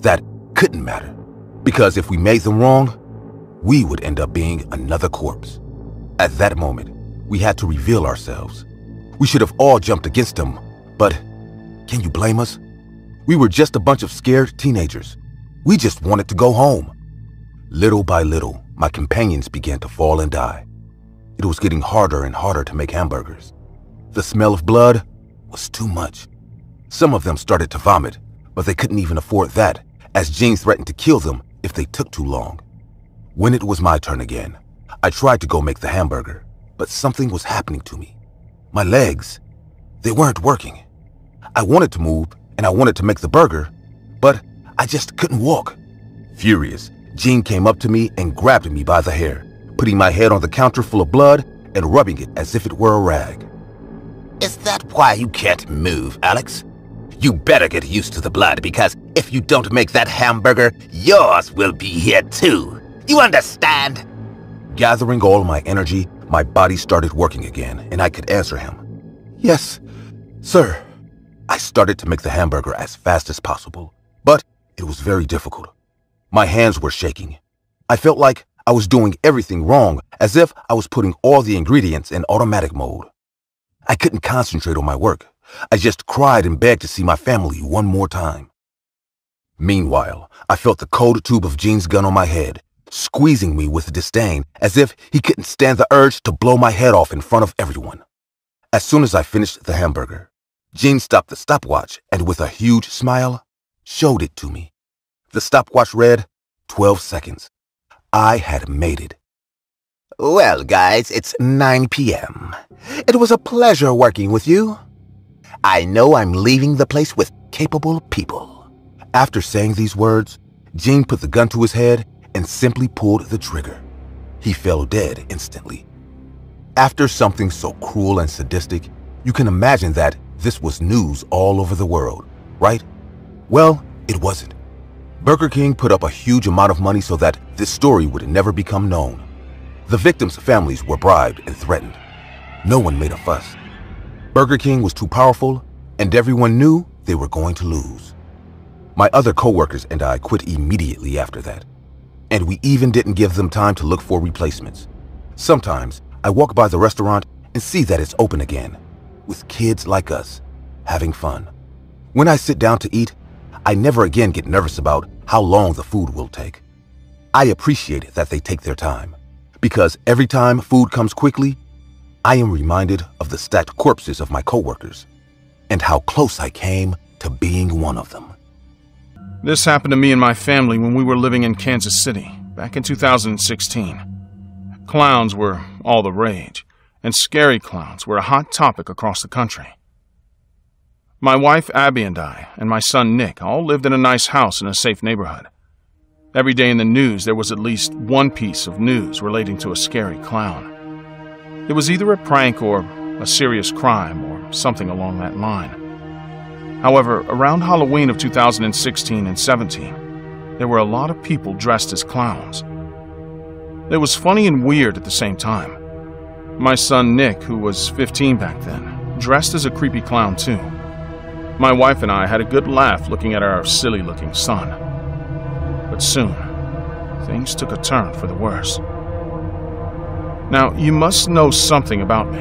That couldn't matter, because if we made them wrong, we would end up being another corpse. At that moment, we had to reveal ourselves. We should have all jumped against him, but can you blame us? We were just a bunch of scared teenagers. We just wanted to go home. Little by little, my companions began to fall and die. It was getting harder and harder to make hamburgers. The smell of blood was too much. Some of them started to vomit, but they couldn't even afford that, as Gene threatened to kill them if they took too long. When it was my turn again, I tried to go make the hamburger, but something was happening to me. My legs, they weren't working. I wanted to move and I wanted to make the burger, but I just couldn't walk. Furious, Gene came up to me and grabbed me by the hair, putting my head on the counter full of blood and rubbing it as if it were a rag. "Is that why you can't move, Alex? You better get used to the blood, because if you don't make that hamburger, yours will be here too. You understand?" Gathering all my energy, my body started working again, and I could answer him. "Yes, sir." I started to make the hamburger as fast as possible, but it was very difficult. My hands were shaking. I felt like I was doing everything wrong, as if I was putting all the ingredients in automatic mode. I couldn't concentrate on my work, I just cried and begged to see my family one more time. Meanwhile, I felt the cold tube of Gene's gun on my head, squeezing me with disdain as if he couldn't stand the urge to blow my head off in front of everyone. As soon as I finished the hamburger, Gene stopped the stopwatch and with a huge smile, showed it to me. The stopwatch read 12 seconds. I had made it. Well, guys, it's 9 p.m. It was a pleasure working with you. I know I'm leaving the place with capable people. After saying these words, Gene put the gun to his head and simply pulled the trigger. He fell dead instantly. After something so cruel and sadistic, you can imagine that this was news all over the world, right? Well, it wasn't. Burger King put up a huge amount of money so that this story would never become known. The victims' families were bribed and threatened. No one made a fuss. Burger King was too powerful, and everyone knew they were going to lose. My other co-workers and I quit immediately after that, and we even didn't give them time to look for replacements. Sometimes I walk by the restaurant and see that it's open again, with kids like us having fun. When I sit down to eat, I never again get nervous about how long the food will take. I appreciate that they take their time, because every time food comes quickly, I am reminded of the stacked corpses of my coworkers and how close I came to being one of them. This happened to me and my family when we were living in Kansas City back in 2016. Clowns were all the rage, and scary clowns were a hot topic across the country. My wife Abby and I and my son Nick all lived in a nice house in a safe neighborhood. Every day in the news, there was at least one piece of news relating to a scary clown. It was either a prank or a serious crime or something along that line. However, around Halloween of 2016 and 17, there were a lot of people dressed as clowns. It was funny and weird at the same time. My son Nick, who was 15 back then, dressed as a creepy clown too. My wife and I had a good laugh looking at our silly-looking son. But soon, things took a turn for the worse. Now, you must know something about me.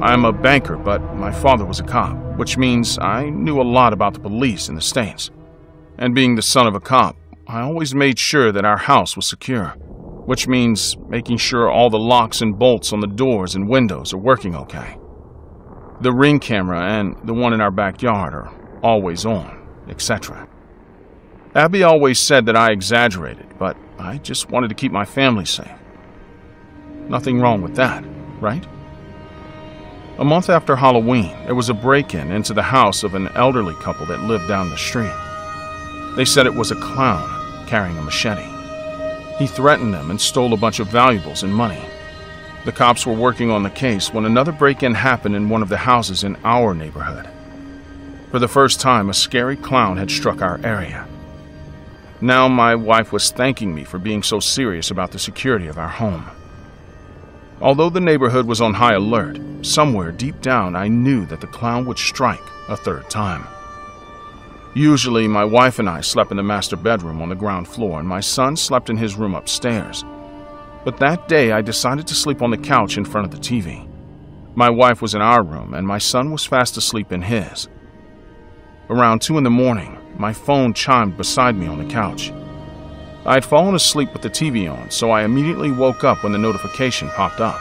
I'm a banker, but my father was a cop, which means I knew a lot about the police in the States. And being the son of a cop, I always made sure that our house was secure, which means making sure all the locks and bolts on the doors and windows are working okay. The Ring camera and the one in our backyard are always on, etc. Abby always said that I exaggerated, but I just wanted to keep my family safe. Nothing wrong with that, right? A month after Halloween, there was a break-in into the house of an elderly couple that lived down the street. They said it was a clown carrying a machete. He threatened them and stole a bunch of valuables and money. The cops were working on the case when another break-in happened in one of the houses in our neighborhood. For the first time, a scary clown had struck our area. Now my wife was thanking me for being so serious about the security of our home. Although the neighborhood was on high alert, somewhere deep down I knew that the clown would strike a third time. Usually my wife and I slept in the master bedroom on the ground floor and my son slept in his room upstairs. But that day I decided to sleep on the couch in front of the TV. My wife was in our room and my son was fast asleep in his. Around 2 in the morning, my phone chimed beside me on the couch. I had fallen asleep with the TV on, so I immediately woke up when the notification popped up.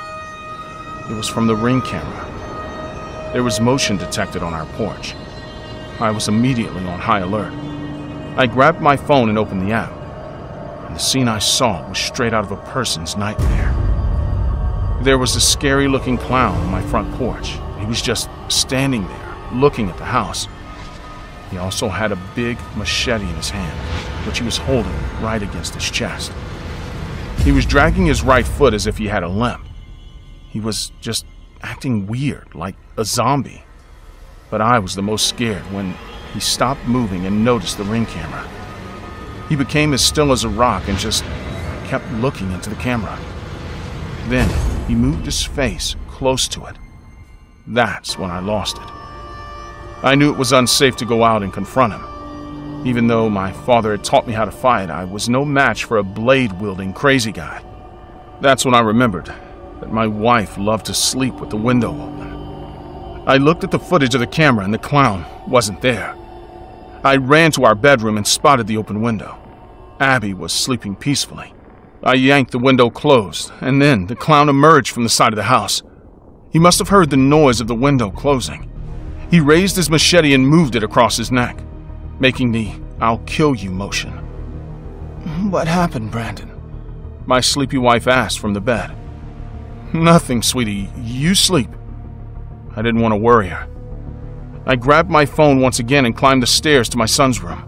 It was from the Ring camera. There was motion detected on our porch. I was immediately on high alert. I grabbed my phone and opened the app, and the scene I saw was straight out of a person's nightmare. There was a scary-looking clown on my front porch. He was just standing there, looking at the house. He also had a big machete in his hand, which he was holding right against his chest. He was dragging his right foot as if he had a limp. He was just acting weird, like a zombie. But I was the most scared when he stopped moving and noticed the Ring camera. He became as still as a rock and just kept looking into the camera. Then he moved his face close to it. That's when I lost it. I knew it was unsafe to go out and confront him. Even though my father had taught me how to fight, I was no match for a blade-wielding crazy guy. That's when I remembered that my wife loved to sleep with the window open. I looked at the footage of the camera and the clown wasn't there. I ran to our bedroom and spotted the open window. Abby was sleeping peacefully. I yanked the window closed, and then the clown emerged from the side of the house. He must have heard the noise of the window closing. He raised his machete and moved it across his neck, making the "I'll kill you" motion. "What happened, Brandon?" my sleepy wife asked from the bed. "Nothing, sweetie. You sleep." I didn't want to worry her. I grabbed my phone once again and climbed the stairs to my son's room.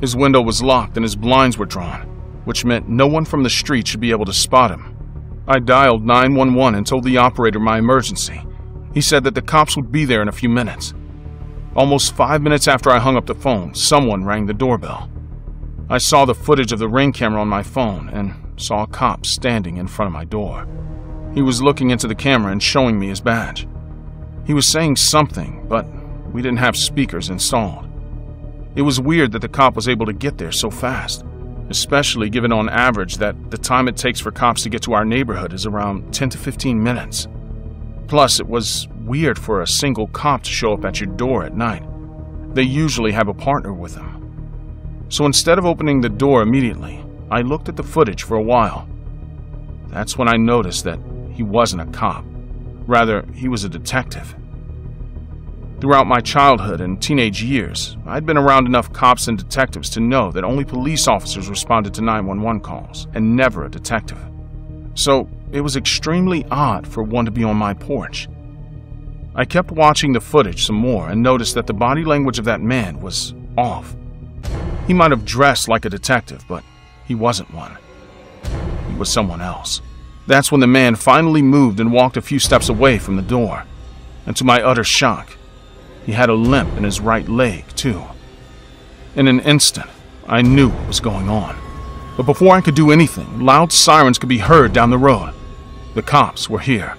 His window was locked and his blinds were drawn, which meant no one from the street should be able to spot him. I dialed 911 and told the operator my emergency. He said that the cops would be there in a few minutes. Almost 5 minutes after I hung up the phone, someone rang the doorbell. I saw the footage of the Ring camera on my phone and saw a cop standing in front of my door. He was looking into the camera and showing me his badge. He was saying something, but we didn't have speakers installed. It was weird that the cop was able to get there so fast, especially given on average that the time it takes for cops to get to our neighborhood is around 10 to 15 minutes. Plus, it was weird for a single cop to show up at your door at night. They usually have a partner with them. So instead of opening the door immediately, I looked at the footage for a while. That's when I noticed that he wasn't a cop. Rather, he was a detective. Throughout my childhood and teenage years, I'd been around enough cops and detectives to know that only police officers responded to 911 calls, and never a detective. So it was extremely odd for one to be on my porch. I kept watching the footage some more and noticed that the body language of that man was off. He might have dressed like a detective, but he wasn't one. He was someone else. That's when the man finally moved and walked a few steps away from the door. And to my utter shock, he had a limp in his right leg, too. In an instant, I knew what was going on. But before I could do anything, loud sirens could be heard down the road. The cops were here.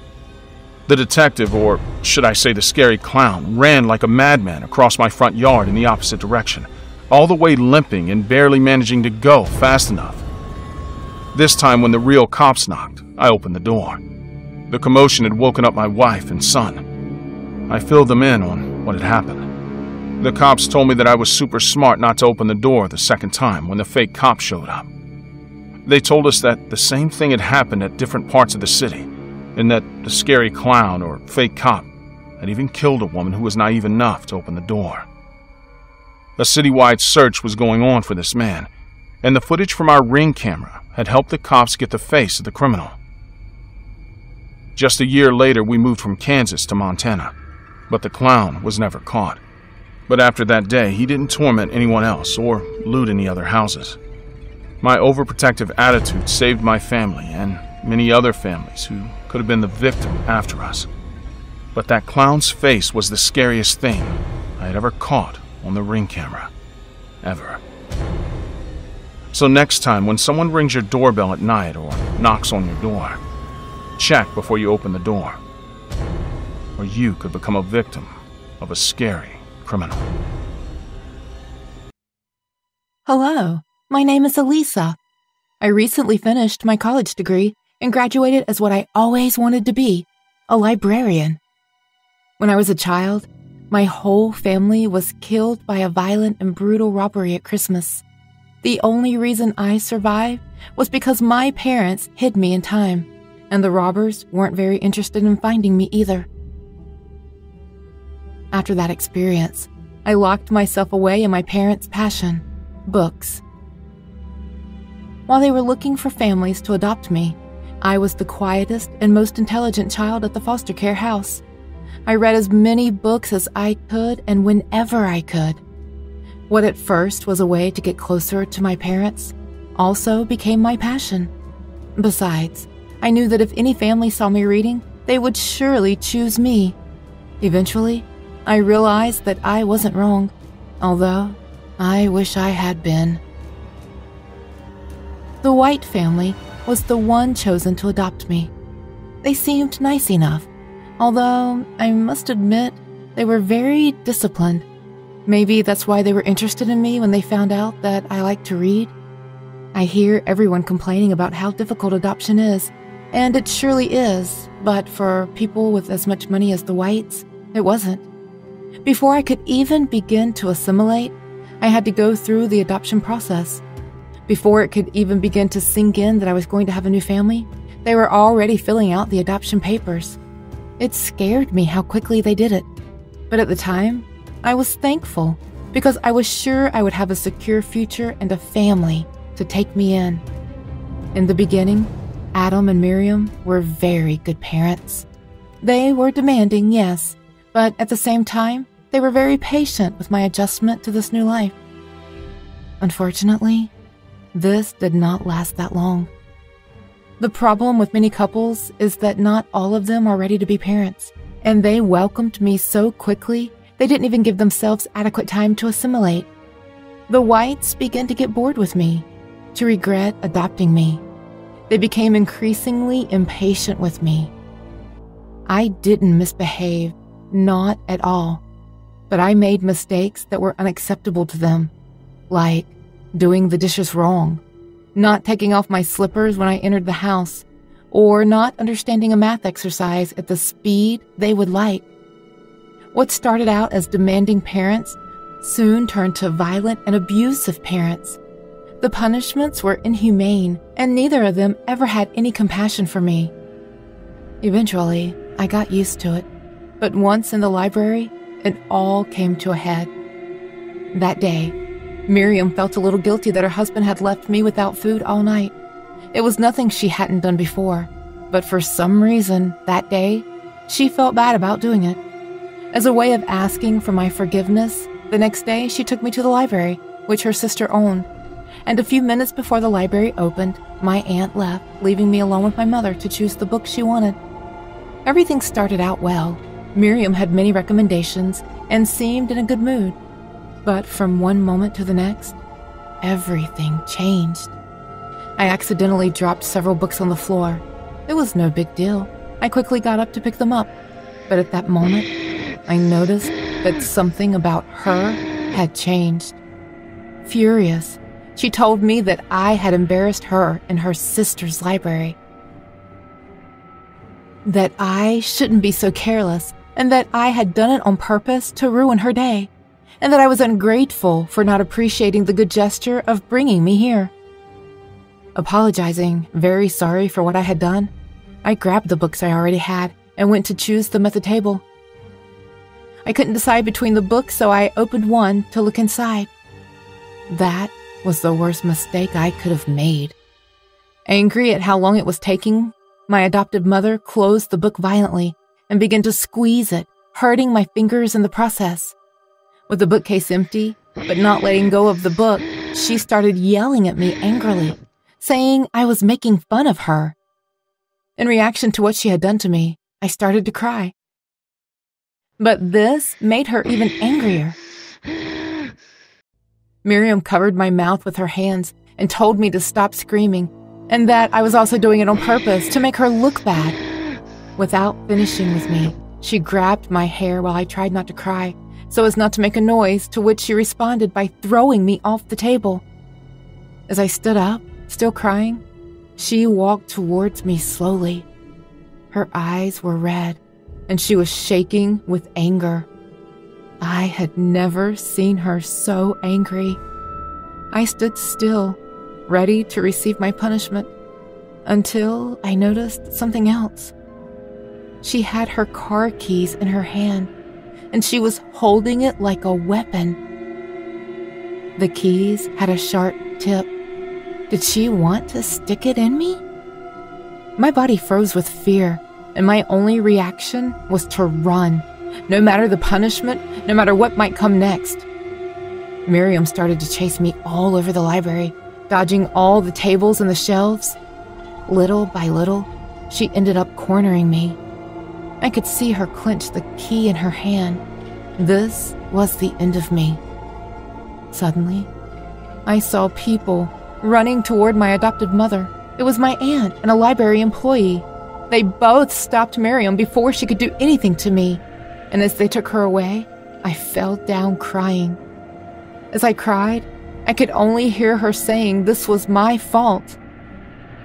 The detective, or should I say the scary clown, ran like a madman across my front yard in the opposite direction, all the way limping and barely managing to go fast enough. This time, when the real cops knocked, I opened the door. The commotion had woken up my wife and son. I filled them in on what had happened. The cops told me that I was super smart not to open the door the second time when the fake cop showed up. They told us that the same thing had happened at different parts of the city, and that the scary clown or fake cop had even killed a woman who was naive enough to open the door. A citywide search was going on for this man, and the footage from our Ring camera had helped the cops get the face of the criminal. Just a year later, we moved from Kansas to Montana, but the clown was never caught. But after that day, he didn't torment anyone else or loot any other houses. My overprotective attitude saved my family and many other families who could have been the victim after us. But that clown's face was the scariest thing I had ever caught on the Ring camera. Ever. So next time, when someone rings your doorbell at night or knocks on your door, check before you open the door, or you could become a victim of a scary criminal. Hello, my name is Elisa. I recently finished my college degree and graduated as what I always wanted to be, a librarian. When I was a child, my whole family was killed by a violent and brutal robbery at Christmas. The only reason I survived was because my parents hid me in time, and the robbers weren't very interested in finding me either. After that experience, I locked myself away in my parents' passion, books. While they were looking for families to adopt me, I was the quietest and most intelligent child at the foster care house. I read as many books as I could and whenever I could. What at first was a way to get closer to my parents also became my passion. Besides, I knew that if any family saw me reading, they would surely choose me. Eventually, I realized that I wasn't wrong, although I wish I had been. The White family was the one chosen to adopt me. They seemed nice enough, although I must admit they were very disciplined. Maybe that's why they were interested in me when they found out that I like to read. I hear everyone complaining about how difficult adoption is, and it surely is, but for people with as much money as the Whites, It wasn't. Before I could even begin to assimilate, I had to go through the adoption process. Before it could even begin to sink in that I was going to have a new family, they were already filling out the adoption papers. It scared me how quickly they did it. But at the time, I was thankful because I was sure I would have a secure future and a family to take me in. In the beginning, Adam and Miriam were very good parents. They were demanding, yes, but at the same time, they were very patient with my adjustment to this new life. Unfortunately, this did not last that long. The problem with many couples is that not all of them are ready to be parents, and they welcomed me so quickly they didn't even give themselves adequate time to assimilate. The Whites began to get bored with me, to regret adopting me. They became increasingly impatient with me. I didn't misbehave, not at all, but I made mistakes that were unacceptable to them, like doing the dishes wrong, not taking off my slippers when I entered the house, or not understanding a math exercise at the speed they would like. What started out as demanding parents soon turned to violent and abusive parents. The punishments were inhumane, and neither of them ever had any compassion for me. Eventually, I got used to it, but once in the library, it all came to a head. That day, Miriam felt a little guilty that her husband had left me without food all night. It was nothing she hadn't done before, but for some reason, that day, she felt bad about doing it. As a way of asking for my forgiveness, the next day she took me to the library, which her sister owned. And a few minutes before the library opened, my aunt left, leaving me alone with my mother to choose the book she wanted. Everything started out well. Miriam had many recommendations and seemed in a good mood. But from one moment to the next, everything changed. I accidentally dropped several books on the floor. It was no big deal. I quickly got up to pick them up. But at that moment, I noticed that something about her had changed. Furious, she told me that I had embarrassed her in her sister's library, that I shouldn't be so careless, and that I had done it on purpose to ruin her day, and that I was ungrateful for not appreciating the good gesture of bringing me here. Apologizing, very sorry for what I had done, I grabbed the books I already had and went to choose them at the table. I couldn't decide between the books, so I opened one to look inside. That was the worst mistake I could have made. Angry at how long it was taking, my adoptive mother closed the book violently and began to squeeze it, hurting my fingers in the process. With the bookcase empty, but not letting go of the book, she started yelling at me angrily, saying I was making fun of her. In reaction to what she had done to me, I started to cry. But this made her even angrier. Miriam covered my mouth with her hands and told me to stop screaming, and that I was also doing it on purpose to make her look bad. Without finishing with me, she grabbed my hair while I tried not to cry, so as not to make a noise, to which she responded by throwing me off the table. As I stood up, still crying, she walked towards me slowly. Her eyes were red, and she was shaking with anger. I had never seen her so angry. I stood still, ready to receive my punishment, until I noticed something else. She had her car keys in her hand, and she was holding it like a weapon. The keys had a sharp tip. Did she want to stick it in me? My body froze with fear, and my only reaction was to run, no matter the punishment, no matter what might come next. Miriam started to chase me all over the library, dodging all the tables and the shelves. Little by little, she ended up cornering me. I could see her clench the key in her hand. This was the end of me. Suddenly, I saw people running toward my adoptive mother. It was my aunt and a library employee. They both stopped Miriam before she could do anything to me, and as they took her away, I fell down crying. As I cried, I could only hear her saying this was my fault.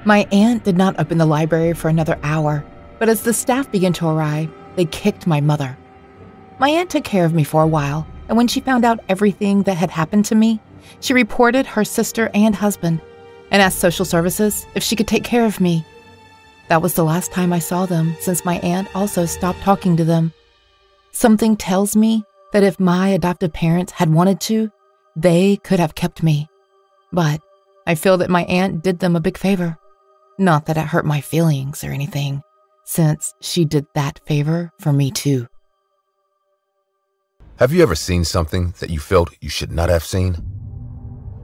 My aunt did not open the library for another hour, but as the staff began to arrive, they kicked my mother. My aunt took care of me for a while, and when she found out everything that had happened to me, she reported her sister and husband and asked social services if she could take care of me. That was the last time I saw them, since my aunt also stopped talking to them. Something tells me that if my adoptive parents had wanted to, they could have kept me. But I feel that my aunt did them a big favor. Not that it hurt my feelings or anything, since she did that favor for me too. Have you ever seen something that you felt you should not have seen?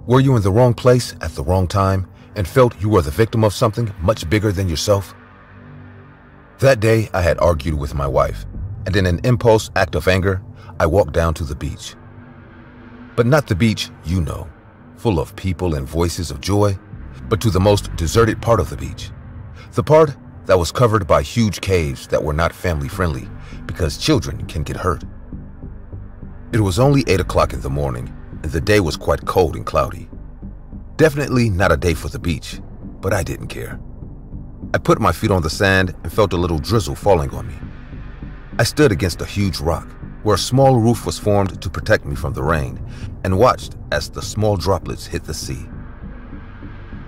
Were you in the wrong place at the wrong time and felt you were the victim of something much bigger than yourself? That day, I had argued with my wife, and in an impulse act of anger, I walked down to the beach. But not the beach you know, full of people and voices of joy, but to the most deserted part of the beach. The part that was covered by huge caves that were not family friendly because children can get hurt. It was only 8 o'clock in the morning, and the day was quite cold and cloudy. Definitely not a day for the beach, but I didn't care. I put my feet on the sand and felt a little drizzle falling on me. I stood against a huge rock, where a small roof was formed to protect me from the rain, and watched as the small droplets hit the sea.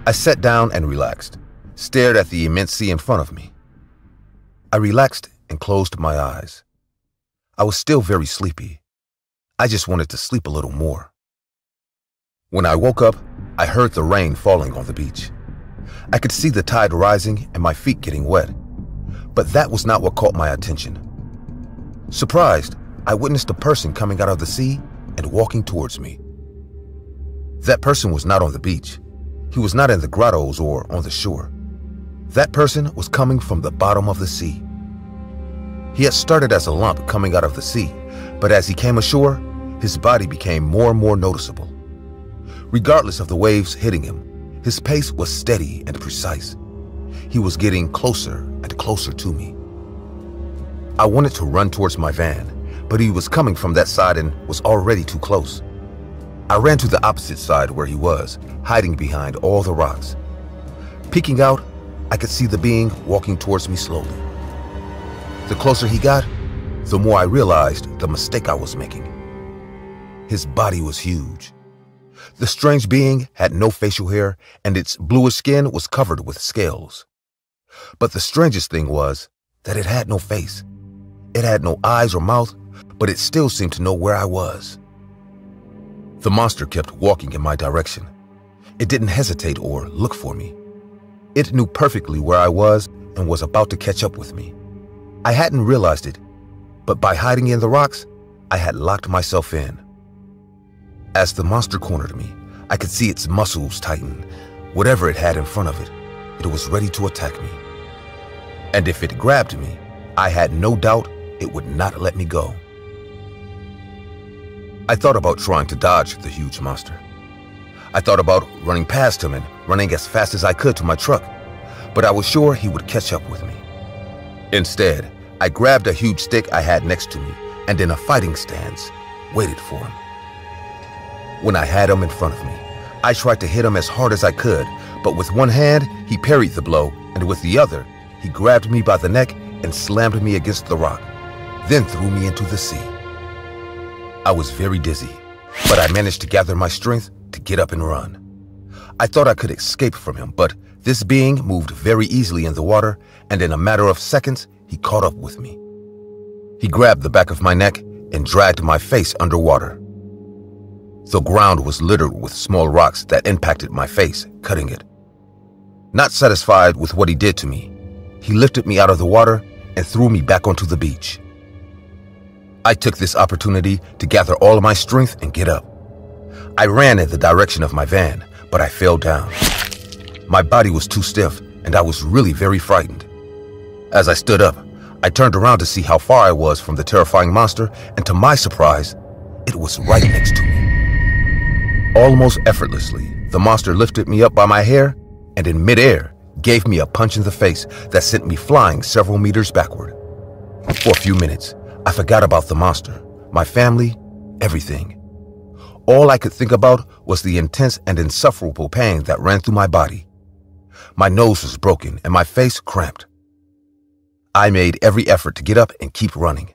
I sat down and relaxed, stared at the immense sea in front of me. I relaxed and closed my eyes. I was still very sleepy. I just wanted to sleep a little more. When I woke up, I heard the rain falling on the beach. I could see the tide rising and my feet getting wet, but that was not what caught my attention. Surprised, I witnessed a person coming out of the sea and walking towards me. That person was not on the beach. He was not in the grottos or on the shore. That person was coming from the bottom of the sea. He had started as a lump coming out of the sea, but as he came ashore, his body became more and more noticeable. Regardless of the waves hitting him, his pace was steady and precise. He was getting closer and closer to me. I wanted to run towards my van, but he was coming from that side and was already too close. I ran to the opposite side where he was, hiding behind all the rocks. Peeking out, I could see the being walking towards me slowly. The closer he got, the more I realized the mistake I was making. His body was huge. The strange being had no facial hair, and its bluish skin was covered with scales. But the strangest thing was that it had no face. It had no eyes or mouth, but it still seemed to know where I was. The monster kept walking in my direction. It didn't hesitate or look for me. It knew perfectly where I was and was about to catch up with me. I hadn't realized it, but by hiding in the rocks, I had locked myself in. As the monster cornered me, I could see its muscles tighten. Whatever it had in front of it, it was ready to attack me. And if it grabbed me, I had no doubt it would not let me go. I thought about trying to dodge the huge monster. I thought about running past him and running as fast as I could to my truck, but I was sure he would catch up with me. Instead, I grabbed a huge stick I had next to me and in a fighting stance, waited for him. When I had him in front of me, I tried to hit him as hard as I could, but with one hand, he parried the blow, and with the other, he grabbed me by the neck and slammed me against the rock, then threw me into the sea. I was very dizzy, but I managed to gather my strength to get up and run. I thought I could escape from him, but this being moved very easily in the water, and in a matter of seconds, he caught up with me. He grabbed the back of my neck and dragged my face underwater. The ground was littered with small rocks that impacted my face, cutting it. Not satisfied with what he did to me, he lifted me out of the water and threw me back onto the beach. I took this opportunity to gather all of my strength and get up. I ran in the direction of my van, but I fell down. My body was too stiff, and I was really very frightened. As I stood up, I turned around to see how far I was from the terrifying monster, and to my surprise, it was right next to me. Almost effortlessly, the monster lifted me up by my hair and in midair gave me a punch in the face that sent me flying several meters backward. For a few minutes, I forgot about the monster, my family, everything. All I could think about was the intense and insufferable pain that ran through my body. My nose was broken and my face cramped. I made every effort to get up and keep running.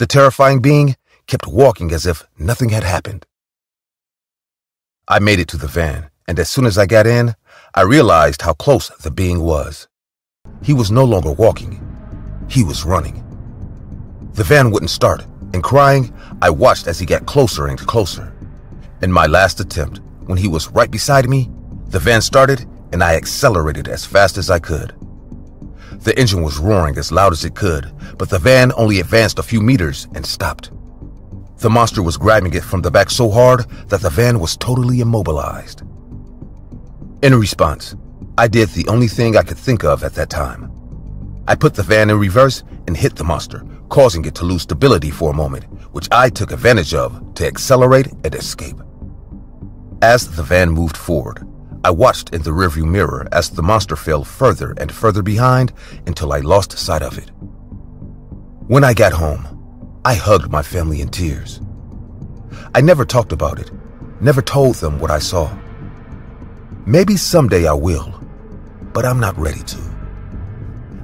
The terrifying being kept walking as if nothing had happened. I made it to the van, and as soon as I got in, I realized how close the being was. He was no longer walking. He was running. The van wouldn't start, and crying, I watched as he got closer and closer. In my last attempt, when he was right beside me, the van started and I accelerated as fast as I could. The engine was roaring as loud as it could, but the van only advanced a few meters and stopped. The monster was grabbing it from the back so hard that the van was totally immobilized. In response, I did the only thing I could think of at that time. I put the van in reverse and hit the monster, causing it to lose stability for a moment, which I took advantage of to accelerate and escape. As the van moved forward, I watched in the rearview mirror as the monster fell further and further behind until I lost sight of it. When I got home, I hugged my family in tears. I never talked about it, never told them what I saw. Maybe someday I will, but I'm not ready to.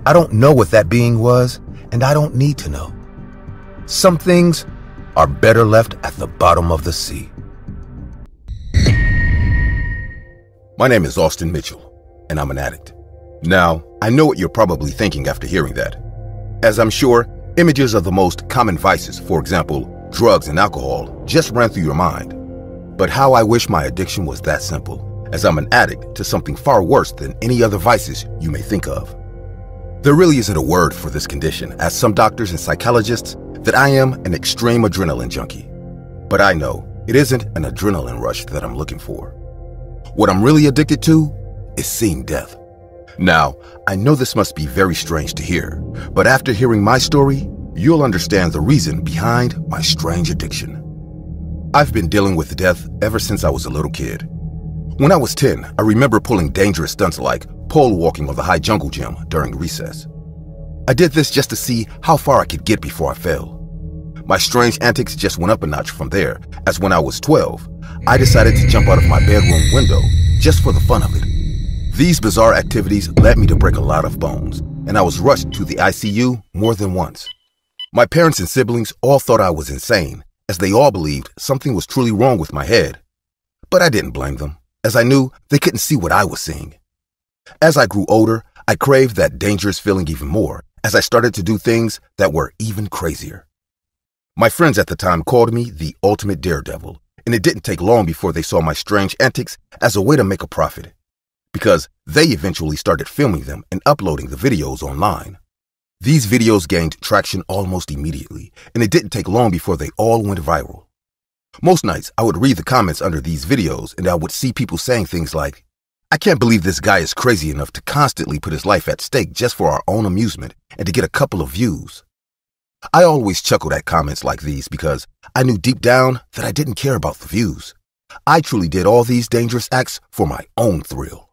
I don't know what that being was, and I don't need to know. Some things are better left at the bottom of the sea. My name is Austin Mitchell, and I'm an addict. Now, I know what you're probably thinking after hearing that. As I'm sure, images of the most common vices, for example, drugs and alcohol, just ran through your mind. But how I wish my addiction was that simple, as I'm an addict to something far worse than any other vices you may think of. There really isn't a word for this condition, as some doctors and psychologists, that I am an extreme adrenaline junkie. But I know it isn't an adrenaline rush that I'm looking for. What I'm really addicted to is seeing death. Now, I know this must be very strange to hear, but after hearing my story, you'll understand the reason behind my strange addiction. I've been dealing with death ever since I was a little kid. When I was 10, I remember pulling dangerous stunts like pole walking on the high jungle gym during recess. I did this just to see how far I could get before I fell. My strange antics just went up a notch from there, as when I was 12, I decided to jump out of my bedroom window just for the fun of it. These bizarre activities led me to break a lot of bones, and I was rushed to the ICU more than once. My parents and siblings all thought I was insane, as they all believed something was truly wrong with my head. But I didn't blame them, as I knew they couldn't see what I was seeing. As I grew older, I craved that dangerous feeling even more, as I started to do things that were even crazier. My friends at the time called me the ultimate daredevil, and it didn't take long before they saw my strange antics as a way to make a profit, because they eventually started filming them and uploading the videos online. These videos gained traction almost immediately, and it didn't take long before they all went viral. Most nights, I would read the comments under these videos, and I would see people saying things like, "I can't believe this guy is crazy enough to constantly put his life at stake just for our own amusement and to get a couple of views." I always chuckled at comments like these because I knew deep down that I didn't care about the views. I truly did all these dangerous acts for my own thrill.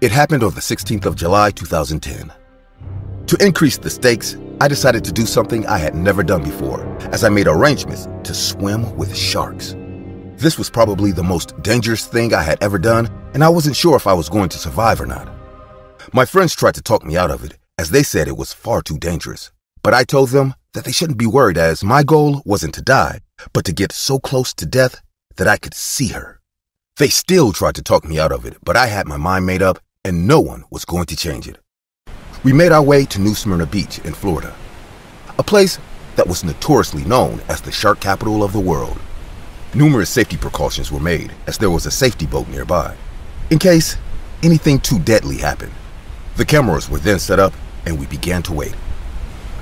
It happened on the 16th of July, 2010. To increase the stakes, I decided to do something I had never done before, as I made arrangements to swim with sharks. This was probably the most dangerous thing I had ever done, and I wasn't sure if I was going to survive or not. My friends tried to talk me out of it, as they said it was far too dangerous. But I told them that they shouldn't be worried, as my goal wasn't to die, but to get so close to death that I could see her. They still tried to talk me out of it, but I had my mind made up and no one was going to change it. We made our way to New Smyrna Beach in Florida, a place that was notoriously known as the shark capital of the world. Numerous safety precautions were made, as there was a safety boat nearby, in case anything too deadly happened. The cameras were then set up and we began to wait.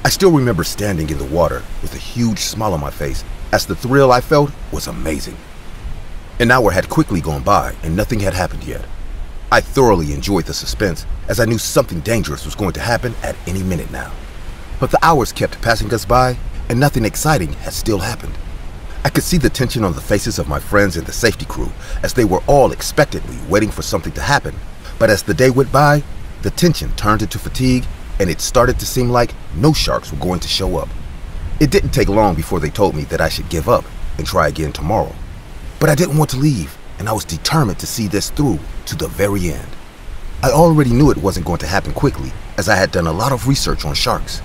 I still remember standing in the water with a huge smile on my face, as the thrill I felt was amazing. An hour had quickly gone by and nothing had happened yet. I thoroughly enjoyed the suspense, as I knew something dangerous was going to happen at any minute now. But the hours kept passing us by and nothing exciting had still happened. I could see the tension on the faces of my friends and the safety crew, as they were all expectantly waiting for something to happen. But as the day went by, the tension turned into fatigue, and it started to seem like no sharks were going to show up. It didn't take long before they told me that I should give up and try again tomorrow. But I didn't want to leave, and I was determined to see this through to the very end. I already knew it wasn't going to happen quickly, as I had done a lot of research on sharks.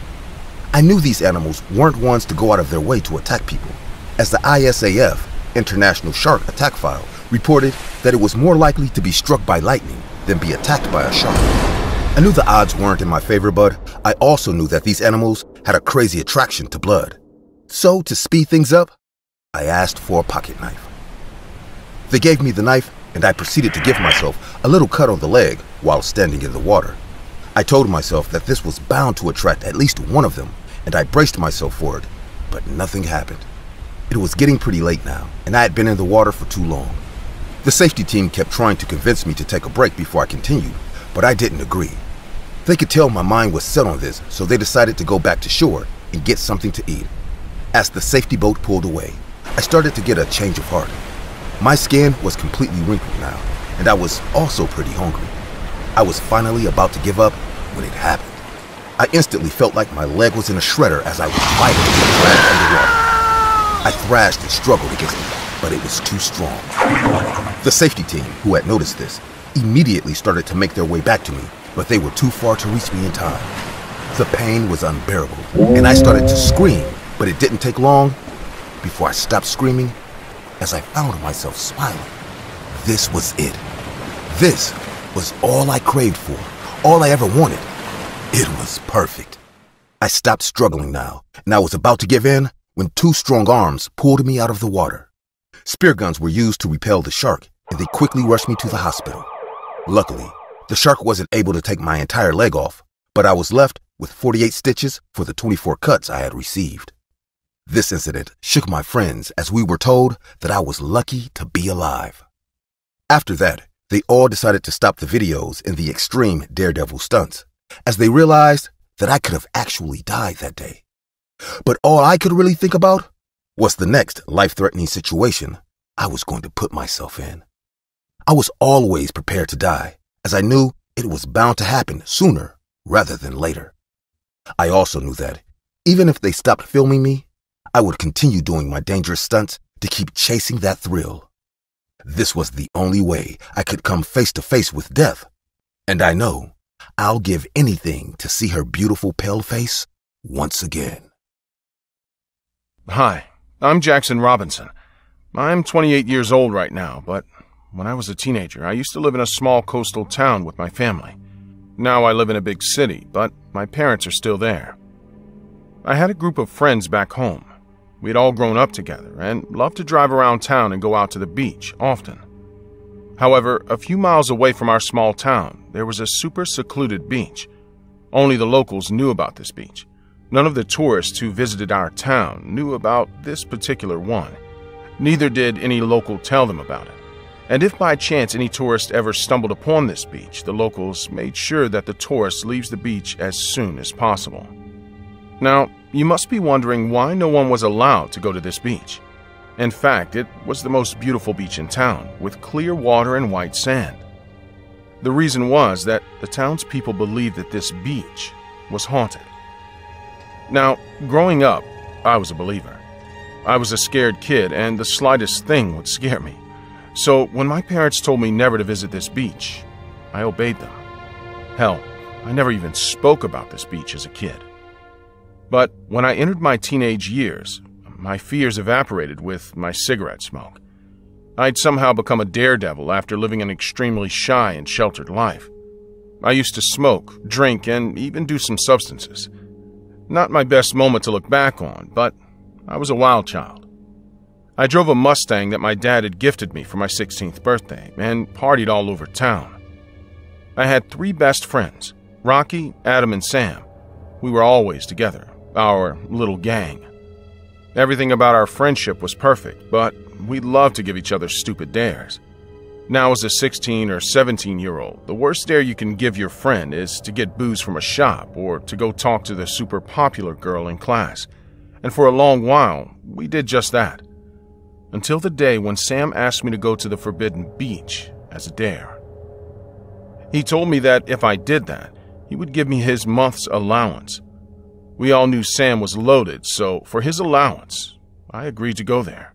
I knew these animals weren't ones to go out of their way to attack people, as the ISAF, International Shark Attack File, reported that it was more likely to be struck by lightning than be attacked by a shark. I knew the odds weren't in my favor, but I also knew that these animals had a crazy attraction to blood. So, to speed things up, I asked for a pocket knife. They gave me the knife, and I proceeded to give myself a little cut on the leg while standing in the water. I told myself that this was bound to attract at least one of them, and I braced myself for it, but nothing happened. It was getting pretty late now, and I had been in the water for too long. The safety team kept trying to convince me to take a break before I continued, but I didn't agree. They could tell my mind was set on this, so they decided to go back to shore and get something to eat. As the safety boat pulled away, I started to get a change of heart. My skin was completely wrinkled now, and I was also pretty hungry. I was finally about to give up when it happened. I instantly felt like my leg was in a shredder as I was violently dragged underwater. I thrashed and struggled against it, but it was too strong. The safety team, who had noticed this, immediately started to make their way back to me, but they were too far to reach me in time. The pain was unbearable, and I started to scream, but it didn't take long before I stopped screaming as I found myself smiling. This was it. This was all I craved for, all I ever wanted. It was perfect. I stopped struggling now, and I was about to give in when two strong arms pulled me out of the water. Spear guns were used to repel the shark, and they quickly rushed me to the hospital. Luckily, the shark wasn't able to take my entire leg off, but I was left with 48 stitches for the 24 cuts I had received. This incident shook my friends as we were told that I was lucky to be alive. After that, they all decided to stop the videos and the extreme daredevil stunts, as they realized that I could have actually died that day. But all I could really think about was the next life-threatening situation I was going to put myself in. I was always prepared to die, as I knew it was bound to happen sooner rather than later. I also knew that, even if they stopped filming me, I would continue doing my dangerous stunts to keep chasing that thrill. This was the only way I could come face to face with death, and I know I'll give anything to see her beautiful pale face once again. Hi, I'm Jackson Robinson. I'm 28 years old right now, but when I was a teenager, I used to live in a small coastal town with my family. Now I live in a big city, but my parents are still there. I had a group of friends back home. We'd all grown up together and loved to drive around town and go out to the beach often. However, a few miles away from our small town, there was a super secluded beach. Only the locals knew about this beach. None of the tourists who visited our town knew about this particular one. Neither did any local tell them about it. And if by chance any tourist ever stumbled upon this beach, the locals made sure that the tourist leaves the beach as soon as possible. Now, you must be wondering why no one was allowed to go to this beach. In fact, it was the most beautiful beach in town, with clear water and white sand. The reason was that the townspeople believed that this beach was haunted. Now, growing up, I was a believer. I was a scared kid, and the slightest thing would scare me. So when my parents told me never to visit this beach, I obeyed them. Hell, I never even spoke about this beach as a kid. But when I entered my teenage years, my fears evaporated with my cigarette smoke. I'd somehow become a daredevil after living an extremely shy and sheltered life. I used to smoke, drink, and even do some substances. Not my best moment to look back on, but I was a wild child. I drove a Mustang that my dad had gifted me for my 16th birthday and partied all over town. I had three best friends, Rocky, Adam, and Sam. We were always together, our little gang. Everything about our friendship was perfect, but we loved to give each other stupid dares. Now as a 16 or 17-year-old, the worst dare you can give your friend is to get booze from a shop or to go talk to the super popular girl in class. And for a long while, we did just that. Until the day when Sam asked me to go to the Forbidden Beach as a dare. He told me that if I did that, he would give me his month's allowance. We all knew Sam was loaded, so for his allowance, I agreed to go there.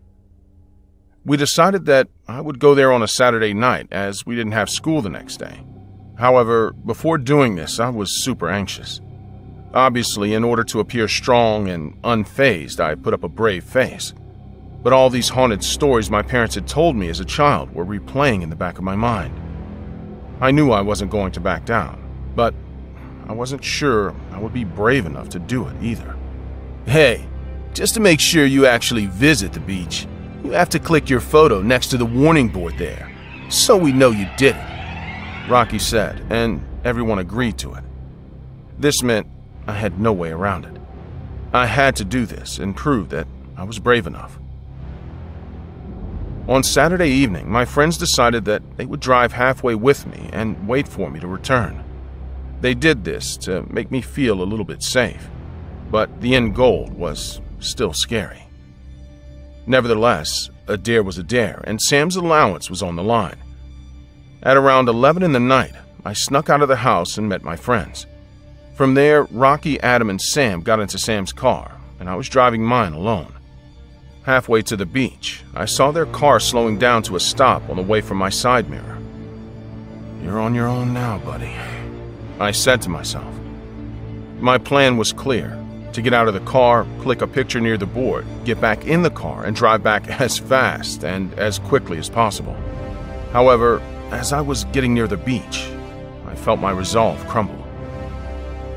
We decided that I would go there on a Saturday night, as we didn't have school the next day. However, before doing this, I was super anxious. Obviously, in order to appear strong and unfazed, I put up a brave face. But all these haunted stories my parents had told me as a child were replaying in the back of my mind. I knew I wasn't going to back down, but I wasn't sure I would be brave enough to do it either. Hey, just to make sure you actually visit the beach, you have to click your photo next to the warning board there, so we know you did it, Rocky said, and everyone agreed to it. This meant I had no way around it. I had to do this and prove that I was brave enough. On Saturday evening, my friends decided that they would drive halfway with me and wait for me to return. They did this to make me feel a little bit safe, but the end goal was still scary. Nevertheless, a dare was a dare, and Sam's allowance was on the line. At around 11 in the night, I snuck out of the house and met my friends. From there, Rocky, Adam, and Sam got into Sam's car, and I was driving mine alone. Halfway to the beach, I saw their car slowing down to a stop on the way from my side mirror. "You're on your own now, buddy," I said to myself. My plan was clear: to get out of the car, click a picture near the board, get back in the car, and drive back as fast and as quickly as possible. However, as I was getting near the beach, I felt my resolve crumble.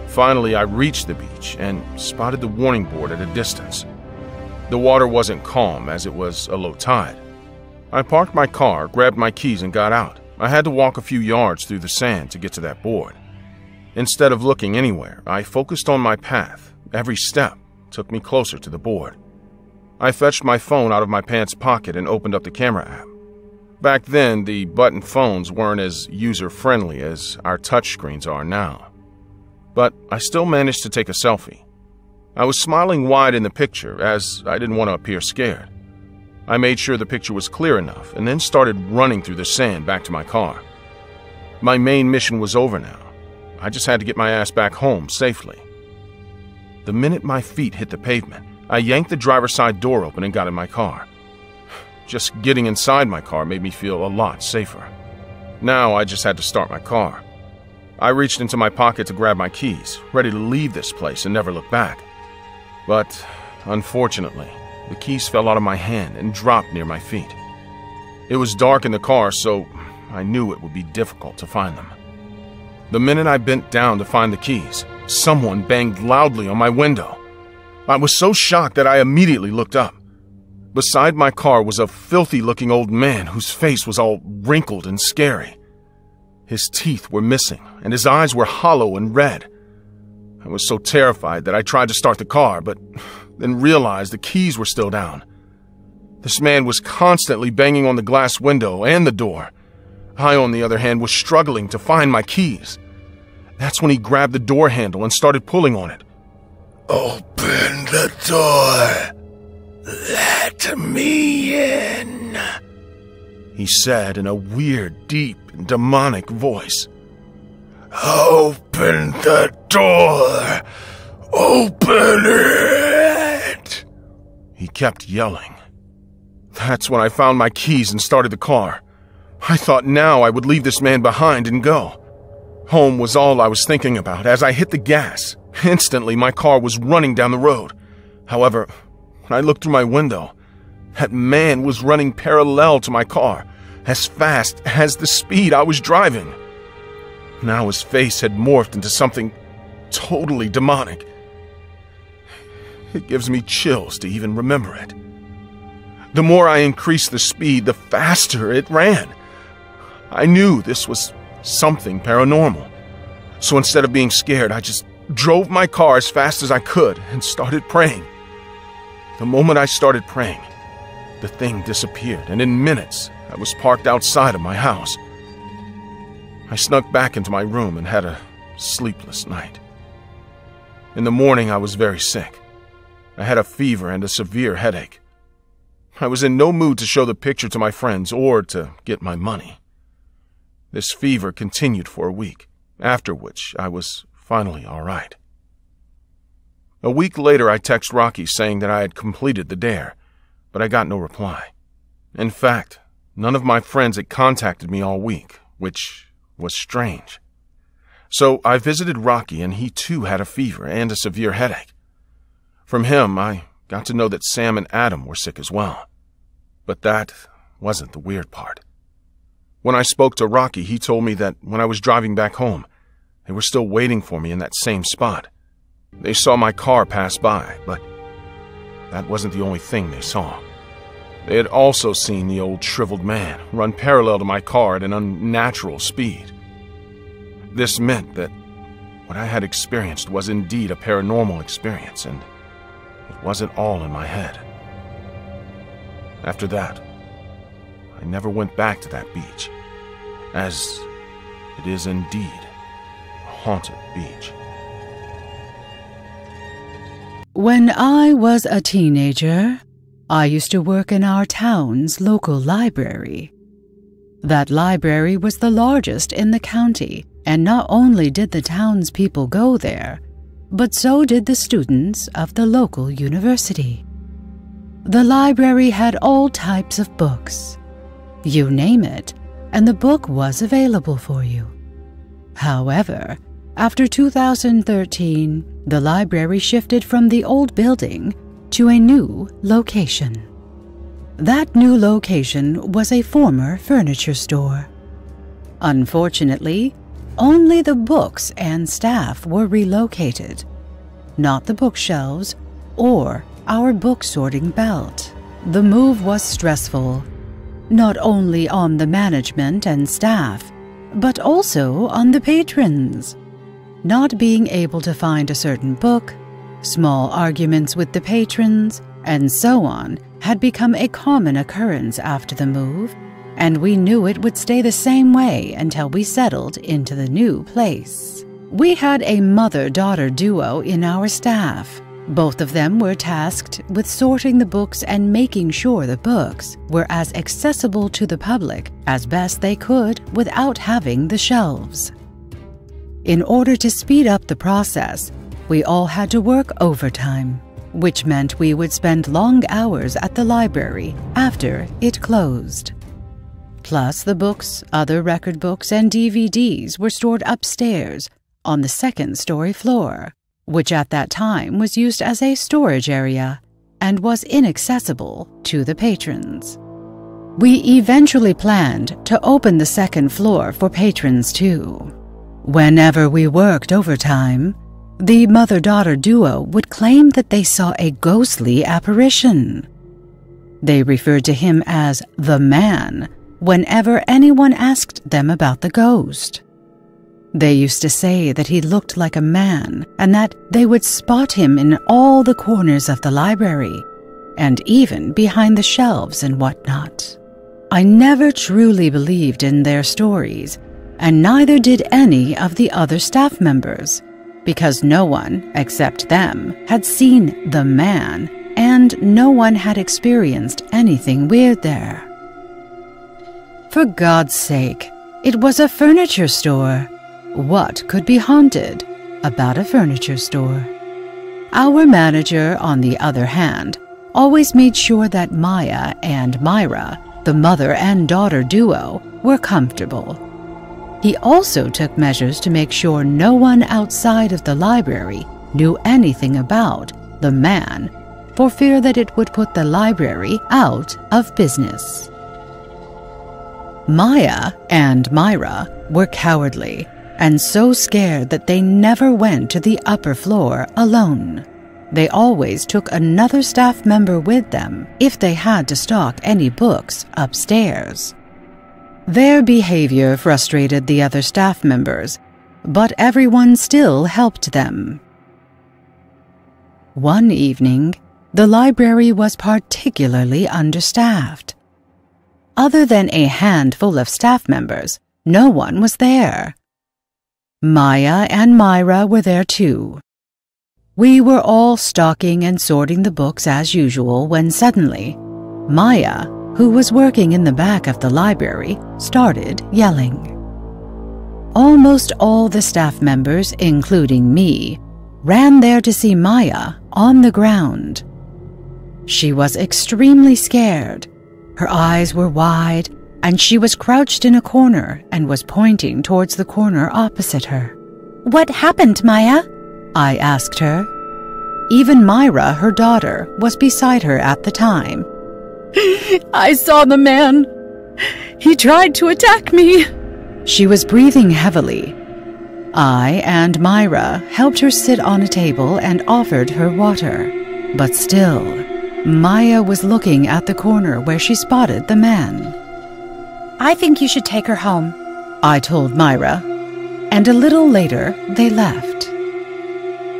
Finally, I reached the beach and spotted the warning board at a distance. The water wasn't calm, as it was a low tide. I parked my car, grabbed my keys, and got out. I had to walk a few yards through the sand to get to that board. Instead of looking anywhere, I focused on my path. Every step took me closer to the board. I fetched my phone out of my pants pocket and opened up the camera app. Back then, the button phones weren't as user-friendly as our touchscreens are now. But I still managed to take a selfie. I was smiling wide in the picture, as I didn't want to appear scared. I made sure the picture was clear enough and then started running through the sand back to my car. My main mission was over now. I just had to get my ass back home safely. The minute my feet hit the pavement, I yanked the driver's side door open and got in my car. Just getting inside my car made me feel a lot safer. Now I just had to start my car. I reached into my pocket to grab my keys, ready to leave this place and never look back. But, unfortunately, the keys fell out of my hand and dropped near my feet. It was dark in the car, so I knew it would be difficult to find them. The minute I bent down to find the keys, someone banged loudly on my window. I was so shocked that I immediately looked up. Beside my car was a filthy-looking old man whose face was all wrinkled and scary. His teeth were missing, and his eyes were hollow and red. I was so terrified that I tried to start the car, but then realized the keys were still down. This man was constantly banging on the glass window and the door. I, on the other hand, was struggling to find my keys. That's when he grabbed the door handle and started pulling on it. "Open the door. Let me in," he said in a weird, deep, and demonic voice. "Open the door! Open it!" He kept yelling. That's when I found my keys and started the car. I thought now I would leave this man behind and go. Home was all I was thinking about as I hit the gas. Instantly, my car was running down the road. However, when I looked through my window, that man was running parallel to my car, as fast as the speed I was driving. Now his face had morphed into something totally demonic. It gives me chills to even remember it. The more I increased the speed, the faster it ran. I knew this was something paranormal. So instead of being scared, I just drove my car as fast as I could and started praying. The moment I started praying, the thing disappeared, and in minutes, I was parked outside of my house. I snuck back into my room and had a sleepless night. In the morning, I was very sick. I had a fever and a severe headache. I was in no mood to show the picture to my friends or to get my money. This fever continued for a week, after which I was finally all right. A week later, I texted Rocky saying that I had completed the dare, but I got no reply. In fact, none of my friends had contacted me all week, which was strange. So I visited Rocky, and he too had a fever and a severe headache. From him, I got to know that Sam and Adam were sick as well. But that wasn't the weird part. When I spoke to Rocky, he told me that when I was driving back home, they were still waiting for me in that same spot. They saw my car pass by, but that wasn't the only thing they saw. They had also seen the old shriveled man run parallel to my car at an unnatural speed. This meant that what I had experienced was indeed a paranormal experience, and it wasn't all in my head. After that, I never went back to that beach, as it is indeed a haunted beach. When I was a teenager, I used to work in our town's local library. That library was the largest in the county, and not only did the townspeople go there, but so did the students of the local university. The library had all types of books. You name it, and the book was available for you. However, after 2013, the library shifted from the old building to a new location. That new location was a former furniture store. Unfortunately, only the books and staff were relocated, not the bookshelves or our book sorting belt. The move was stressful, not only on the management and staff, but also on the patrons. Not being able to find a certain book, small arguments with the patrons, and so on, had become a common occurrence after the move, and we knew it would stay the same way until we settled into the new place. We had a mother-daughter duo in our staff. Both of them were tasked with sorting the books and making sure the books were as accessible to the public as best they could without having the shelves. In order to speed up the process, we all had to work overtime, which meant we would spend long hours at the library after it closed. Plus, the books, other record books, and DVDs were stored upstairs on the second-story floor, which at that time was used as a storage area and was inaccessible to the patrons. We eventually planned to open the second floor for patrons too. Whenever we worked overtime, the mother-daughter duo would claim that they saw a ghostly apparition. They referred to him as the man whenever anyone asked them about the ghost. They used to say that he looked like a man and that they would spot him in all the corners of the library and even behind the shelves and whatnot. I never truly believed in their stories, and neither did any of the other staff members, because no one, except them, had seen the man, and no one had experienced anything weird there. For God's sake, it was a furniture store. What could be haunted about a furniture store? Our manager, on the other hand, always made sure that Maya and Myra, the mother and daughter duo, were comfortable. He also took measures to make sure no one outside of the library knew anything about the man, for fear that it would put the library out of business. Maya and Myra were cowardly and so scared that they never went to the upper floor alone. They always took another staff member with them if they had to stock any books upstairs. Their behavior frustrated the other staff members, but everyone still helped them. One evening, the library was particularly understaffed. Other than a handful of staff members, no one was there. Maya and Myra were there too. We were all stocking and sorting the books as usual when suddenly, Maya, who was working in the back of the library, started yelling. Almost all the staff members, including me, ran there to see Maya on the ground. She was extremely scared. Her eyes were wide, and she was crouched in a corner and was pointing towards the corner opposite her. What happened, Maya? I asked her. Even Myra, her daughter, was beside her at the time. I saw the man. He tried to attack me. She was breathing heavily. I and Myra helped her sit on a table and offered her water. But still, Maya was looking at the corner where she spotted the man. I think you should take her home, I told Myra. And a little later, they left.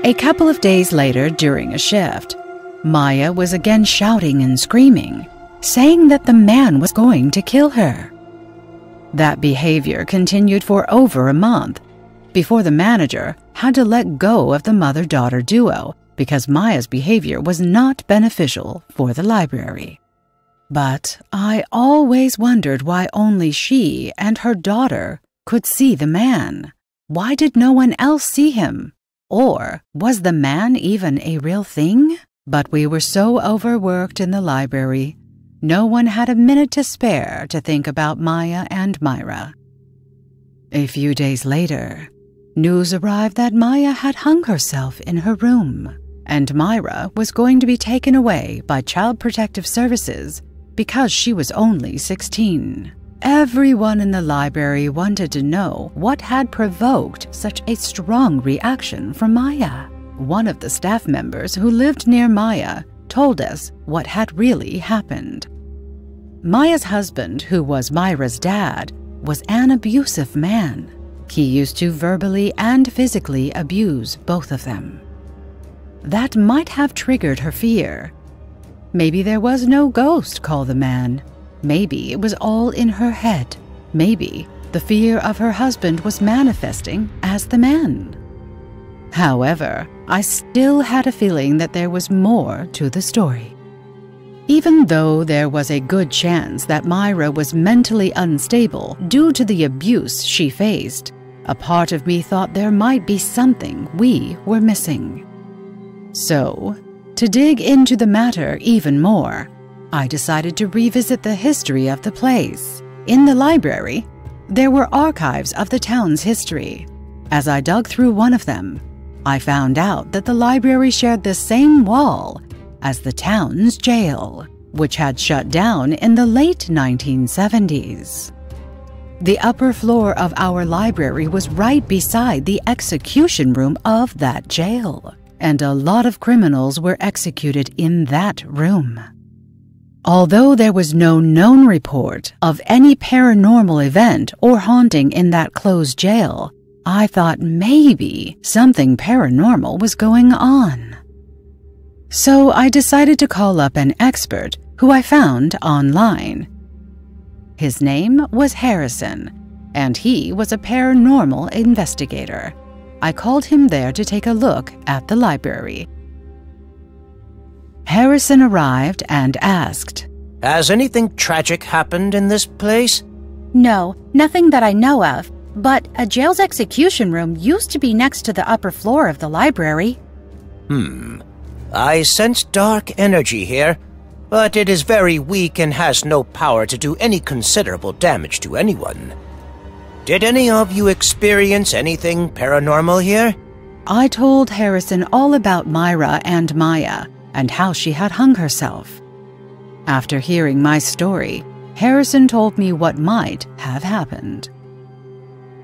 A couple of days later, during a shift, Maya was again shouting and screaming, saying that the man was going to kill her. That behavior continued for over a month before the manager had to let go of the mother-daughter duo because Maya's behavior was not beneficial for the library. But I always wondered why only she and her daughter could see the man. Why did no one else see him? Or was the man even a real thing? But we were so overworked in the library, no one had a minute to spare to think about Maya and Myra. A few days later, news arrived that Maya had hung herself in her room, and Myra was going to be taken away by Child Protective Services because she was only 16. Everyone in the library wanted to know what had provoked such a strong reaction from Maya. One of the staff members who lived near Maya told us what had really happened. Maya's husband, who was Myra's dad, was an abusive man. He used to verbally and physically abuse both of them. That might have triggered her fear. Maybe there was no ghost call the man. Maybe it was all in her head. Maybe the fear of her husband was manifesting as the man. However, I still had a feeling that there was more to the story. Even though there was a good chance that Myra was mentally unstable due to the abuse she faced, a part of me thought there might be something we were missing. So, to dig into the matter even more, I decided to revisit the history of the place. In the library, there were archives of the town's history. As I dug through one of them, I found out that the library shared the same wall as the town's jail, which had shut down in the late 1970s. The upper floor of our library was right beside the execution room of that jail, and a lot of criminals were executed in that room. Although there was no known report of any paranormal event or haunting in that closed jail, I thought maybe something paranormal was going on. So I decided to call up an expert who I found online. His name was Harrison, and he was a paranormal investigator. I called him there to take a look at the library. Harrison arrived and asked, "Has anything tragic happened in this place?" "No, nothing that I know of. But a jail's execution room used to be next to the upper floor of the library." I sense dark energy here, but it is very weak and has no power to do any considerable damage to anyone. Did any of you experience anything paranormal here?" I told Harrison all about Myra and Maya and how she had hung herself. After hearing my story, Harrison told me what might have happened.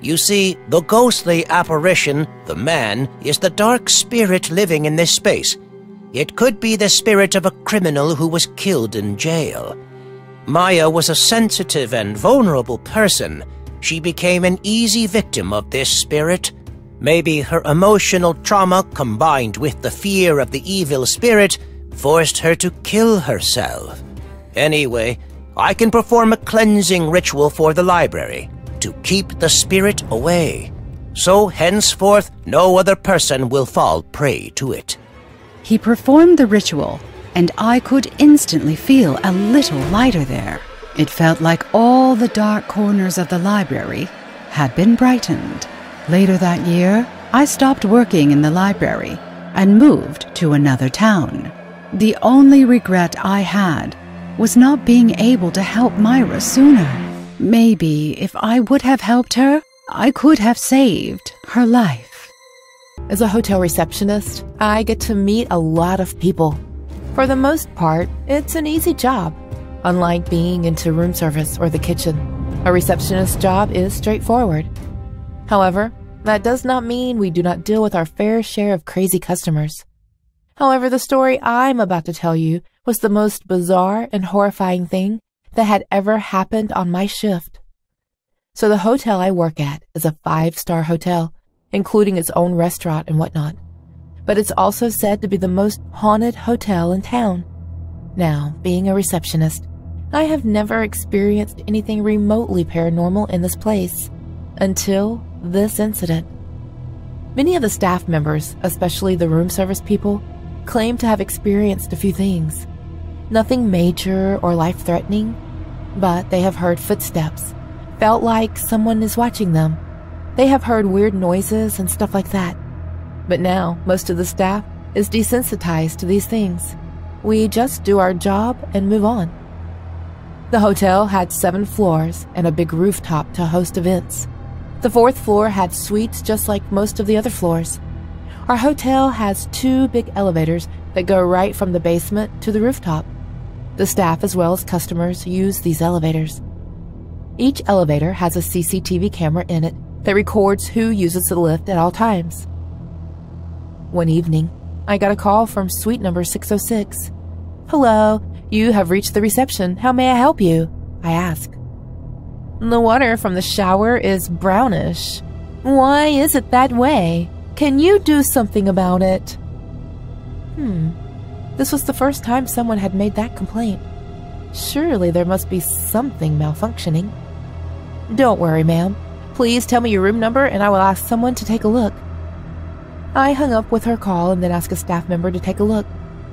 "You see, the ghostly apparition, the man, is the dark spirit living in this space. It could be the spirit of a criminal who was killed in jail. Maya was a sensitive and vulnerable person. She became an easy victim of this spirit. Maybe her emotional trauma, combined with the fear of the evil spirit, forced her to kill herself. Anyway, I can perform a cleansing ritual for the library to keep the spirit away, so henceforth no other person will fall prey to it." He performed the ritual, and I could instantly feel a little lighter there. It felt like all the dark corners of the library had been brightened. Later that year, I stopped working in the library and moved to another town. The only regret I had was not being able to help Myra sooner. Maybe if I would have helped her, I could have saved her life. As a hotel receptionist, I get to meet a lot of people. For the most part, it's an easy job, unlike being into room service or the kitchen. A receptionist's job is straightforward. However, that does not mean we do not deal with our fair share of crazy customers. However, the story I'm about to tell you was the most bizarre and horrifying thing that had ever happened on my shift. So the hotel I work at is a 5-star hotel, including its own restaurant and whatnot. But it's also said to be the most haunted hotel in town. Now, being a receptionist, I have never experienced anything remotely paranormal in this place until this incident. Many of the staff members, especially the room service people, claim to have experienced a few things. Nothing major or life-threatening, but they have heard footsteps, felt like someone is watching them. They have heard weird noises and stuff like that. But now, most of the staff is desensitized to these things. We just do our job and move on. The hotel had 7 floors and a big rooftop to host events. The 4th floor had suites just like most of the other floors. Our hotel has 2 big elevators that go right from the basement to the rooftop. The staff as well as customers use these elevators. Each elevator has a CCTV camera in it that records who uses the lift at all times. One evening, I got a call from suite number 606. "Hello, you have reached the reception. How may I help you?" I ask. "The water from the shower is brownish. Why is it that way? Can you do something about it?" This was the first time someone had made that complaint. Surely there must be something malfunctioning. "Don't worry, ma'am. Please tell me your room number and I will ask someone to take a look." I hung up with her call and then asked a staff member to take a look.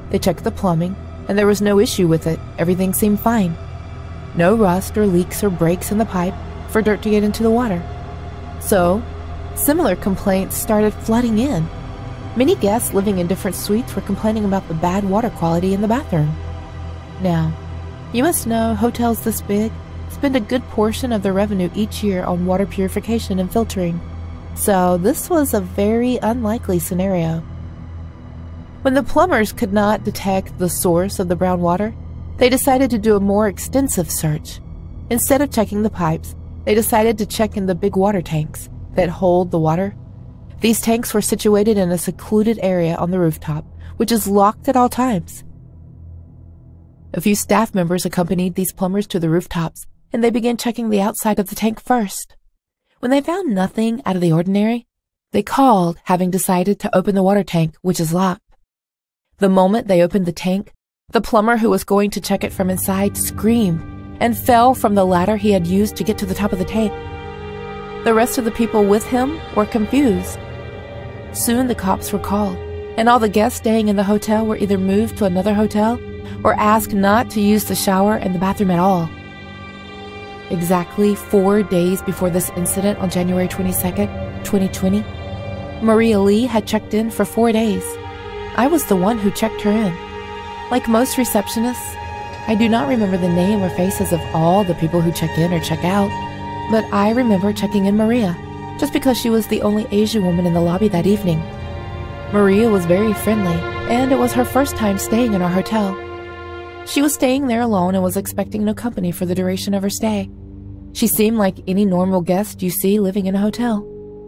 They checked the plumbing, and there was no issue with it. Everything seemed fine. No rust or leaks or breaks in the pipe for dirt to get into the water. So, similar complaints started flooding in. Many guests living in different suites were complaining about the bad water quality in the bathroom. Now, you must know hotels this big spend a good portion of their revenue each year on water purification and filtering. So this was a very unlikely scenario. When the plumbers could not detect the source of the brown water, they decided to do a more extensive search. Instead of checking the pipes, they decided to check in the big water tanks that hold the water. These tanks were situated in a secluded area on the rooftop, which is locked at all times. A few staff members accompanied these plumbers to the rooftops, and they began checking the outside of the tank first. When they found nothing out of the ordinary, they called, having decided to open the water tank, which is locked. The moment they opened the tank, the plumber who was going to check it from inside screamed and fell from the ladder he had used to get to the top of the tank. The rest of the people with him were confused. Soon the cops were called, and all the guests staying in the hotel were either moved to another hotel or asked not to use the shower and the bathroom at all. Exactly 4 days before this incident on January 22nd, 2020, Maria Lee had checked in for 4 days. I was the one who checked her in. Like most receptionists, I do not remember the name or faces of all the people who check in or check out, but I remember checking in Maria, just because she was the only Asian woman in the lobby that evening. Maria was very friendly, and it was her first time staying in our hotel. She was staying there alone and was expecting no company for the duration of her stay. She seemed like any normal guest you see living in a hotel.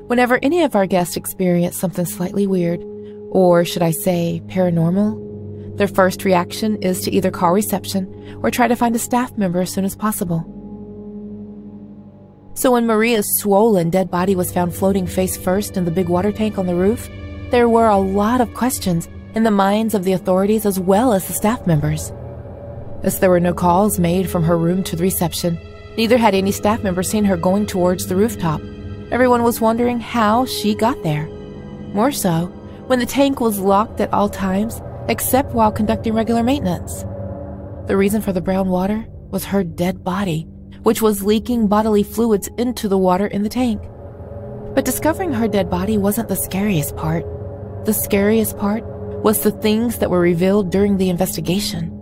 Whenever any of our guests experience something slightly weird, or should I say paranormal, their first reaction is to either call reception or try to find a staff member as soon as possible. So when Maria's swollen dead body was found floating face first in the big water tank on the roof, there were a lot of questions in the minds of the authorities as well as the staff members. As there were no calls made from her room to the reception, neither had any staff member seen her going towards the rooftop. Everyone was wondering how she got there. More so, when the tank was locked at all times, except while conducting regular maintenance. The reason for the brown water was her dead body, which was leaking bodily fluids into the water in the tank. But discovering her dead body wasn't the scariest part. The scariest part was the things that were revealed during the investigation.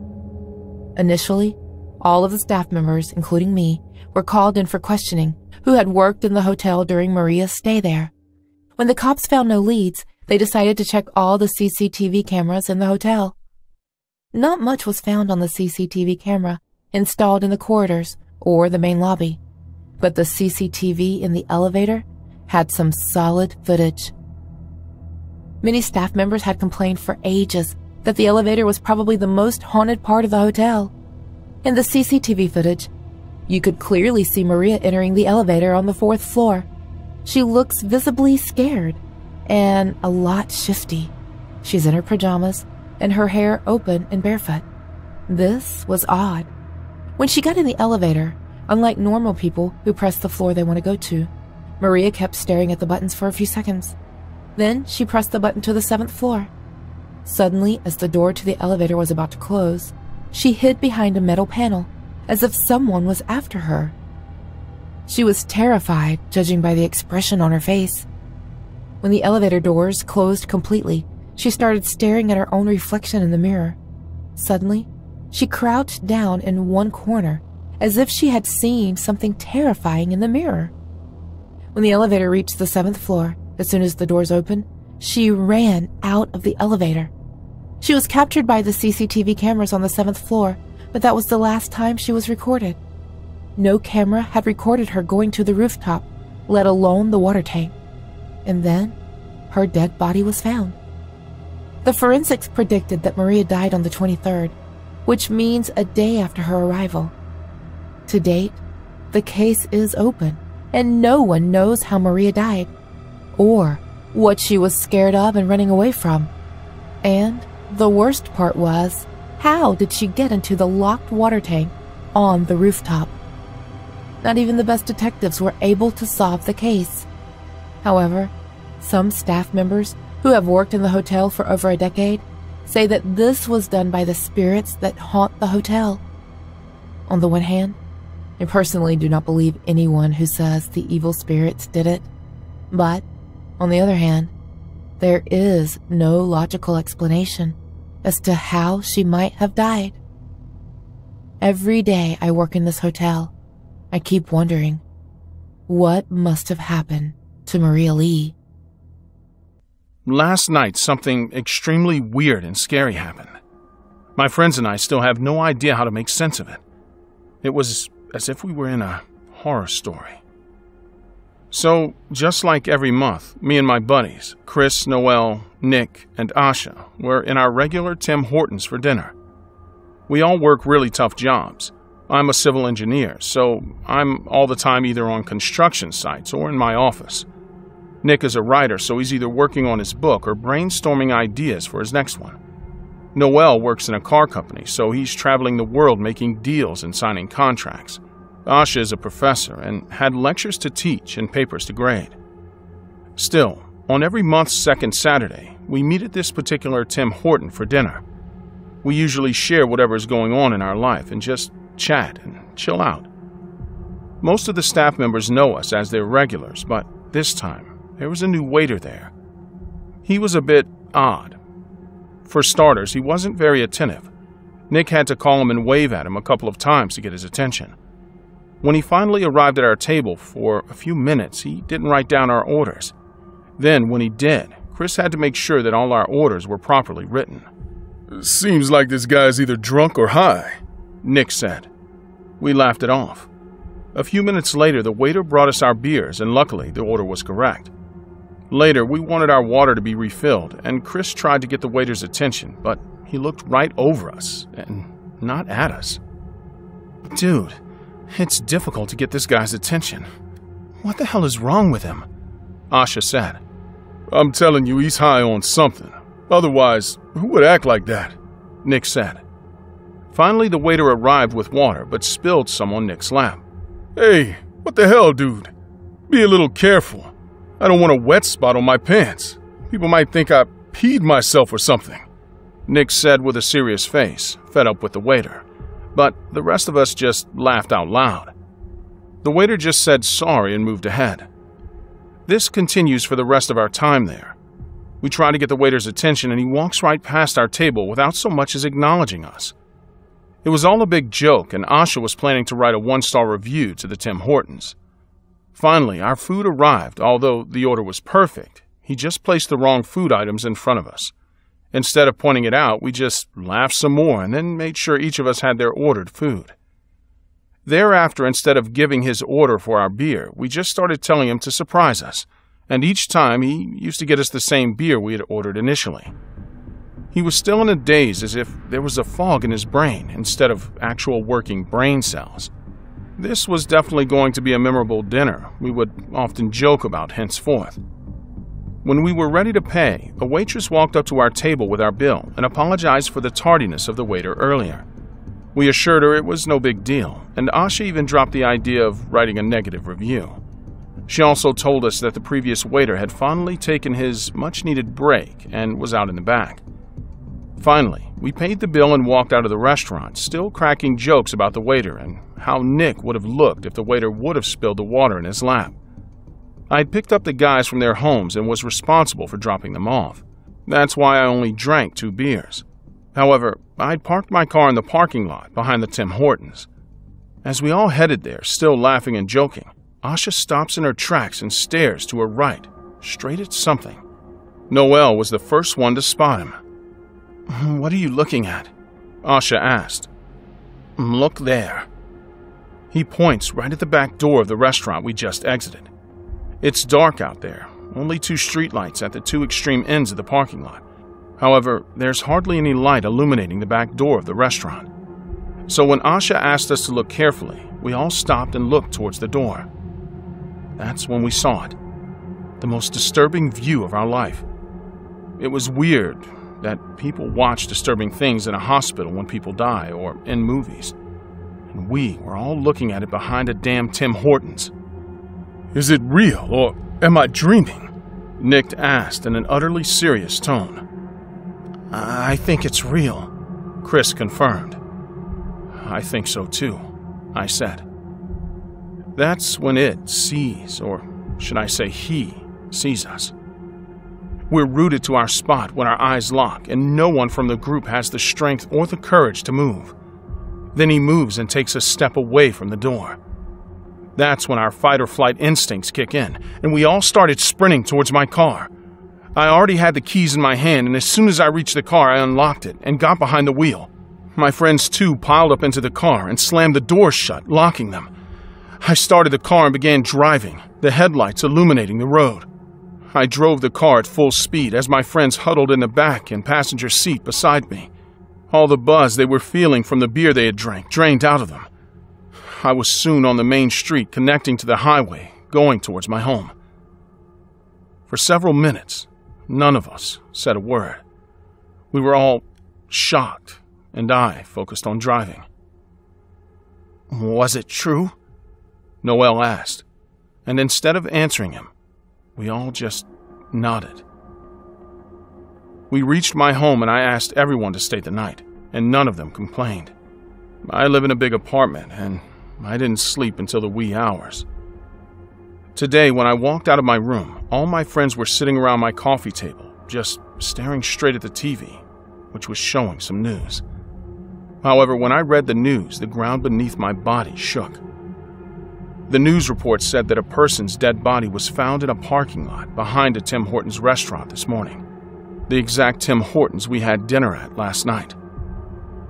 Initially, all of the staff members, including me, were called in for questioning, who had worked in the hotel during Maria's stay there. When the cops found no leads, they decided to check all the CCTV cameras in the hotel. Not much was found on the CCTV camera installed in the corridors or the main lobby, but the CCTV in the elevator had some solid footage. Many staff members had complained for ages that the elevator was probably the most haunted part of the hotel. In the CCTV footage, you could clearly see Maria entering the elevator on the 4th floor. She looks visibly scared and a lot shifty. She's in her pajamas and her hair open and barefoot. This was odd. When she got in the elevator, unlike normal people who press the floor they want to go to, Maria kept staring at the buttons for a few seconds. Then she pressed the button to the 7th floor. Suddenly, as the door to the elevator was about to close, she hid behind a metal panel as if someone was after her. She was terrified, judging by the expression on her face. When the elevator doors closed completely, she started staring at her own reflection in the mirror. Suddenly, she crouched down in one corner as if she had seen something terrifying in the mirror. When the elevator reached the 7th floor, as soon as the doors opened, she ran out of the elevator. She was captured by the CCTV cameras on the 7th floor, but that was the last time she was recorded. No camera had recorded her going to the rooftop, let alone the water tank. And then, her dead body was found. The forensics predicted that Maria died on the 23rd, which means a day after her arrival. To date, the case is open, and no one knows how Maria died, or what she was scared of and running away from. And the worst part was, how did she get into the locked water tank on the rooftop? Not even the best detectives were able to solve the case. However, some staff members who have worked in the hotel for over a decade say that this was done by the spirits that haunt the hotel. On the one hand, I personally do not believe anyone who says the evil spirits did it. But, on the other hand, there is no logical explanation as to how she might have died. Every day I work in this hotel, I keep wondering, what must have happened to Maria Lee? Last night, something extremely weird and scary happened. My friends and I still have no idea how to make sense of it. It was as if we were in a horror story. So, just like every month, me and my buddies, Chris, Noel, Nick, and Asha, were in our regular Tim Hortons for dinner. We all work really tough jobs. I'm a civil engineer, so I'm all the time either on construction sites or in my office. Nick is a writer, so he's either working on his book or brainstorming ideas for his next one. Noel works in a car company, so he's traveling the world making deals and signing contracts. Asha is a professor and had lectures to teach and papers to grade. Still, on every month's second Saturday, we meet at this particular Tim Horton for dinner. We usually share whatever is going on in our life and just chat and chill out. Most of the staff members know us as their regulars, but this time, there was a new waiter there. He was a bit odd. For starters, he wasn't very attentive. Nick had to call him and wave at him a couple of times to get his attention. When he finally arrived at our table for a few minutes, he didn't write down our orders. Then, when he did, Chris had to make sure that all our orders were properly written. "Seems like this guy's either drunk or high," Nick said. We laughed it off. A few minutes later, the waiter brought us our beers, and luckily, the order was correct. Later, we wanted our water to be refilled, and Chris tried to get the waiter's attention, but he looked right over us and not at us. "Dude, it's difficult to get this guy's attention. What the hell is wrong with him?" Asha said. "I'm telling you, he's high on something. Otherwise, who would act like that?" Nick said. Finally, the waiter arrived with water, but spilled some on Nick's lap. "Hey, what the hell, dude? Be a little careful. I don't want a wet spot on my pants. People might think I peed myself or something," Nick said with a serious face, fed up with the waiter. But the rest of us just laughed out loud. The waiter just said sorry and moved ahead. This continues for the rest of our time there. We try to get the waiter's attention and he walks right past our table without so much as acknowledging us. It was all a big joke and Asha was planning to write a 1-star review to the Tim Hortons. Finally, our food arrived, although the order was perfect. He just placed the wrong food items in front of us. Instead of pointing it out, we just laughed some more and then made sure each of us had their ordered food. Thereafter, instead of giving his order for our beer, we just started telling him to surprise us, and each time he used to get us the same beer we had ordered initially. He was still in a daze, as if there was a fog in his brain instead of actual working brain cells. This was definitely going to be a memorable dinner we would often joke about henceforth. When we were ready to pay, a waitress walked up to our table with our bill and apologized for the tardiness of the waiter earlier. We assured her it was no big deal, and Asha even dropped the idea of writing a negative review. She also told us that the previous waiter had finally taken his much-needed break and was out in the back. Finally, we paid the bill and walked out of the restaurant, still cracking jokes about the waiter and how Nick would have looked if the waiter would have spilled the water in his lap. I had picked up the guys from their homes and was responsible for dropping them off. That's why I only drank 2 beers. However, I'd parked my car in the parking lot behind the Tim Hortons. As we all headed there, still laughing and joking, Asha stops in her tracks and stares to her right, straight at something. Noel was the first one to spot him. "What are you looking at?" Asha asked. "Look there." He points right at the back door of the restaurant we just exited. It's dark out there, only 2 streetlights at the 2 extreme ends of the parking lot. However, there's hardly any light illuminating the back door of the restaurant. So when Asha asked us to look carefully, we all stopped and looked towards the door. That's when we saw it. The most disturbing view of our life. It was weird that people watch disturbing things in a hospital when people die or in movies. And we were all looking at it behind a damn Tim Hortons. "Is it real, or am I dreaming?" Nick asked in an utterly serious tone. "I think it's real," Chris confirmed. "I think so too," I said. That's when it sees, or should I say he, sees us. We're rooted to our spot when our eyes lock, and no one from the group has the strength or the courage to move. Then he moves and takes a step away from the door. That's when our fight-or-flight instincts kick in, and we all started sprinting towards my car. I already had the keys in my hand, and as soon as I reached the car, I unlocked it and got behind the wheel. My friends, too, piled up into the car and slammed the doors shut, locking them. I started the car and began driving, the headlights illuminating the road. I drove the car at full speed as my friends huddled in the back and passenger seat beside me. All the buzz they were feeling from the beer they had drank drained out of them. I was soon on the main street connecting to the highway, going towards my home. For several minutes, none of us said a word. We were all shocked, and I focused on driving. "Was it true?" Noel asked, and instead of answering him, we all just nodded. We reached my home and I asked everyone to stay the night, and none of them complained. I live in a big apartment, and I didn't sleep until the wee hours. Today, when I walked out of my room, all my friends were sitting around my coffee table, just staring straight at the TV, which was showing some news. However, when I read the news, the ground beneath my body shook. The news report said that a person's dead body was found in a parking lot behind a Tim Hortons restaurant this morning, the exact Tim Hortons we had dinner at last night.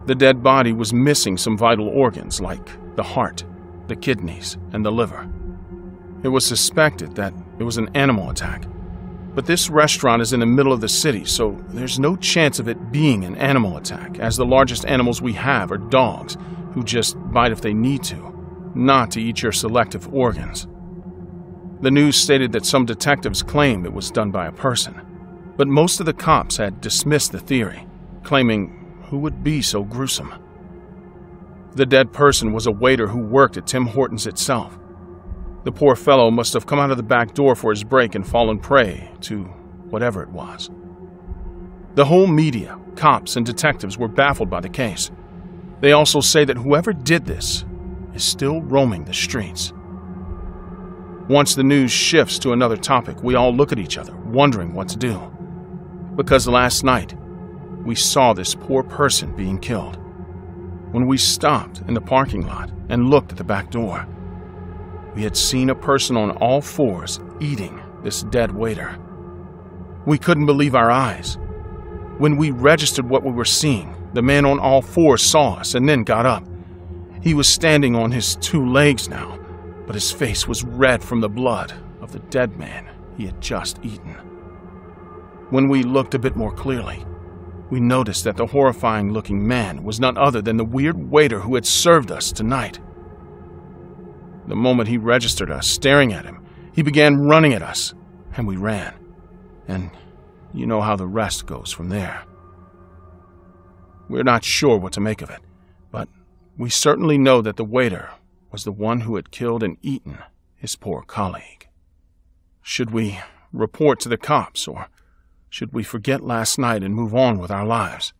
The dead body was missing some vital organs like the heart, the kidneys, and the liver. It was suspected that it was an animal attack, but this restaurant is in the middle of the city, so there's no chance of it being an animal attack, as the largest animals we have are dogs who just bite if they need to, not to eat your selective organs. The news stated that some detectives claimed it was done by a person, but most of the cops had dismissed the theory, claiming who would be so gruesome. The dead person was a waiter who worked at Tim Hortons itself. The poor fellow must have come out of the back door for his break and fallen prey to whatever it was. The whole media, cops, and detectives were baffled by the case. They also say that whoever did this is still roaming the streets. Once the news shifts to another topic, we all look at each other, wondering what to do. Because last night, we saw this poor person being killed, when we stopped in the parking lot and looked at the back door. We had seen a person on all fours eating this dead waiter. We couldn't believe our eyes. When we registered what we were seeing, the man on all fours saw us and then got up. He was standing on his two legs now, but his face was red from the blood of the dead man he had just eaten. When we looked a bit more clearly, we noticed that the horrifying-looking man was none other than the weird waiter who had served us tonight. The moment he registered us, staring at him, he began running at us, and we ran. And you know how the rest goes from there. We're not sure what to make of it, but we certainly know that the waiter was the one who had killed and eaten his poor colleague. Should we report to the cops, or should we forget last night and move on with our lives?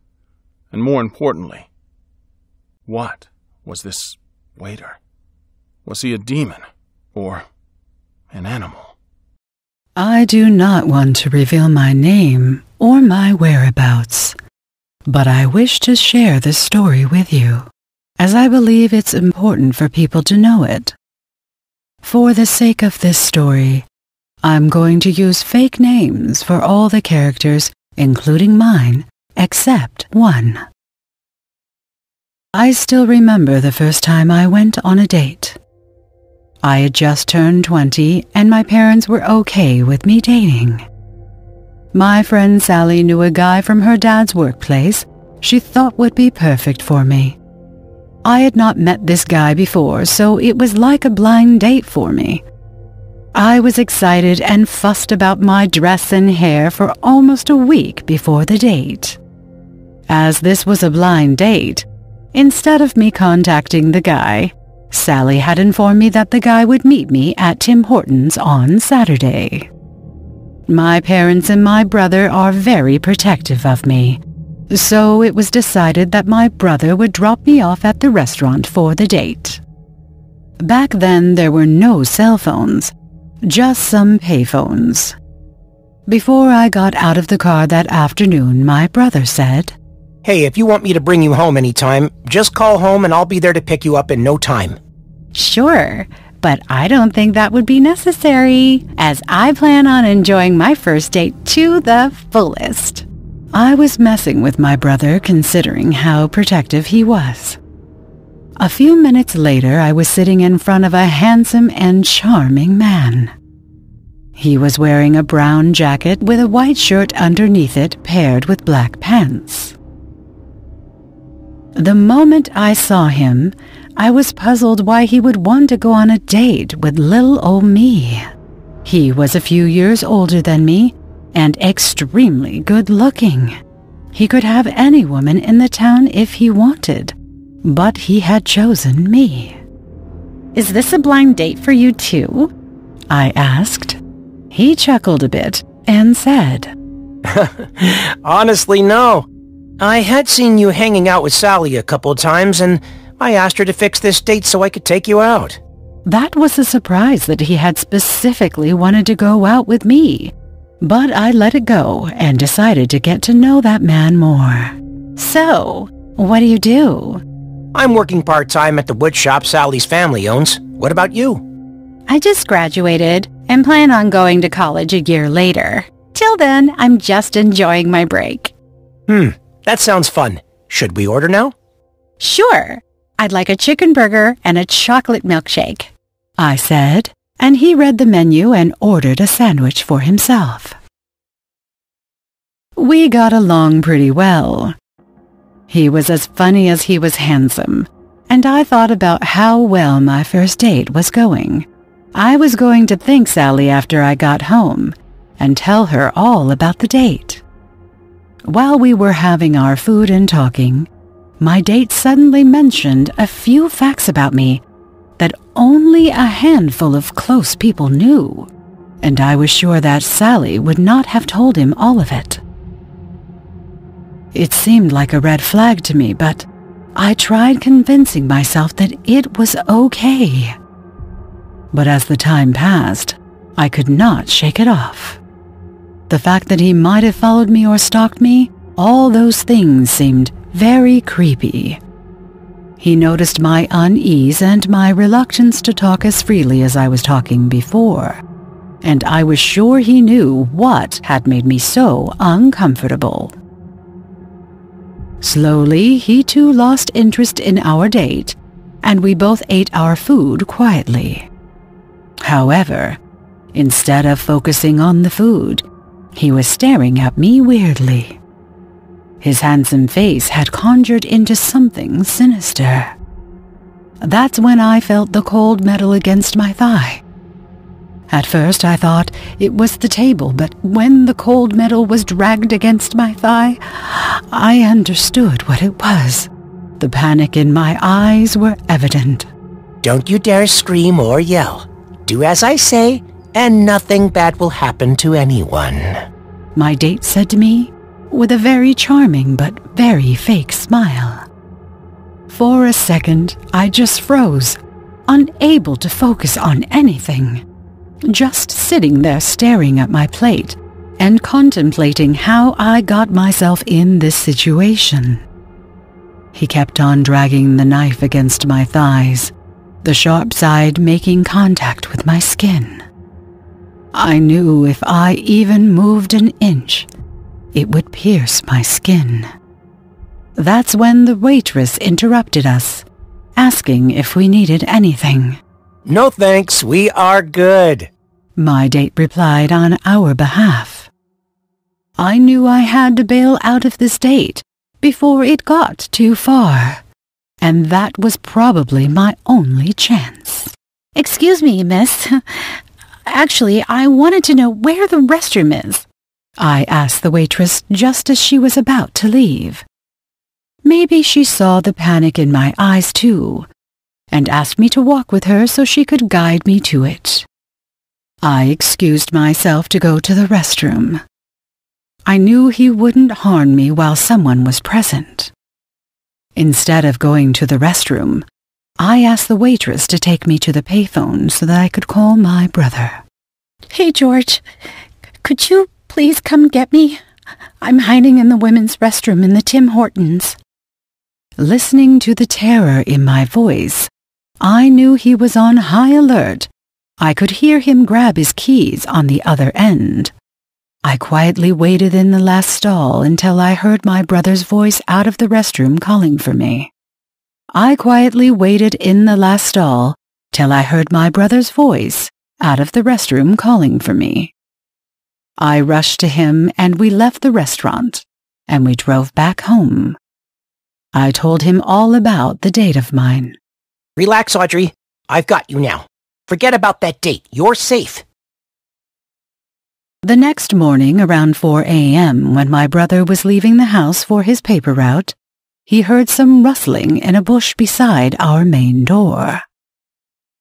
And more importantly, what was this waiter? Was he a demon or an animal? I do not want to reveal my name or my whereabouts, but I wish to share this story with you, as I believe it's important for people to know it. For the sake of this story, I'm going to use fake names for all the characters, including mine, except one. I still remember the first time I went on a date. I had just turned 20 and my parents were okay with me dating. My friend Sally knew a guy from her dad's workplace she thought would be perfect for me. I had not met this guy before, so it was like a blind date for me. I was excited and fussed about my dress and hair for almost a week before the date. As this was a blind date, instead of me contacting the guy, Sally had informed me that the guy would meet me at Tim Hortons on Saturday. My parents and my brother are very protective of me, so it was decided that my brother would drop me off at the restaurant for the date. Back then, there were no cell phones, just some payphones. Before I got out of the car that afternoon, my brother said, "Hey, if you want me to bring you home anytime, just call home and I'll be there to pick you up in no time." "Sure, but I don't think that would be necessary, as I plan on enjoying my first date to the fullest." I was messing with my brother, considering how protective he was. A few minutes later, I was sitting in front of a handsome and charming man. He was wearing a brown jacket with a white shirt underneath it paired with black pants. The moment I saw him, I was puzzled why he would want to go on a date with little old me. He was a few years older than me and extremely good-looking. He could have any woman in the town if he wanted, but he had chosen me. "Is this a blind date for you too?" I asked. He chuckled a bit and said, "Honestly, no. I had seen you hanging out with Sally a couple of times, and I asked her to fix this date so I could take you out." That was a surprise that he had specifically wanted to go out with me, but I let it go and decided to get to know that man more. "So, what do you do?" "I'm working part-time at the wood shop Sally's family owns. What about you?" "I just graduated and plan on going to college a year later. Till then, I'm just enjoying my break." That sounds fun. Should we order now?" "Sure. I'd like a chicken burger and a chocolate milkshake," I said, and he read the menu and ordered a sandwich for himself. We got along pretty well. He was as funny as he was handsome, and I thought about how well my first date was going. I was going to thank Sally after I got home and tell her all about the date. While we were having our food and talking, my date suddenly mentioned a few facts about me that only a handful of close people knew, and I was sure that Sally would not have told him all of it. It seemed like a red flag to me, but I tried convincing myself that it was okay. But as the time passed, I could not shake it off. The fact that he might have followed me or stalked me, all those things seemed very creepy. He noticed my unease and my reluctance to talk as freely as I was talking before, and I was sure he knew what had made me so uncomfortable. Slowly, he too lost interest in our date, and we both ate our food quietly. However, instead of focusing on the food, he was staring at me weirdly. His handsome face had conjured into something sinister. That's when I felt the cold metal against my thigh. At first I thought it was the table, but when the cold metal was dragged against my thigh, I understood what it was. The panic in my eyes were evident. Don't you dare scream or yell. Do as I say, and nothing bad will happen to anyone, my date said to me, with a very charming but very fake smile. For a second, I just froze, unable to focus on anything. Just sitting there staring at my plate and contemplating how I got myself in this situation. He kept on dragging the knife against my thighs, the sharp side making contact with my skin. I knew if I even moved an inch, it would pierce my skin. That's when the waitress interrupted us, asking if we needed anything. No thanks, we are good, my date replied on our behalf. I knew I had to bail out of this date before it got too far, and that was probably my only chance. Excuse me, miss. Actually, I wanted to know where the restroom is, I asked the waitress just as she was about to leave. Maybe she saw the panic in my eyes too, and asked me to walk with her so she could guide me to it. I excused myself to go to the restroom. I knew he wouldn't harm me while someone was present. Instead of going to the restroom, I asked the waitress to take me to the payphone so that I could call my brother. Hey, George, could you please come get me? I'm hiding in the women's restroom in the Tim Hortons. Listening to the terror in my voice, I knew he was on high alert. I could hear him grab his keys on the other end. I quietly waited in the last stall until I heard my brother's voice out of the restroom calling for me. I quietly waited in the last stall till I heard my brother's voice out of the restroom calling for me. I rushed to him and we left the restaurant, and we drove back home. I told him all about the date of mine. Relax, Audrey. I've got you now. Forget about that date. You're safe. The next morning, around 4 a.m., when my brother was leaving the house for his paper route, he heard some rustling in a bush beside our main door.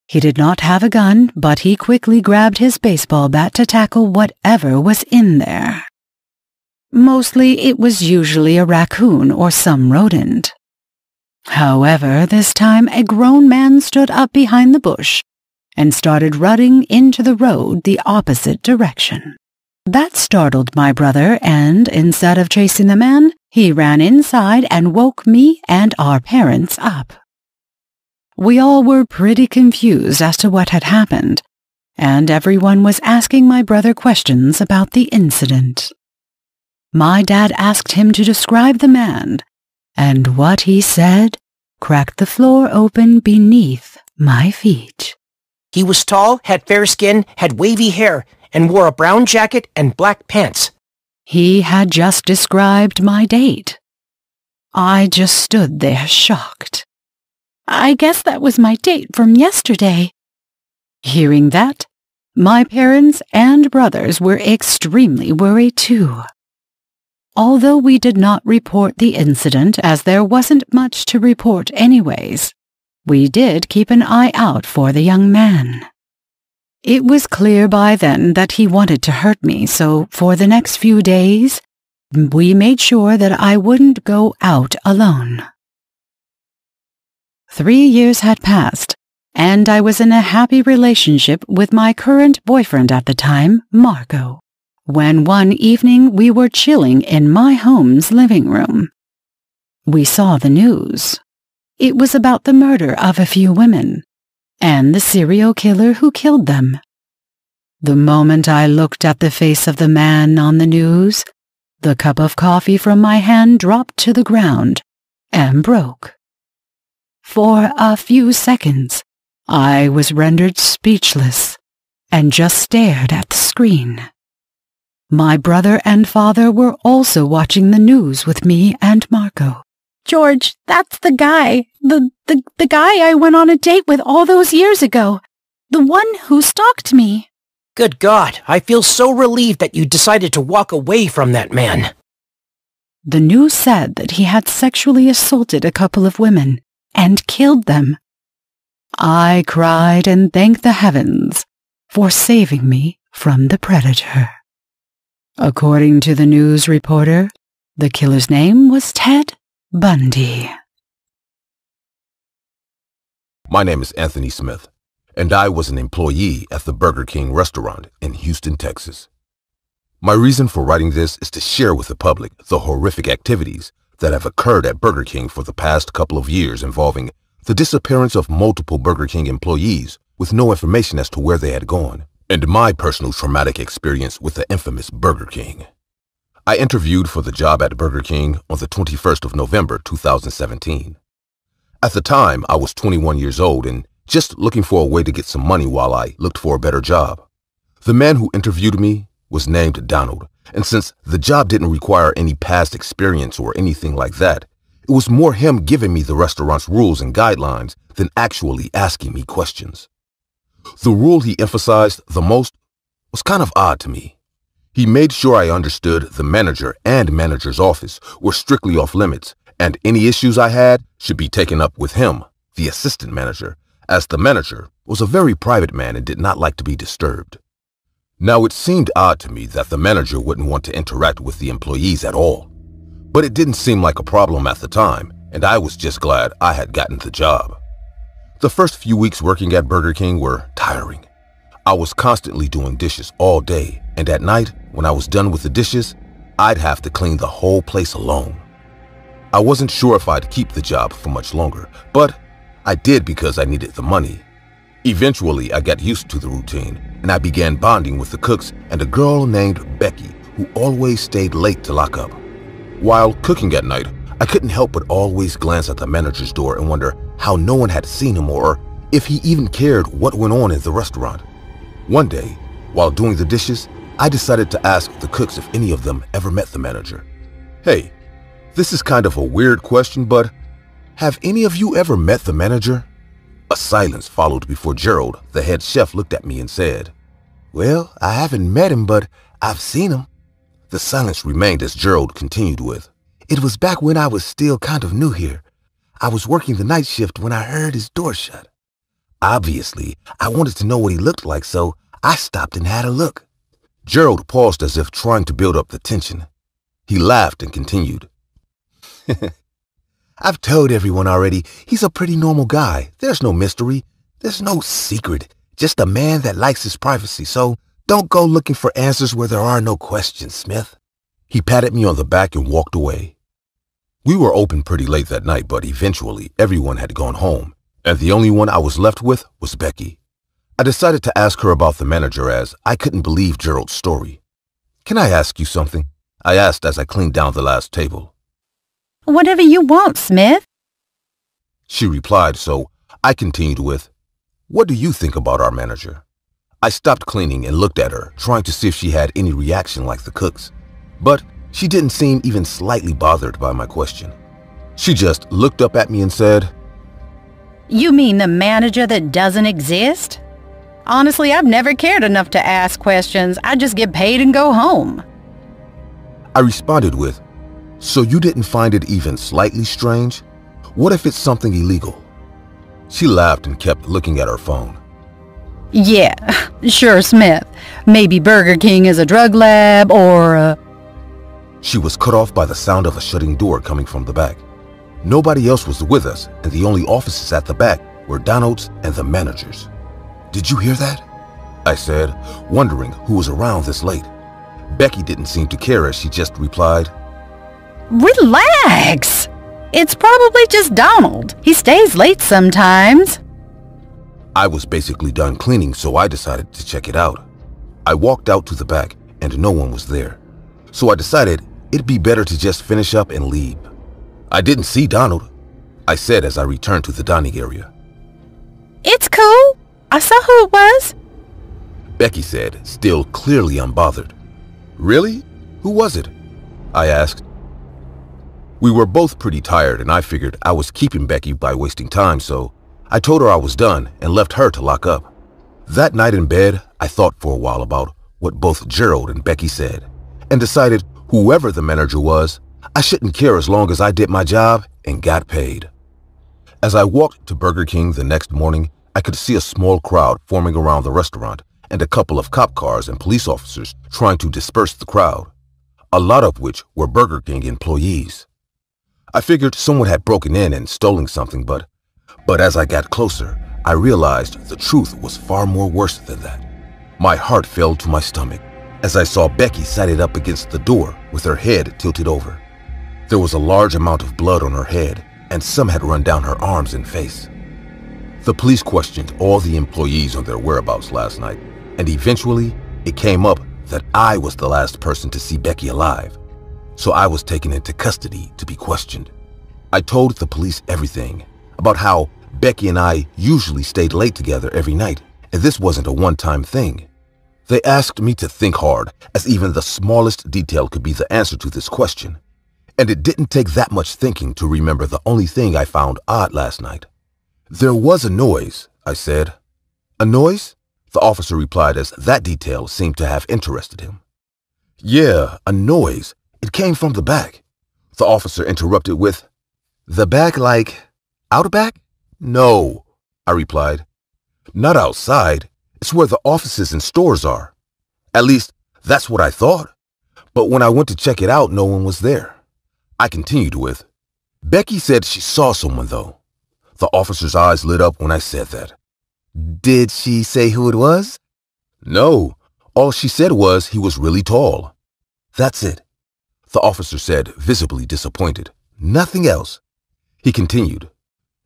He did not have a gun, but he quickly grabbed his baseball bat to tackle whatever was in there. Mostly it was usually a raccoon or some rodent. However, this time a grown man stood up behind the bush and started running into the road the opposite direction. That startled my brother, and instead of chasing the man, he ran inside and woke me and our parents up. We all were pretty confused as to what had happened, and everyone was asking my brother questions about the incident. My dad asked him to describe the man, and what he said cracked the floor open beneath my feet. He was tall, had fair skin, had wavy hair, and wore a brown jacket and black pants. He had just described my date. I just stood there shocked. I guess that was my date from yesterday. Hearing that, my parents and brothers were extremely worried too. Although we did not report the incident, as there wasn't much to report anyways, we did keep an eye out for the young man. It was clear by then that he wanted to hurt me, so for the next few days, we made sure that I wouldn't go out alone. 3 years had passed, and I was in a happy relationship with my current boyfriend at the time, Marco, when one evening we were chilling in my home's living room. We saw the news. It was about the murder of a few women, and the serial killer who killed them. The moment I looked at the face of the man on the news, the cup of coffee from my hand dropped to the ground and broke. For a few seconds, I was rendered speechless and just stared at the screen. My brother and father were also watching the news with me and Marco. George, that's the guy. The guy I went on a date with all those years ago. The one who stalked me. Good God, I feel so relieved that you decided to walk away from that man. The news said that he had sexually assaulted a couple of women and killed them. I cried and thanked the heavens for saving me from the predator. According to the news reporter, the killer's name was Ted Bundy. My name is Anthony Smith, and I was an employee at the Burger King restaurant in Houston, Texas. My reason for writing this is to share with the public the horrific activities that have occurred at Burger King for the past couple of years involving the disappearance of multiple Burger King employees with no information as to where they had gone, and my personal traumatic experience with the infamous Burger King. I interviewed for the job at Burger King on the 21st of November, 2017. At the time, I was 21 years old and just looking for a way to get some money while I looked for a better job. The man who interviewed me was named Donald, and since the job didn't require any past experience or anything like that, it was more him giving me the restaurant's rules and guidelines than actually asking me questions. The rule he emphasized the most was kind of odd to me. He made sure I understood the manager and manager's office were strictly off limits, and any issues I had should be taken up with him, the assistant manager, as the manager was a very private man and did not like to be disturbed. Now, it seemed odd to me that the manager wouldn't want to interact with the employees at all, but it didn't seem like a problem at the time, and I was just glad I had gotten the job. The first few weeks working at Burger King were tiring. I was constantly doing dishes all day, and at night, when I was done with the dishes, I'd have to clean the whole place alone. I wasn't sure if I'd keep the job for much longer, but I did because I needed the money. Eventually, I got used to the routine, and I began bonding with the cooks and a girl named Becky, who always stayed late to lock up. While cooking at night, I couldn't help but always glance at the manager's door and wonder how no one had seen him or if he even cared what went on in the restaurant. One day, while doing the dishes, I decided to ask the cooks if any of them ever met the manager. Hey, this is kind of a weird question, but have any of you ever met the manager? A silence followed before Gerald, the head chef, looked at me and said, "Well, I haven't met him, but I've seen him." The silence remained as Gerald continued with, "It was back when I was still kind of new here. I was working the night shift when I heard his door shut. Obviously, I wanted to know what he looked like, so I stopped and had a look." Gerald paused as if trying to build up the tension. He laughed and continued, "I've told everyone already, he's a pretty normal guy. There's no mystery. There's no secret. Just a man that likes his privacy, so don't go looking for answers where there are no questions, Smith." He patted me on the back and walked away. We were open pretty late that night, but eventually everyone had gone home, and the only one I was left with was Becky. I decided to ask her about the manager as I couldn't believe Gerald's story. "Can I ask you something?" I asked as I cleaned down the last table. "Whatever you want, Smith," she replied, so I continued with, "What do you think about our manager?" I stopped cleaning and looked at her, trying to see if she had any reaction like the cooks, but she didn't seem even slightly bothered by my question. She just looked up at me and said, "You mean the manager that doesn't exist? Honestly, I've never cared enough to ask questions. I just get paid and go home." I responded with, "So you didn't find it even slightly strange? What if it's something illegal?" She laughed and kept looking at her phone. "Yeah, sure, Smith. Maybe Burger King is a drug lab or a..." She was cut off by the sound of a shutting door coming from the back. Nobody else was with us, and the only offices at the back were Donald's and the manager's. "Did you hear that?" I said, wondering who was around this late. Becky didn't seem to care as she just replied, "Relax! It's probably just Donald. He stays late sometimes." I was basically done cleaning, so I decided to check it out. I walked out to the back and no one was there, so I decided it'd be better to just finish up and leave. I didn't see Donald, I said as I returned to the dining area. It's cool. I saw who it was, Becky said, still clearly unbothered. Really? Who was it? I asked. We were both pretty tired and I figured I was keeping Becky by wasting time, so I told her I was done and left her to lock up. That night in bed, I thought for a while about what both Gerald and Becky said and decided whoever the manager was, I shouldn't care as long as I did my job and got paid. As I walked to Burger King the next morning, I could see a small crowd forming around the restaurant and a couple of cop cars and police officers trying to disperse the crowd, a lot of which were Burger King employees. I figured someone had broken in and stolen something, but as I got closer, I realized the truth was far more worse than that. My heart fell to my stomach as I saw Becky sighted up against the door with her head tilted over. There was a large amount of blood on her head and some had run down her arms and face. The police questioned all the employees on their whereabouts last night, and eventually it came up that I was the last person to see Becky alive, so I was taken into custody to be questioned. I told the police everything about how Becky and I usually stayed late together every night, and this wasn't a one-time thing. They asked me to think hard, as even the smallest detail could be the answer to this question, and it didn't take that much thinking to remember the only thing I found odd last night. There was a noise, I said. A noise? The officer replied, as that detail seemed to have interested him. Yeah, a noise. It came from the back. The officer interrupted with, the back like, out back? No, I replied. Not outside. It's where the offices and stores are. At least, that's what I thought. But when I went to check it out, no one was there. I continued with, Becky said she saw someone though. The officer's eyes lit up when I said that. Did she say who it was? No. All she said was he was really tall. That's it, the officer said, visibly disappointed. Nothing else. He continued.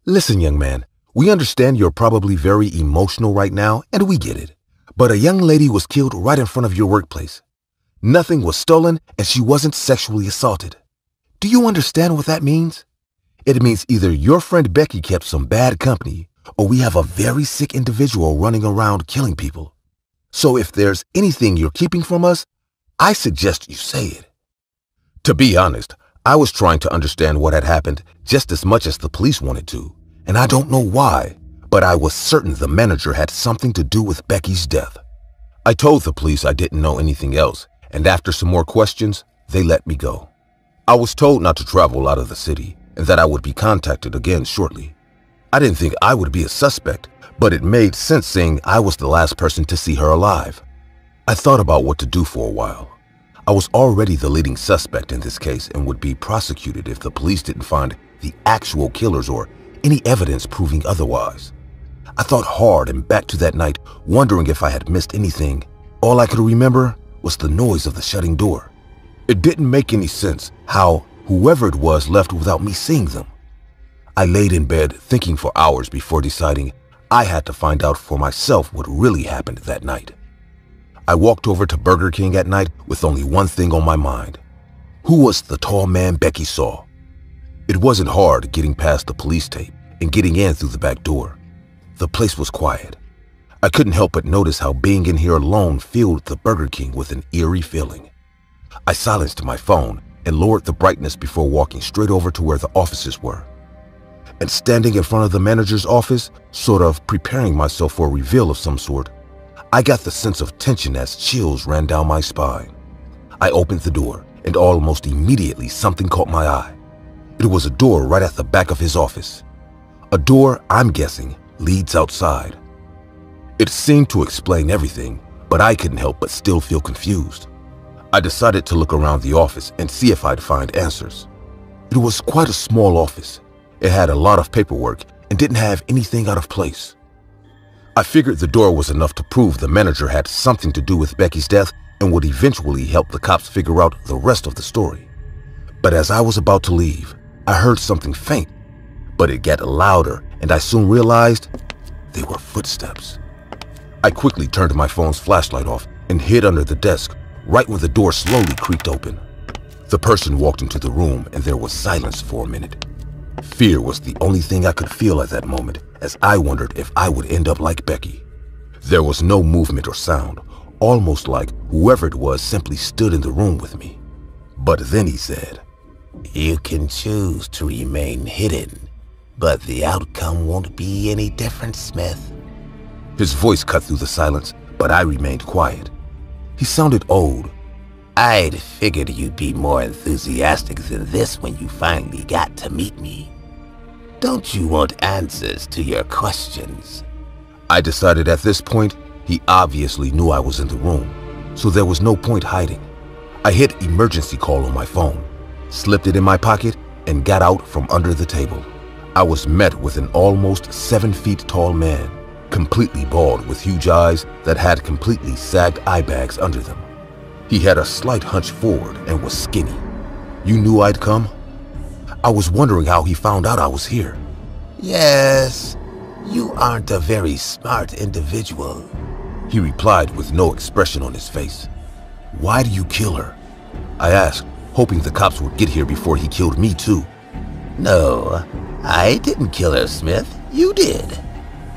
Listen, young man, we understand you're probably very emotional right now, and we get it. But a young lady was killed right in front of your workplace. Nothing was stolen, and she wasn't sexually assaulted. Do you understand what that means? It means either your friend Becky kept some bad company, or we have a very sick individual running around killing people. So if there's anything you're keeping from us, I suggest you say it. To be honest, I was trying to understand what had happened just as much as the police wanted to, and I don't know why, but I was certain the manager had something to do with Becky's death. I told the police I didn't know anything else, and after some more questions, they let me go. I was told not to travel out of the city, and that I would be contacted again shortly. I didn't think I would be a suspect, but it made sense seeing I was the last person to see her alive. I thought about what to do for a while. I was already the leading suspect in this case and would be prosecuted if the police didn't find the actual killers or any evidence proving otherwise. I thought hard and back to that night, wondering if I had missed anything. All I could remember was the noise of the shutting door. It didn't make any sense how whoever it was left without me seeing them. I laid in bed thinking for hours before deciding I had to find out for myself what really happened that night. I walked over to Burger King at night with only one thing on my mind. Who was the tall man Becky saw? It wasn't hard getting past the police tape and getting in through the back door. The place was quiet. I couldn't help but notice how being in here alone filled the Burger King with an eerie feeling. I silenced my phone and lowered the brightness before walking straight over to where the offices were, and standing in front of the manager's office, sort of preparing myself for a reveal of some sort. I got the sense of tension as chills ran down my spine. I opened the door, and almost immediately something caught my eye. It was a door right at the back of his office. A door, I'm guessing, leads outside. It seemed to explain everything, but I couldn't help but still feel confused. I decided to look around the office and see if I'd find answers. It was quite a small office. It had a lot of paperwork and didn't have anything out of place. I figured the door was enough to prove the manager had something to do with Becky's death and would eventually help the cops figure out the rest of the story. But as I was about to leave, I heard something faint, but it got louder and I soon realized they were footsteps. I quickly turned my phone's flashlight off and hid under the desk right when the door slowly creaked open. The person walked into the room and there was silence for a minute. Fear was the only thing I could feel at that moment, as I wondered if I would end up like Becky. There was no movement or sound, almost like whoever it was simply stood in the room with me. But then he said, "You can choose to remain hidden, but the outcome won't be any different, Smith." His voice cut through the silence, but I remained quiet. He sounded old. "I'd figured you'd be more enthusiastic than this when you finally got to meet me. Don't you want answers to your questions?" I decided at this point he obviously knew I was in the room, so there was no point hiding. I hit emergency call on my phone, slipped it in my pocket, and got out from under the table. I was met with an almost 7 feet tall man, completely bald with huge eyes that had completely sagged eye bags under them. He had a slight hunch forward and was skinny. "You knew I'd come?" I was wondering how he found out I was here. "Yes, you aren't a very smart individual," he replied with no expression on his face. "Why do you kill her?" I asked, hoping the cops would get here before he killed me too. "No, I didn't kill her, Smith. You did,"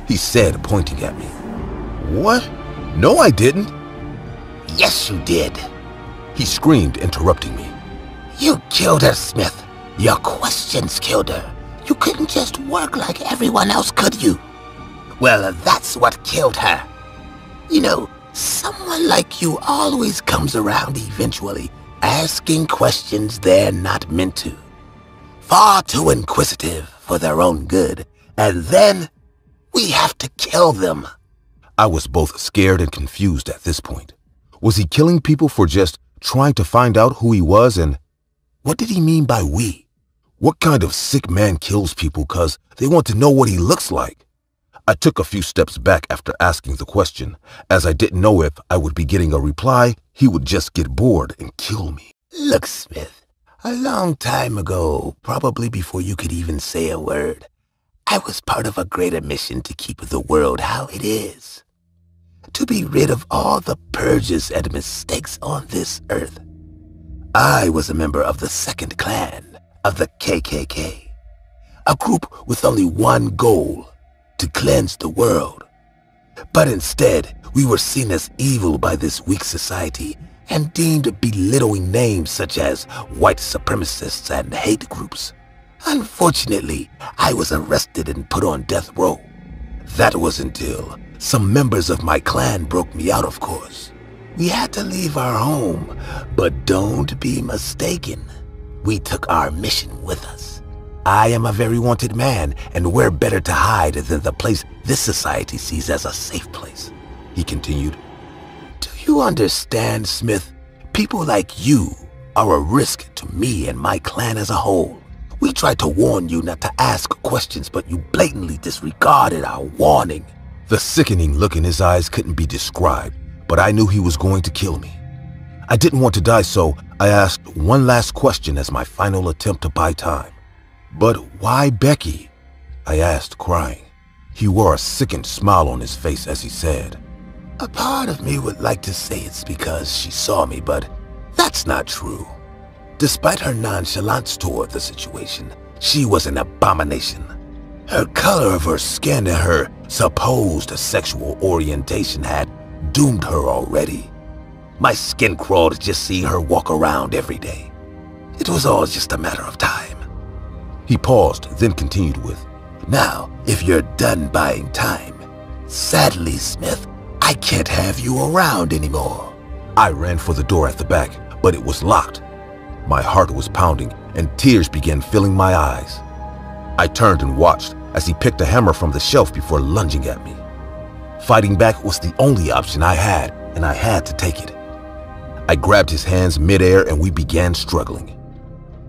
he said, pointing at me. "What? No, I didn't." "Yes, you did," he screamed, interrupting me. "You killed her, Smith. Your questions killed her. You couldn't just work like everyone else, could you? Well, that's what killed her. You know, someone like you always comes around eventually, asking questions they're not meant to. Far too inquisitive for their own good. And then we have to kill them." I was both scared and confused at this point. Was he killing people for just trying to find out who he was, and what did he mean by we? What kind of sick man kills people because they want to know what he looks like? I took a few steps back after asking the question, as I didn't know if I would be getting a reply, he would just get bored and kill me. "Look, Smith, a long time ago, probably before you could even say a word, I was part of a greater mission to keep the world how it is. To be rid of all the purges and mistakes on this earth. I was a member of the second clan of the KKK, a group with only one goal, to cleanse the world. But instead, we were seen as evil by this weak society and deemed belittling names such as white supremacists and hate groups. Unfortunately, I was arrested and put on death row. That was until some members of my clan broke me out, of course. We had to leave our home, but don't be mistaken. We took our mission with us. I am a very wanted man, and where better to hide than the place this society sees as a safe place," he continued. "Do you understand, Smith? People like you are a risk to me and my clan as a whole. We tried to warn you not to ask questions, but you blatantly disregarded our warning." The sickening look in his eyes couldn't be described, but I knew he was going to kill me. I didn't want to die, so I asked one last question as my final attempt to buy time. "But why Becky?" I asked, crying. He wore a sickened smile on his face as he said, "A part of me would like to say it's because she saw me, but that's not true. Despite her nonchalance toward the situation, she was an abomination. Her color of her skin and her supposed sexual orientation had doomed her already. My skin crawled just seeing her walk around every day. It was all just a matter of time." He paused, then continued with, "Now, if you're done buying time, sadly, Smith, I can't have you around anymore." I ran for the door at the back, but it was locked. My heart was pounding and tears began filling my eyes. I turned and watched as he picked a hammer from the shelf before lunging at me. Fighting back was the only option I had, and I had to take it. I grabbed his hands midair and we began struggling.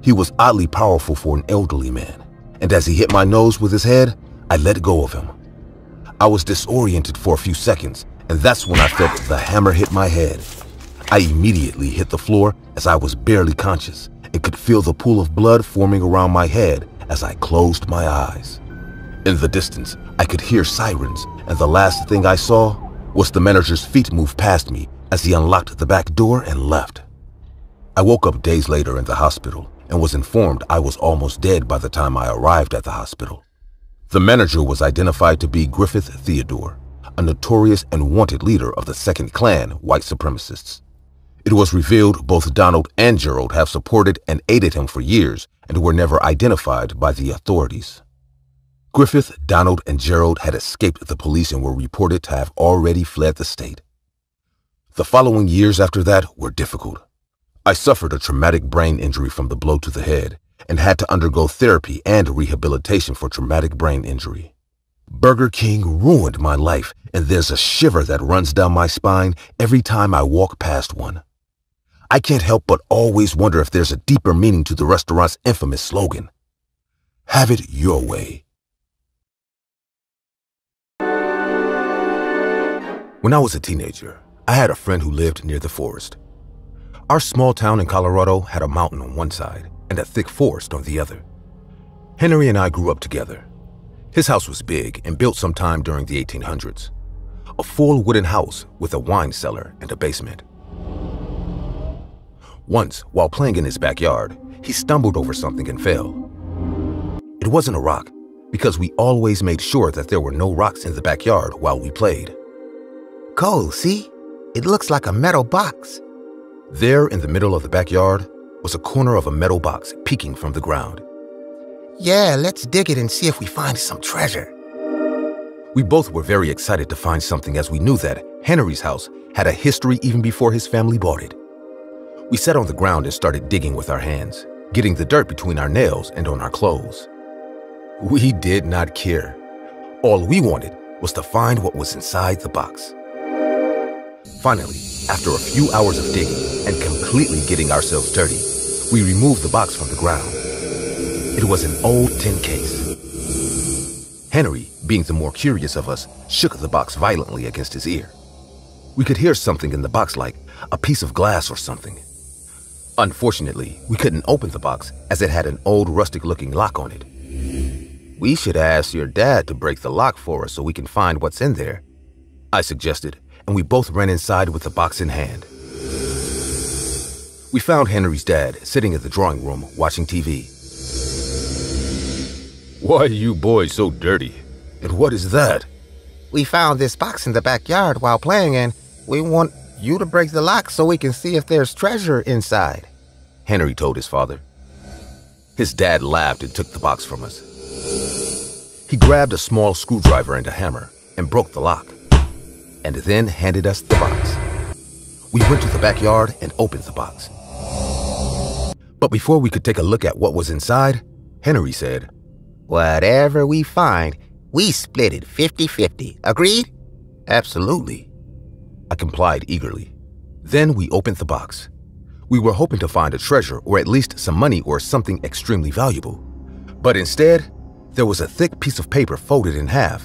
He was oddly powerful for an elderly man, and as he hit my nose with his head, I let go of him. I was disoriented for a few seconds, and that's when I felt the hammer hit my head. I immediately hit the floor as I was barely conscious and could feel the pool of blood forming around my head as I closed my eyes. In the distance, I could hear sirens, and the last thing I saw was the manager's feet move past me as he unlocked the back door and left. I woke up days later in the hospital and was informed I was almost dead by the time I arrived at the hospital. The manager was identified to be Griffith Theodore, a notorious and wanted leader of the Second Klan white supremacists. It was revealed both Donald and Gerald have supported and aided him for years and were never identified by the authorities. Griffith, Donald, and Gerald had escaped the police and were reported to have already fled the state. The following years after that were difficult. I suffered a traumatic brain injury from the blow to the head and had to undergo therapy and rehabilitation for traumatic brain injury. Burger King ruined my life, and there's a shiver that runs down my spine every time I walk past one. I can't help but always wonder if there's a deeper meaning to the restaurant's infamous slogan, "Have it your way." When I was a teenager, I had a friend who lived near the forest. Our small town in Colorado had a mountain on one side and a thick forest on the other. Henry and I grew up together. His house was big and built sometime during the 1800s. A full wooden house with a wine cellar and a basement. Once, while playing in his backyard, he stumbled over something and fell. It wasn't a rock, because we always made sure that there were no rocks in the backyard while we played. "Cool, see? It looks like a metal box." There in the middle of the backyard was a corner of a metal box peeking from the ground. "Yeah, let's dig it and see if we find some treasure." We both were very excited to find something, as we knew that Henry's house had a history even before his family bought it. We sat on the ground and started digging with our hands, getting the dirt between our nails and on our clothes. We did not care. All we wanted was to find what was inside the box. Finally, after a few hours of digging and completely getting ourselves dirty, we removed the box from the ground. It was an old tin case. Henry, being the more curious of us, shook the box violently against his ear. We could hear something in the box, like a piece of glass or something. Unfortunately, we couldn't open the box as it had an old rustic-looking lock on it. "We should ask your dad to break the lock for us so we can find what's in there," I suggested, and we both ran inside with the box in hand. We found Henry's dad sitting in the drawing room watching TV. "Why are you boys so dirty? And what is that?" "We found this box in the backyard while playing, and we want you to break the lock so we can see if there's treasure inside," Henry told his father. His dad laughed and took the box from us. He grabbed a small screwdriver and a hammer and broke the lock, and then handed us the box. We went to the backyard and opened the box. But before we could take a look at what was inside, Henry said, "Whatever we find, we split it 50-50. Agreed?" "Absolutely." I complied eagerly. Then we opened the box. We were hoping to find a treasure, or at least some money or something extremely valuable. But instead, there was a thick piece of paper folded in half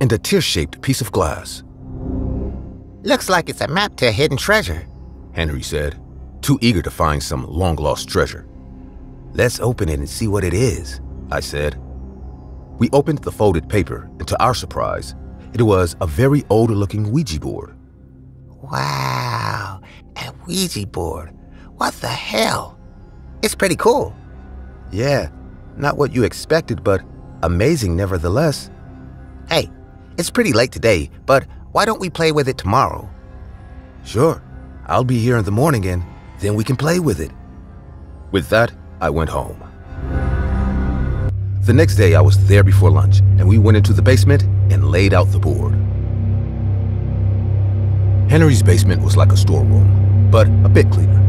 and a tear-shaped piece of glass. "Looks like it's a map to a hidden treasure," Henry said, too eager to find some long-lost treasure. "Let's open it and see what it is," I said. We opened the folded paper, and to our surprise, it was a very old-looking Ouija board. "Wow, a Ouija board. What the hell? It's pretty cool." "Yeah, not what you expected, but amazing nevertheless." "Hey, it's pretty late today, but why don't we play with it tomorrow?" "Sure, I'll be here in the morning and then we can play with it." With that, I went home. The next day I was there before lunch, and we went into the basement and laid out the board. Henry's basement was like a storeroom, but a bit cleaner.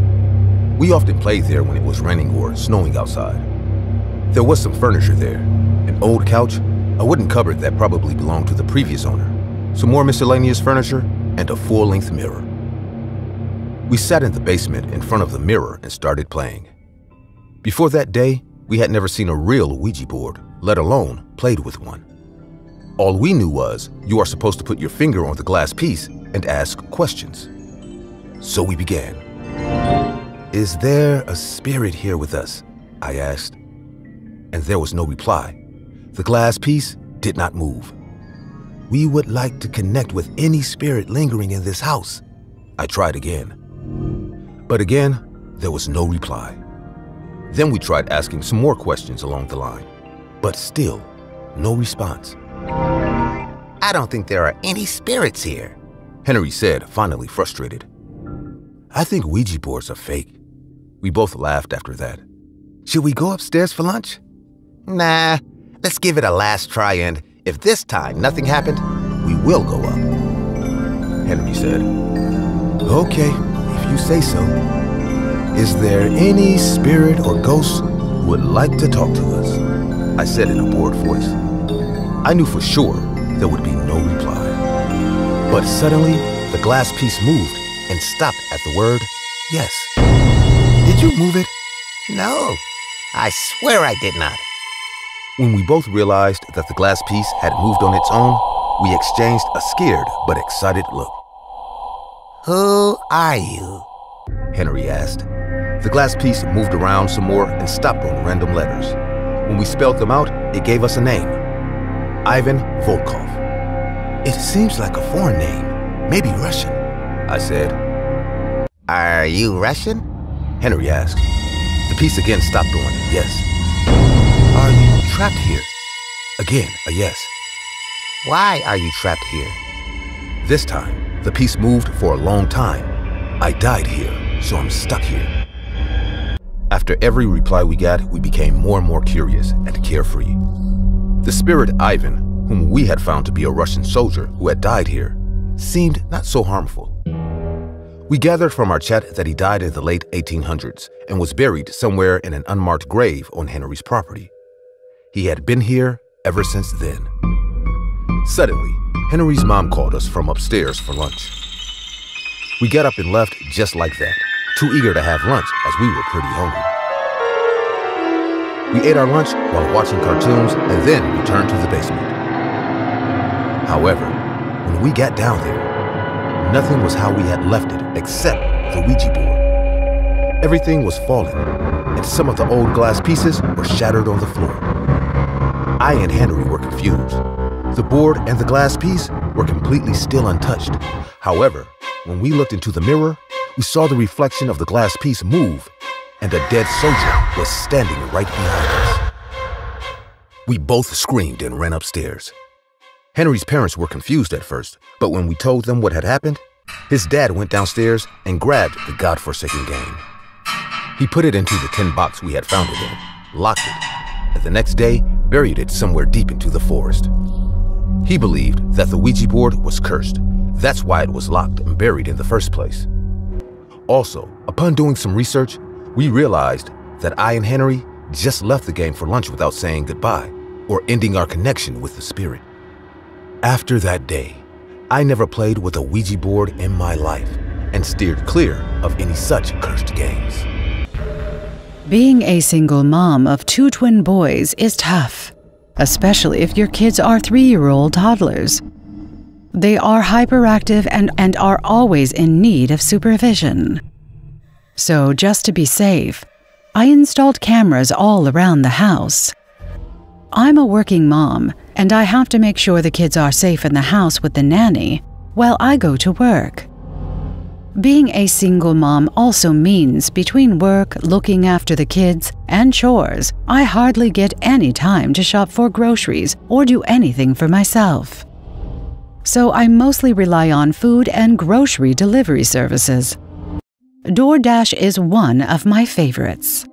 We often played there when it was raining or snowing outside. There was some furniture there, an old couch, a wooden cupboard that probably belonged to the previous owner, some more miscellaneous furniture, and a full-length mirror. We sat in the basement in front of the mirror and started playing. Before that day, we had never seen a real Ouija board, let alone played with one. All we knew was you are supposed to put your finger on the glass piece and ask questions. So we began. "Is there a spirit here with us?" I asked, and there was no reply. The glass piece did not move. "We would like to connect with any spirit lingering in this house," I tried again. But again, there was no reply. Then we tried asking some more questions along the line, but still, no response. I don't think there are any spirits here, Henry said, finally frustrated. I think Ouija boards are fake. We both laughed after that. Should we go upstairs for lunch? Nah, let's give it a last try, and if this time nothing happened, we will go up. Henry said, okay, if you say so. Is there any spirit or ghost who would like to talk to us? I said in a bored voice. I knew for sure there would be no reply. But suddenly, the glass piece moved and stopped at the word, yes. Did you move it? No, I swear I did not. When we both realized that the glass piece had moved on its own, we exchanged a scared but excited look. Who are you? Henry asked. The glass piece moved around some more and stopped on random letters. When we spelled them out, it gave us a name. Ivan Volkov. It seems like a foreign name, maybe Russian, I said. Are you Russian? Henry asked. The piece again stopped on yes. Are you trapped here? Again, a yes. Why are you trapped here? This time, the piece moved for a long time. I died here, so I'm stuck here. After every reply we got, we became more and more curious and carefree. The spirit Ivan, whom we had found to be a Russian soldier who had died here, seemed not so harmful. We gathered from our chat that he died in the late 1800s and was buried somewhere in an unmarked grave on Henry's property. He had been here ever since then. Suddenly, Henry's mom called us from upstairs for lunch. We got up and left just like that, too eager to have lunch as we were pretty hungry. We ate our lunch while watching cartoons and then returned to the basement. However, when we got down there, nothing was how we had left it except the Ouija board. Everything was falling, and some of the old glass pieces were shattered on the floor. I and Henry were confused. The board and the glass piece were completely still untouched. However, when we looked into the mirror, we saw the reflection of the glass piece move, and a dead soldier was standing right behind us. We both screamed and ran upstairs. Henry's parents were confused at first, but when we told them what had happened, his dad went downstairs and grabbed the godforsaken game. He put it into the tin box we had found it in, locked it, and the next day buried it somewhere deep into the forest. He believed that the Ouija board was cursed. That's why it was locked and buried in the first place. Also, upon doing some research, we realized that I and Henry just left the game for lunch without saying goodbye or ending our connection with the spirit. After that day, I never played with a Ouija board in my life and steered clear of any such cursed games. Being a single mom of 2 twin boys is tough, especially if your kids are 3-year-old toddlers. They are hyperactive and are always in need of supervision. So just to be safe, I installed cameras all around the house. I'm a working mom, and I have to make sure the kids are safe in the house with the nanny while I go to work. Being a single mom also means between work, looking after the kids, and chores, I hardly get any time to shop for groceries or do anything for myself. So I mostly rely on food and grocery delivery services. DoorDash is one of my favorites.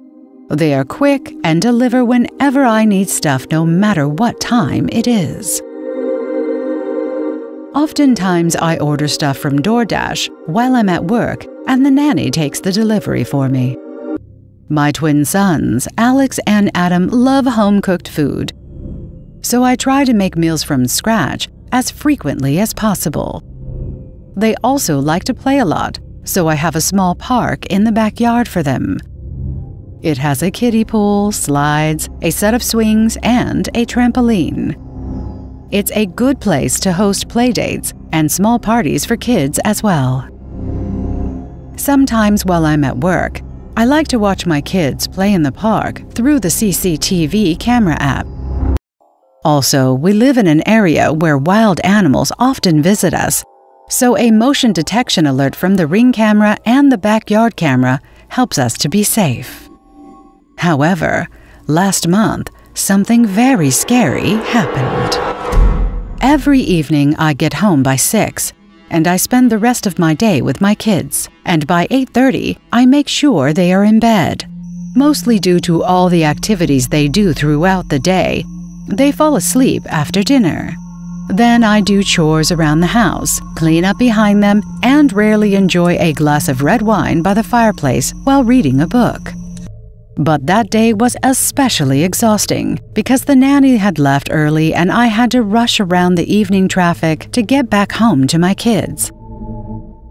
They are quick and deliver whenever I need stuff, no matter what time it is. Oftentimes, I order stuff from DoorDash while I'm at work, and the nanny takes the delivery for me. My twin sons, Alex and Adam, love home-cooked food, so I try to make meals from scratch as frequently as possible. They also like to play a lot, so I have a small park in the backyard for them. It has a kiddie pool, slides, a set of swings, and a trampoline. It's a good place to host playdates and small parties for kids as well. Sometimes while I'm at work, I like to watch my kids play in the park through the CCTV camera app. Also, we live in an area where wild animals often visit us, So a motion detection alert from the Ring camera and the backyard camera helps us to be safe. However, last month, something very scary happened. Every evening I get home by 6, and I spend the rest of my day with my kids, and by 8:30, I make sure they are in bed. Mostly due to all the activities they do throughout the day, they fall asleep after dinner. Then I do chores around the house, clean up behind them, and rarely enjoy a glass of red wine by the fireplace while reading a book. But that day was especially exhausting because the nanny had left early and I had to rush around the evening traffic to get back home to my kids.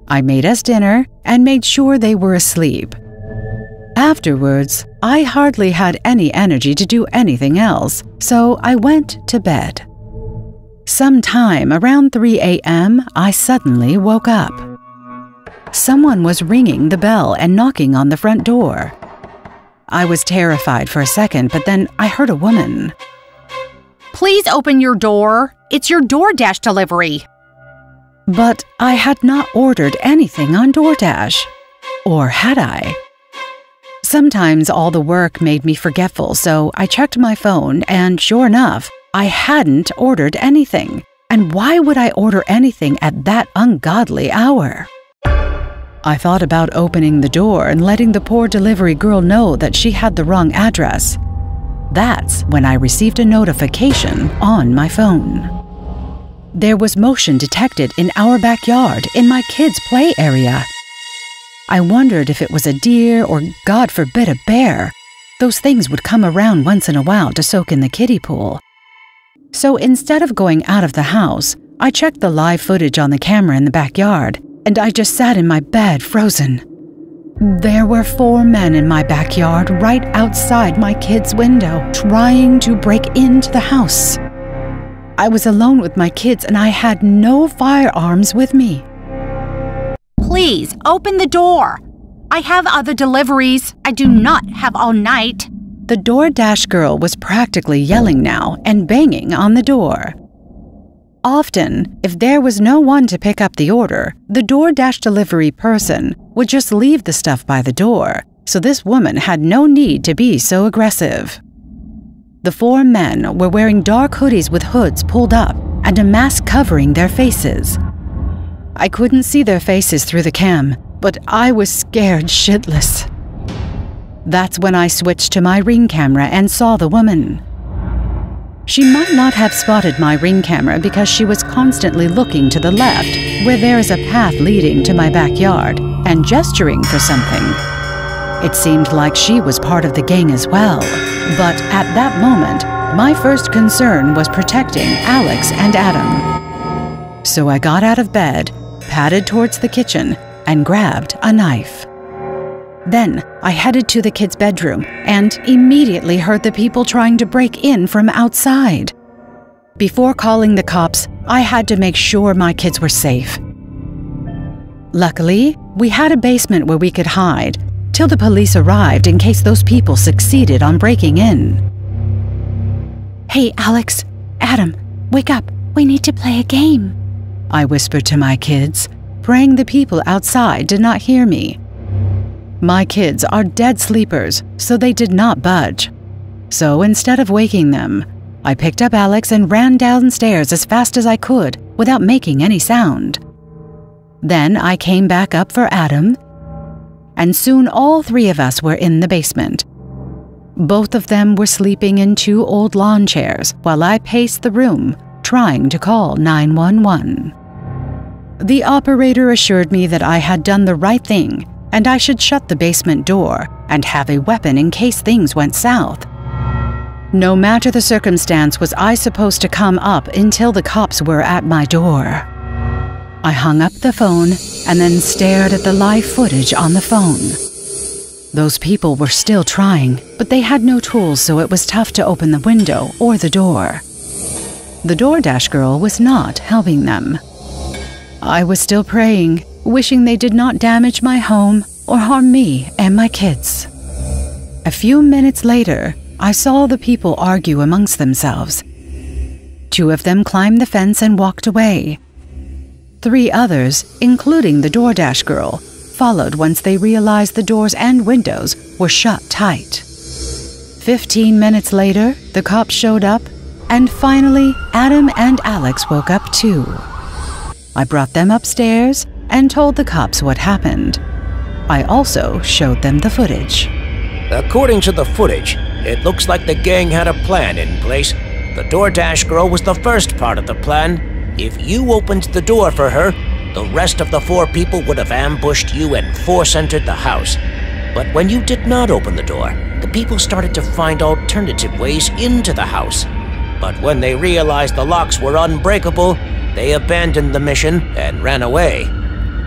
I made us dinner and made sure they were asleep. Afterwards, I hardly had any energy to do anything else, so I went to bed. Sometime around 3 a.m., I suddenly woke up. Someone was ringing the bell and knocking on the front door. I was terrified for a second, but then I heard a woman. "Please open your door. It's your DoorDash delivery." But I had not ordered anything on DoorDash. Or had I? Sometimes all the work made me forgetful, so I checked my phone and sure enough, I hadn't ordered anything. And why would I order anything at that ungodly hour? I thought about opening the door and letting the poor delivery girl know that she had the wrong address. That's when I received a notification on my phone. There was motion detected in our backyard, in my kids' play area. I wondered if it was a deer or, God forbid, a bear. Those things would come around once in a while to soak in the kiddie pool. So instead of going out of the house, I checked the live footage on the camera in the backyard. And I just sat in my bed, frozen. There were 4 men in my backyard, right outside my kids' window, trying to break into the house. I was alone with my kids and I had no firearms with me. "Please open the door. I have other deliveries. I do not have all night." The DoorDash girl was practically yelling now and banging on the door. Often, if there was no one to pick up the order, the DoorDash delivery person would just leave the stuff by the door, so this woman had no need to be so aggressive. The 4 men were wearing dark hoodies with hoods pulled up and a mask covering their faces. I couldn't see their faces through the cam, but I was scared shitless. That's when I switched to my Ring camera and saw the woman. She might not have spotted my Ring camera because she was constantly looking to the left, where there is a path leading to my backyard, and gesturing for something. It seemed like she was part of the gang as well. But at that moment, my first concern was protecting Alex and Adam. So I got out of bed, padded towards the kitchen, and grabbed a knife. Then, I headed to the kids' bedroom and immediately heard the people trying to break in from outside. Before calling the cops, I had to make sure my kids were safe. Luckily, we had a basement where we could hide till the police arrived in case those people succeeded on breaking in. "Hey, Alex, Adam, wake up. We need to play a game," I whispered to my kids, praying the people outside did not hear me. My kids are dead sleepers, so they did not budge. So instead of waking them, I picked up Alex and ran downstairs as fast as I could without making any sound. Then I came back up for Adam, and soon all 3 of us were in the basement. Both of them were sleeping in 2 old lawn chairs while I paced the room, trying to call 911. The operator assured me that I had done the right thing and I should shut the basement door and have a weapon in case things went south. No matter the circumstance, was I supposed to come up until the cops were at my door. I hung up the phone and then stared at the live footage on the phone. Those people were still trying, but they had no tools, so it was tough to open the window or the door. The DoorDash girl was not helping them. I was still praying, wishing they did not damage my home or harm me and my kids. A few minutes later, I saw the people argue amongst themselves. 2 of them climbed the fence and walked away. Three others, including the DoorDash girl, followed once they realized the doors and windows were shut tight. 15 minutes later, the cops showed up, and finally, Adam and Alex woke up too. I brought them upstairs and told the cops what happened. I also showed them the footage. According to the footage, it looks like the gang had a plan in place. The DoorDash girl was the first part of the plan. If you opened the door for her, the rest of the four people would have ambushed you and force-entered the house. But when you did not open the door, the people started to find alternative ways into the house. But when they realized the locks were unbreakable, they abandoned the mission and ran away.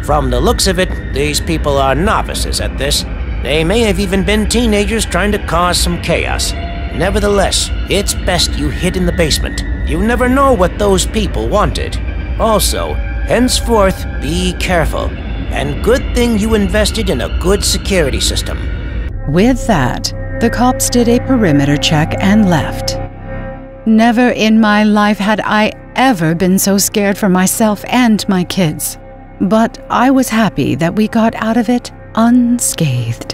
From the looks of it, these people are novices at this. They may have even been teenagers trying to cause some chaos. Nevertheless, it's best you hid in the basement. You never know what those people wanted. Also, henceforth, be careful. And good thing you invested in a good security system. With that, the cops did a perimeter check and left. Never in my life had I ever been so scared for myself and my kids. But I was happy that we got out of it unscathed.